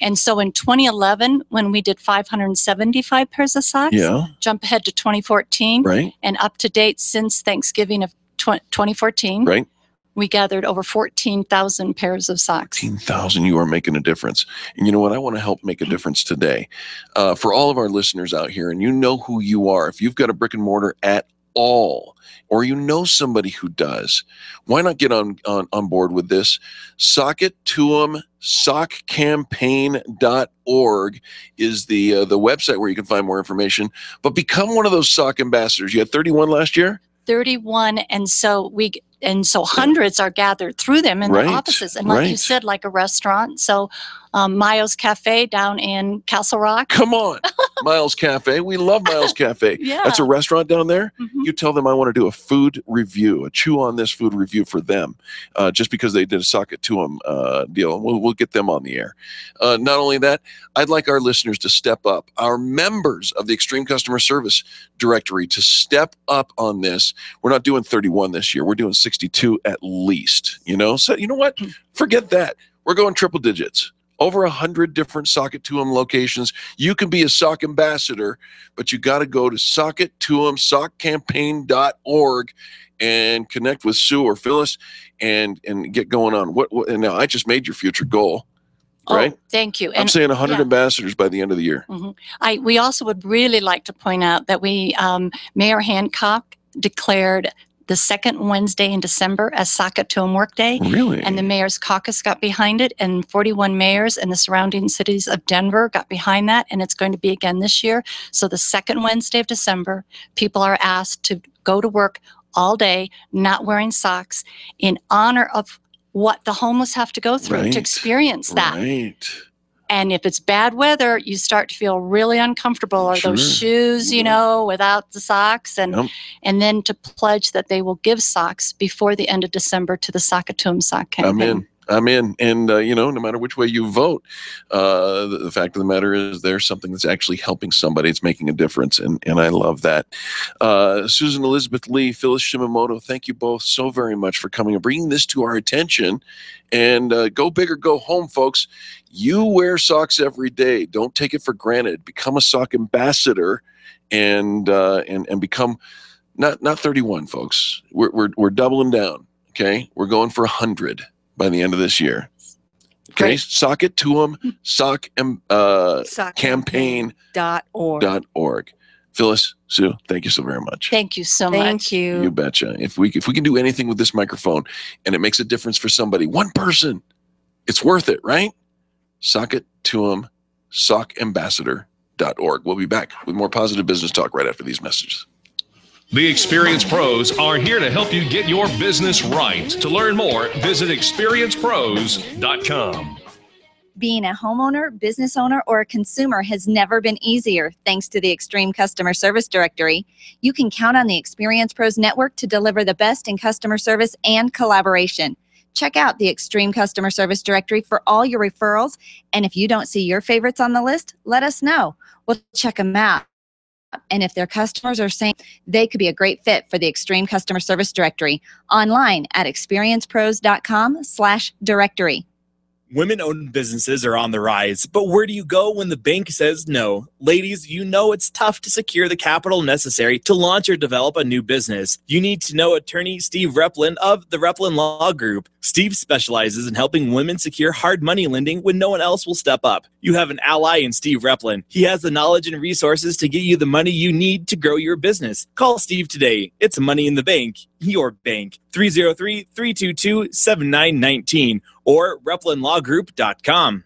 And so in twenty eleven, when we did five hundred seventy-five pairs of socks, yeah. jump ahead to twenty fourteen, right. and up to date since Thanksgiving of twenty fourteen, right. we gathered over fourteen thousand pairs of socks. fourteen thousand, you are making a difference. And you know what? I want to help make a difference today. Uh, for all of our listeners out here, and you know who you are, if you've got a brick and mortar at all, or you know somebody who does, why not get on, on, on board with this? Sock It To Em, sock campaign dot org is the uh, the website where you can find more information. But become one of those sock ambassadors. You had thirty-one last year? thirty-one, and so we and so hundreds are gathered through them in right, their offices. And like right. you said, like a restaurant. So um, Miles Cafe down in Castle Rock. Come on. Miles Cafe. We love Miles Cafe. yeah. That's a restaurant down there. Mm-hmm. You tell them I want to do a food review, a chew on this food review for them, uh, just because they did a Sock It To Em uh, deal. We'll, we'll get them on the air. Uh, not only that, I'd like our listeners to step up, our members of the Extreme Customer Service Directory to step up on this. We're not doing thirty-one this year. We're doing sixty-two at least, you know? So you know what? Forget that. We're going triple digits. Over a hundred different Sock It To Em locations. You can be a sock ambassador, but you got to go to Sock It To Em, sock campaign dot org, and connect with Sue or Phyllis, and and get going on. What, what? And now I just made your future goal. Right? Oh, thank you. And I'm saying one hundred yeah. ambassadors by the end of the year. Mm-hmm. I we also would really like to point out that we um, Mayor Hancock declared the second Wednesday in December as Sock It To Em Work Day. Really? And the mayor's caucus got behind it, and forty-one mayors and the surrounding cities of Denver got behind that, and it's going to be again this year. So the second Wednesday of December, people are asked to go to work all day, not wearing socks, in honor of what the homeless have to go through right. to experience that. Right. And if it's bad weather, you start to feel really uncomfortable, or sure. those shoes, you know, without the socks. And yep. and then to pledge that they will give socks before the end of December to the Sock It To Em sock campaign. I'm in. I'm in. And, uh, you know, no matter which way you vote, uh, the, the fact of the matter is there's something that's actually helping somebody. It's making a difference, and, and I love that. Uh, Susan Elizabeth Lee, Phyllis Shimamoto, thank you both so very much for coming and bringing this to our attention. And uh, go big or go home, folks. You wear socks every day. Don't take it for granted. Become a sock ambassador, and uh, and, and become not, not thirty-one, folks. We're, we're, we're doubling down, okay? We're going for one hundred. By the end of this year. Okay, great. Sock It To Em, sock, uh, sock campaign dot org. Phyllis, Sue, thank you so very much. Thank you so thank much. Thank you. You betcha. If we, if we can do anything with this microphone and it makes a difference for somebody, one person, it's worth it, right? Sock It To Em, sock ambassador dot org. We'll be back with more positive business talk right after these messages. The Experience Pros are here to help you get your business right. To learn more, visit experience pros dot com. Being a homeowner, business owner, or a consumer has never been easier thanks to the Extreme Customer Service Directory. You can count on the Experience Pros Network to deliver the best in customer service and collaboration. Check out the Extreme Customer Service Directory for all your referrals, and if you don't see your favorites on the list, let us know. We'll check them out. And if their customers are saying they could be a great fit for the Extreme Customer Service Directory, online at experience pros dot com slash directory. Women-owned businesses are on the rise, but where do you go when the bank says no? Ladies, you know it's tough to secure the capital necessary to launch or develop a new business. You need to know attorney Steve Replin of the Replin Law Group. Steve specializes in helping women secure hard money lending when no one else will step up. You have an ally in Steve Replin. He has the knowledge and resources to get you the money you need to grow your business. Call Steve today. It's money in the bank, your bank. three oh three, three two two, seven nine one nine or Replin Law Group dot com.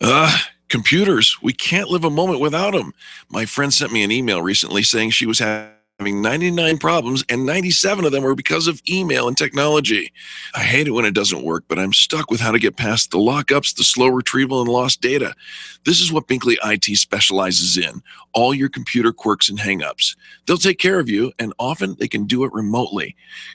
Ugh. Computers. We can't live a moment without them. My friend sent me an email recently saying she was having ninety-nine problems and ninety-seven of them were because of email and technology. I hate it when it doesn't work, but I'm stuck with how to get past the lockups, the slow retrieval, and lost data. This is what Binkley I T specializes in, all your computer quirks and hangups. They'll take care of you, and often they can do it remotely.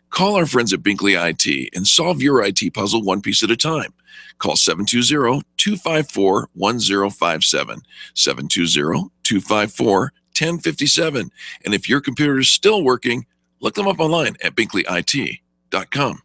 Call our friends at Binkley I T and solve your I T puzzle one piece at a time. Call seven two zero, two five four, one zero five seven, seven two zero, two five four, one zero five seven. And if your computer is still working, look them up online at Binkley I T dot com.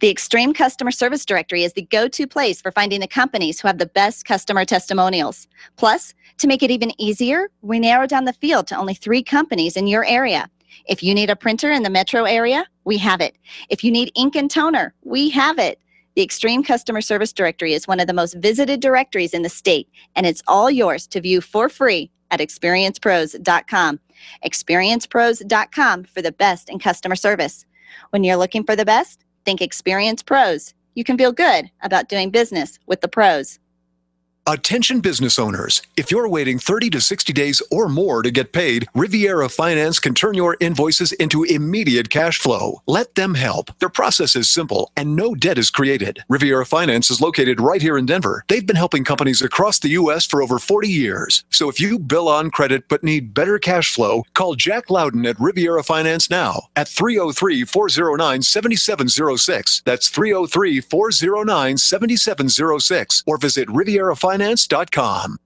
The Extreme Customer Service Directory is the go-to place for finding the companies who have the best customer testimonials. Plus, to make it even easier, we narrow down the field to only three companies in your area. If you need a printer in the metro area, we have it. If you need ink and toner, we have it. The Extreme Customer Service Directory is one of the most visited directories in the state, and it's all yours to view for free at Experience Pros dot com. Experience Pros dot com for the best in customer service. When you're looking for the best, think Experience Pros. You can feel good about doing business with the pros. Attention business owners, if you're waiting thirty to sixty days or more to get paid, Riviera Finance can turn your invoices into immediate cash flow. Let them help. Their process is simple and no debt is created. Riviera Finance is located right here in Denver. They've been helping companies across the U S for over forty years. So if you bill on credit but need better cash flow, call Jack Loudon at Riviera Finance now at three oh three, four oh nine, seven seven oh six. That's three oh three, four oh nine, seven seven oh six. Or visit Riviera Finance. Finance dot com.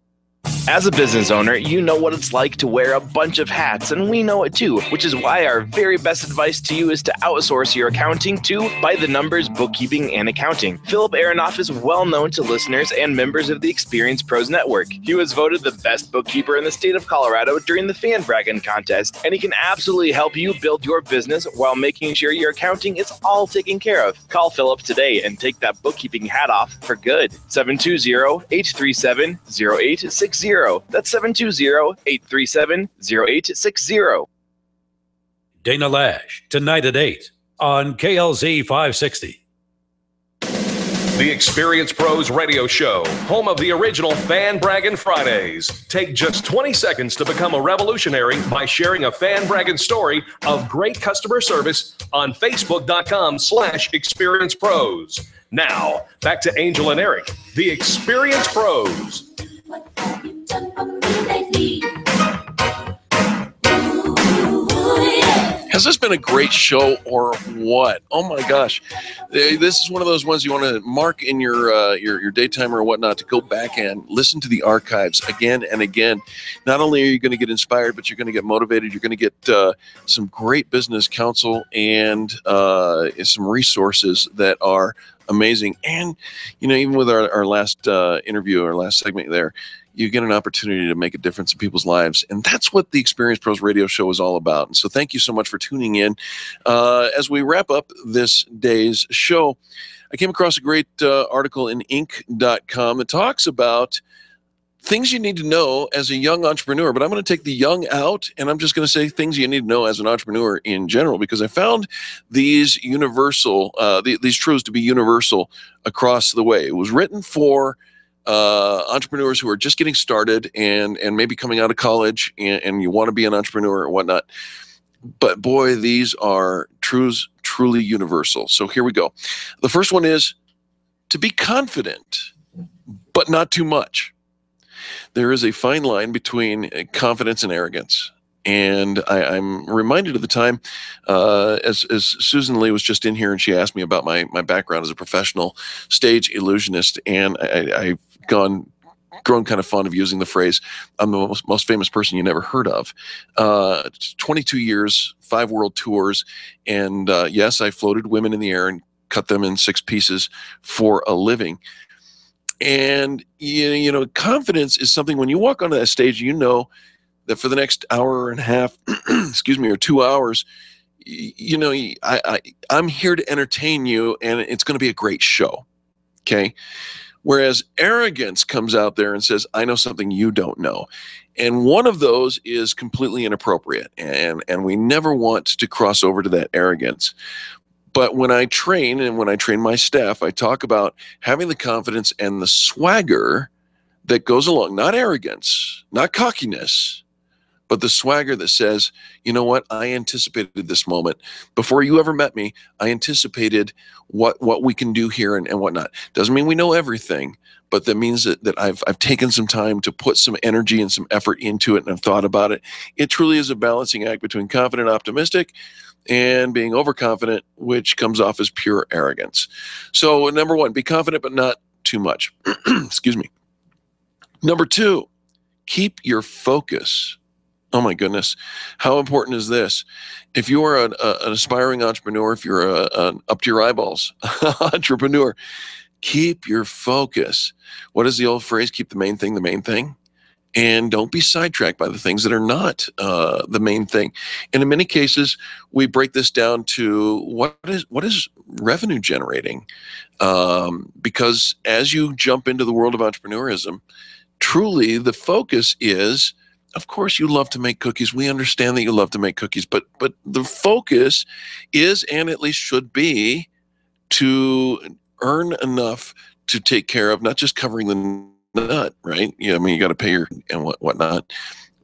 As a business owner, you know what it's like to wear a bunch of hats, and we know it too, which is why our very best advice to you is to outsource your accounting to By the Numbers Bookkeeping and Accounting. Philip Aronoff is well known to listeners and members of the Experience Pros Network. He was voted the best bookkeeper in the state of Colorado during the FanBragon contest, and he can absolutely help you build your business while making sure your accounting is all taken care of. Call Philip today and take that bookkeeping hat off for good. seven two zero, eight three seven, zero eight six zero. Zero. That's seven two zero, eight three seven, zero eight six zero. Dana Lash, tonight at eight on K L Z five sixty. The Experience Pros Radio Show, home of the original FanBragon Fridays. Take just twenty seconds to become a revolutionary by sharing a FanBragon story of great customer service on Facebook dot com slash Experience Pros. Now, back to Angel and Eric, the Experience Pros. What have you done for me lately? Has this been a great show or what? Oh my gosh, this is one of those ones you want to mark in your uh, your, your daytime or whatnot to go back and listen to the archives again and again. Not only are you going to get inspired, but you're going to get motivated. You're going to get uh, some great business counsel and uh, some resources that are amazing. And you know, even with our, our last uh, interview, our last segment there, you get an opportunity to make a difference in people's lives. And that's what the Experience Pros Radio Show is all about. And so thank you so much for tuning in. Uh, as we wrap up this day's show, I came across a great uh, article in Inc dot com that talks about things you need to know as a young entrepreneur. But I'm going to take the young out, and I'm just going to say things you need to know as an entrepreneur in general, because I found these universal, uh, the, these truths to be universal across the way. It was written for Uh, entrepreneurs who are just getting started and and maybe coming out of college and, and you want to be an entrepreneur or whatnot. But boy, these are truths truly universal. So here we go. The first one is to be confident, but not too much. There is a fine line between confidence and arrogance. And I, I'm reminded of the time uh, as, as Susan Lee was just in here, and she asked me about my, my background as a professional stage illusionist. And I, I've gone grown kind of fond of using the phrase, I'm the most, most famous person you never heard of. Uh, twenty-two years, five world tours. And uh, yes, I floated women in the air and cut them in six pieces for a living. And, you, you know, confidence is something when you walk onto that stage, you know, that for the next hour and a half, excuse me, or two hours, you know, I, I, I'm here to entertain you, and it's going to be a great show, okay? Whereas arrogance comes out there and says, I know something you don't know. And one of those is completely inappropriate, and, and we never want to cross over to that arrogance. But when I train, and when I train my staff, I talk about having the confidence and the swagger that goes along, not arrogance, not cockiness, but the swagger that says, you know what, I anticipated this moment. Before you ever met me, I anticipated what what we can do here and, and whatnot. Doesn't mean we know everything, but that means that, that I've, I've taken some time to put some energy and some effort into it, and I've thought about it. It truly is a balancing act between confident, optimistic, and being overconfident, which comes off as pure arrogance. So number one, be confident, but not too much. Excuse me. Number two, keep your focus. Oh my goodness, how important is this? If you are an, a, an aspiring entrepreneur, if you're a, an up-to-your-eyeballs entrepreneur, keep your focus. What is the old phrase? Keep the main thing the main thing. And don't be sidetracked by the things that are not uh, the main thing. And in many cases, we break this down to what is what is revenue generating? Um, because as you jump into the world of entrepreneurism, truly the focus is, of course, you love to make cookies. We understand that you love to make cookies, but but the focus is, and at least should be, to earn enough to take care of not just covering the nut, right? Yeah, I mean, you got to pay your and what whatnot,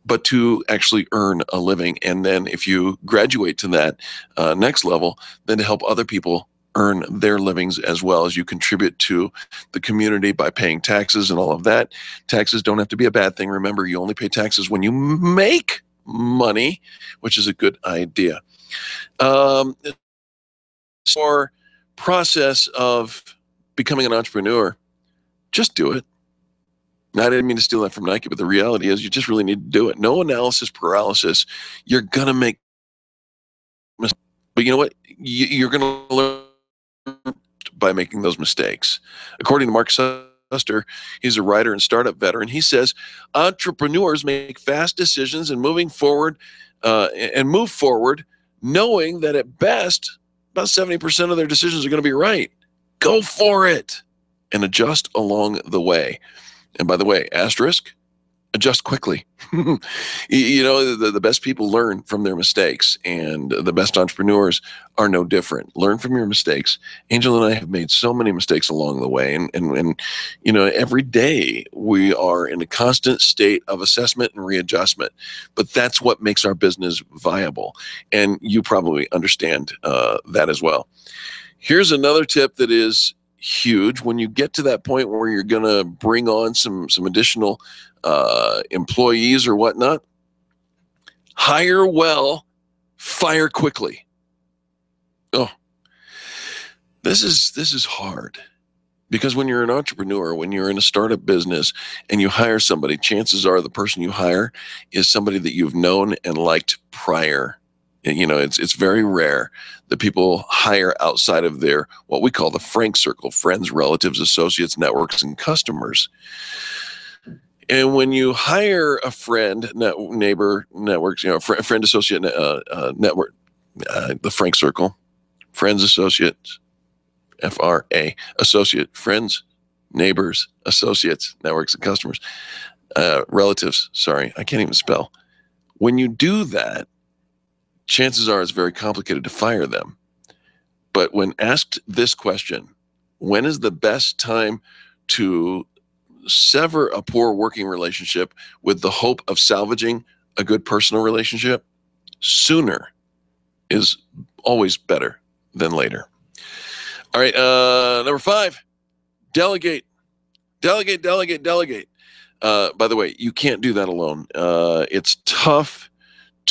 but to actually earn a living. And then, if you graduate to that uh, next level, then to help other people earn their livings, as well as you contribute to the community by paying taxes and all of that. Taxes don't have to be a bad thing. Remember, you only pay taxes when you make money, which is a good idea. Um, our process of becoming an entrepreneur, just do it. Now, I didn't mean to steal that from Nike, but the reality is you just really need to do it. No analysis paralysis. You're going to make mistakes. But you know what? You, you're going to learn by making those mistakes. According to Mark Suster, he's a writer and startup veteran, he says, entrepreneurs make fast decisions and moving forward, uh, and move forward knowing that at best, about seventy percent of their decisions are going to be right. Go for it and adjust along the way. And by the way, asterisk, adjust quickly. You know, the, the best people learn from their mistakes, and the best entrepreneurs are no different. Learn from your mistakes. Angel and I have made so many mistakes along the way, and, and, and you know, every day we are in a constant state of assessment and readjustment, but that's what makes our business viable, and you probably understand uh, that as well. Here's another tip that is huge. When you get to that point where you're going to bring on some, some additional uh, employees or whatnot, hire well, fire quickly. Oh, this is, this is hard, because when you're an entrepreneur, when you're in a startup business and you hire somebody, chances are the person you hire is somebody that you've known and liked prior. You know, it's it's very rare that people hire outside of their, what we call the Frank circle, friends, relatives, associates, networks, and customers. And when you hire a friend, net, neighbor, networks, you know, fr friend, associate, uh, uh, network, uh, the Frank circle, friends, associates, F R A, associate, friends, neighbors, associates, networks, and customers, uh, relatives, sorry, I can't even spell. When you do that, chances are it's very complicated to fire them. But when asked this question, when is the best time to sever a poor working relationship with the hope of salvaging a good personal relationship? Sooner is always better than later. All right, uh, number five, delegate. Delegate, delegate, delegate. Uh, by the way, you can't do that alone. Uh, it's tough.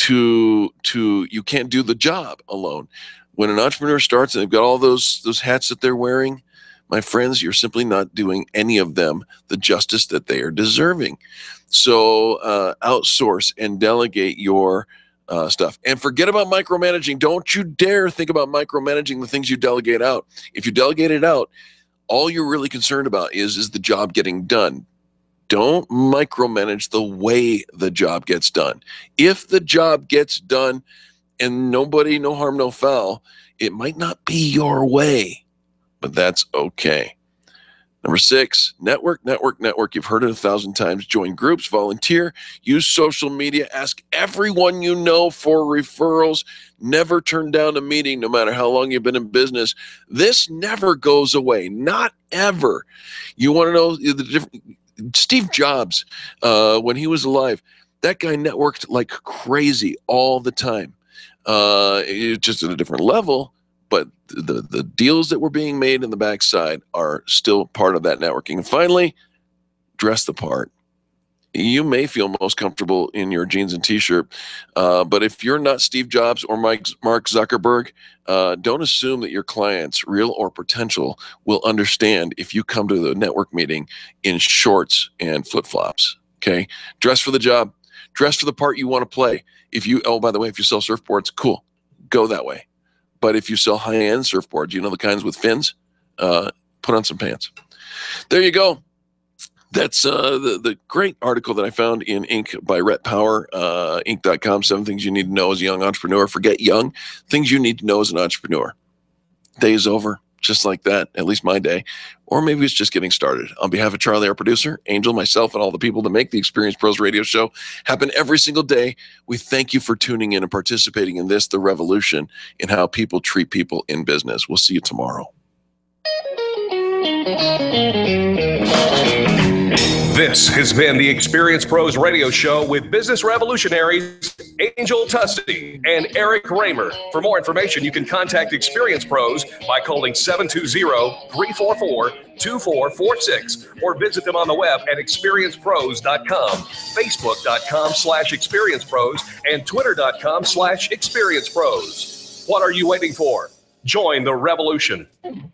To, to you can't do the job alone. When an entrepreneur starts and they've got all those, those hats that they're wearing, my friends, you're simply not doing any of them the justice that they are deserving. So uh, outsource and delegate your uh, stuff. And forget about micromanaging. Don't you dare think about micromanaging the things you delegate out. If you delegate it out, all you're really concerned about is, is the job getting done. Don't micromanage the way the job gets done. If the job gets done, and nobody, no harm, no foul. It might not be your way, but that's okay. Number six, network, network, network. You've heard it a thousand times. Join groups, volunteer, use social media, ask everyone you know for referrals. Never turn down a meeting, no matter how long you've been in business. This never goes away, not ever. You want to know the difference? Steve Jobs, uh, when he was alive, that guy networked like crazy all the time. Uh, just at a different level. But the, the deals that were being made in the backside are still part of that networking. And finally, dress the part. You may feel most comfortable in your jeans and T-shirt, uh, but if you're not Steve Jobs or Mike, Mark Zuckerberg, uh, don't assume that your clients, real or potential, will understand if you come to the network meeting in shorts and flip-flops. Okay? Dress for the job. Dress for the part you want to play. If you, oh, by the way, if you sell surfboards, cool. Go that way. But if you sell high-end surfboards, you know, the kinds with fins, uh, put on some pants. There you go. That's uh, the, the great article that I found in Inc by Rhett Power, uh, Inc dot com, seven things you need to know as a young entrepreneur. Forget young. Things you need to know as an entrepreneur. Day is over, just like that, at least my day. Or maybe it's just getting started. On behalf of Charlie, our producer, Angel, myself, and all the people that make the Experience Pros Radio Show happen every single day, we thank you for tuning in and participating in this, the revolution in how people treat people in business. We'll see you tomorrow. This has been the Experience Pros Radio Show with business revolutionaries Angel Tusty and Eric Raymer. For more information, you can contact Experience Pros by calling seven two zero, three four four, two four four six or visit them on the web at experience pros dot com, facebook dot com slash experience pros, and twitter dot com slash experience pros. What are you waiting for? Join the revolution.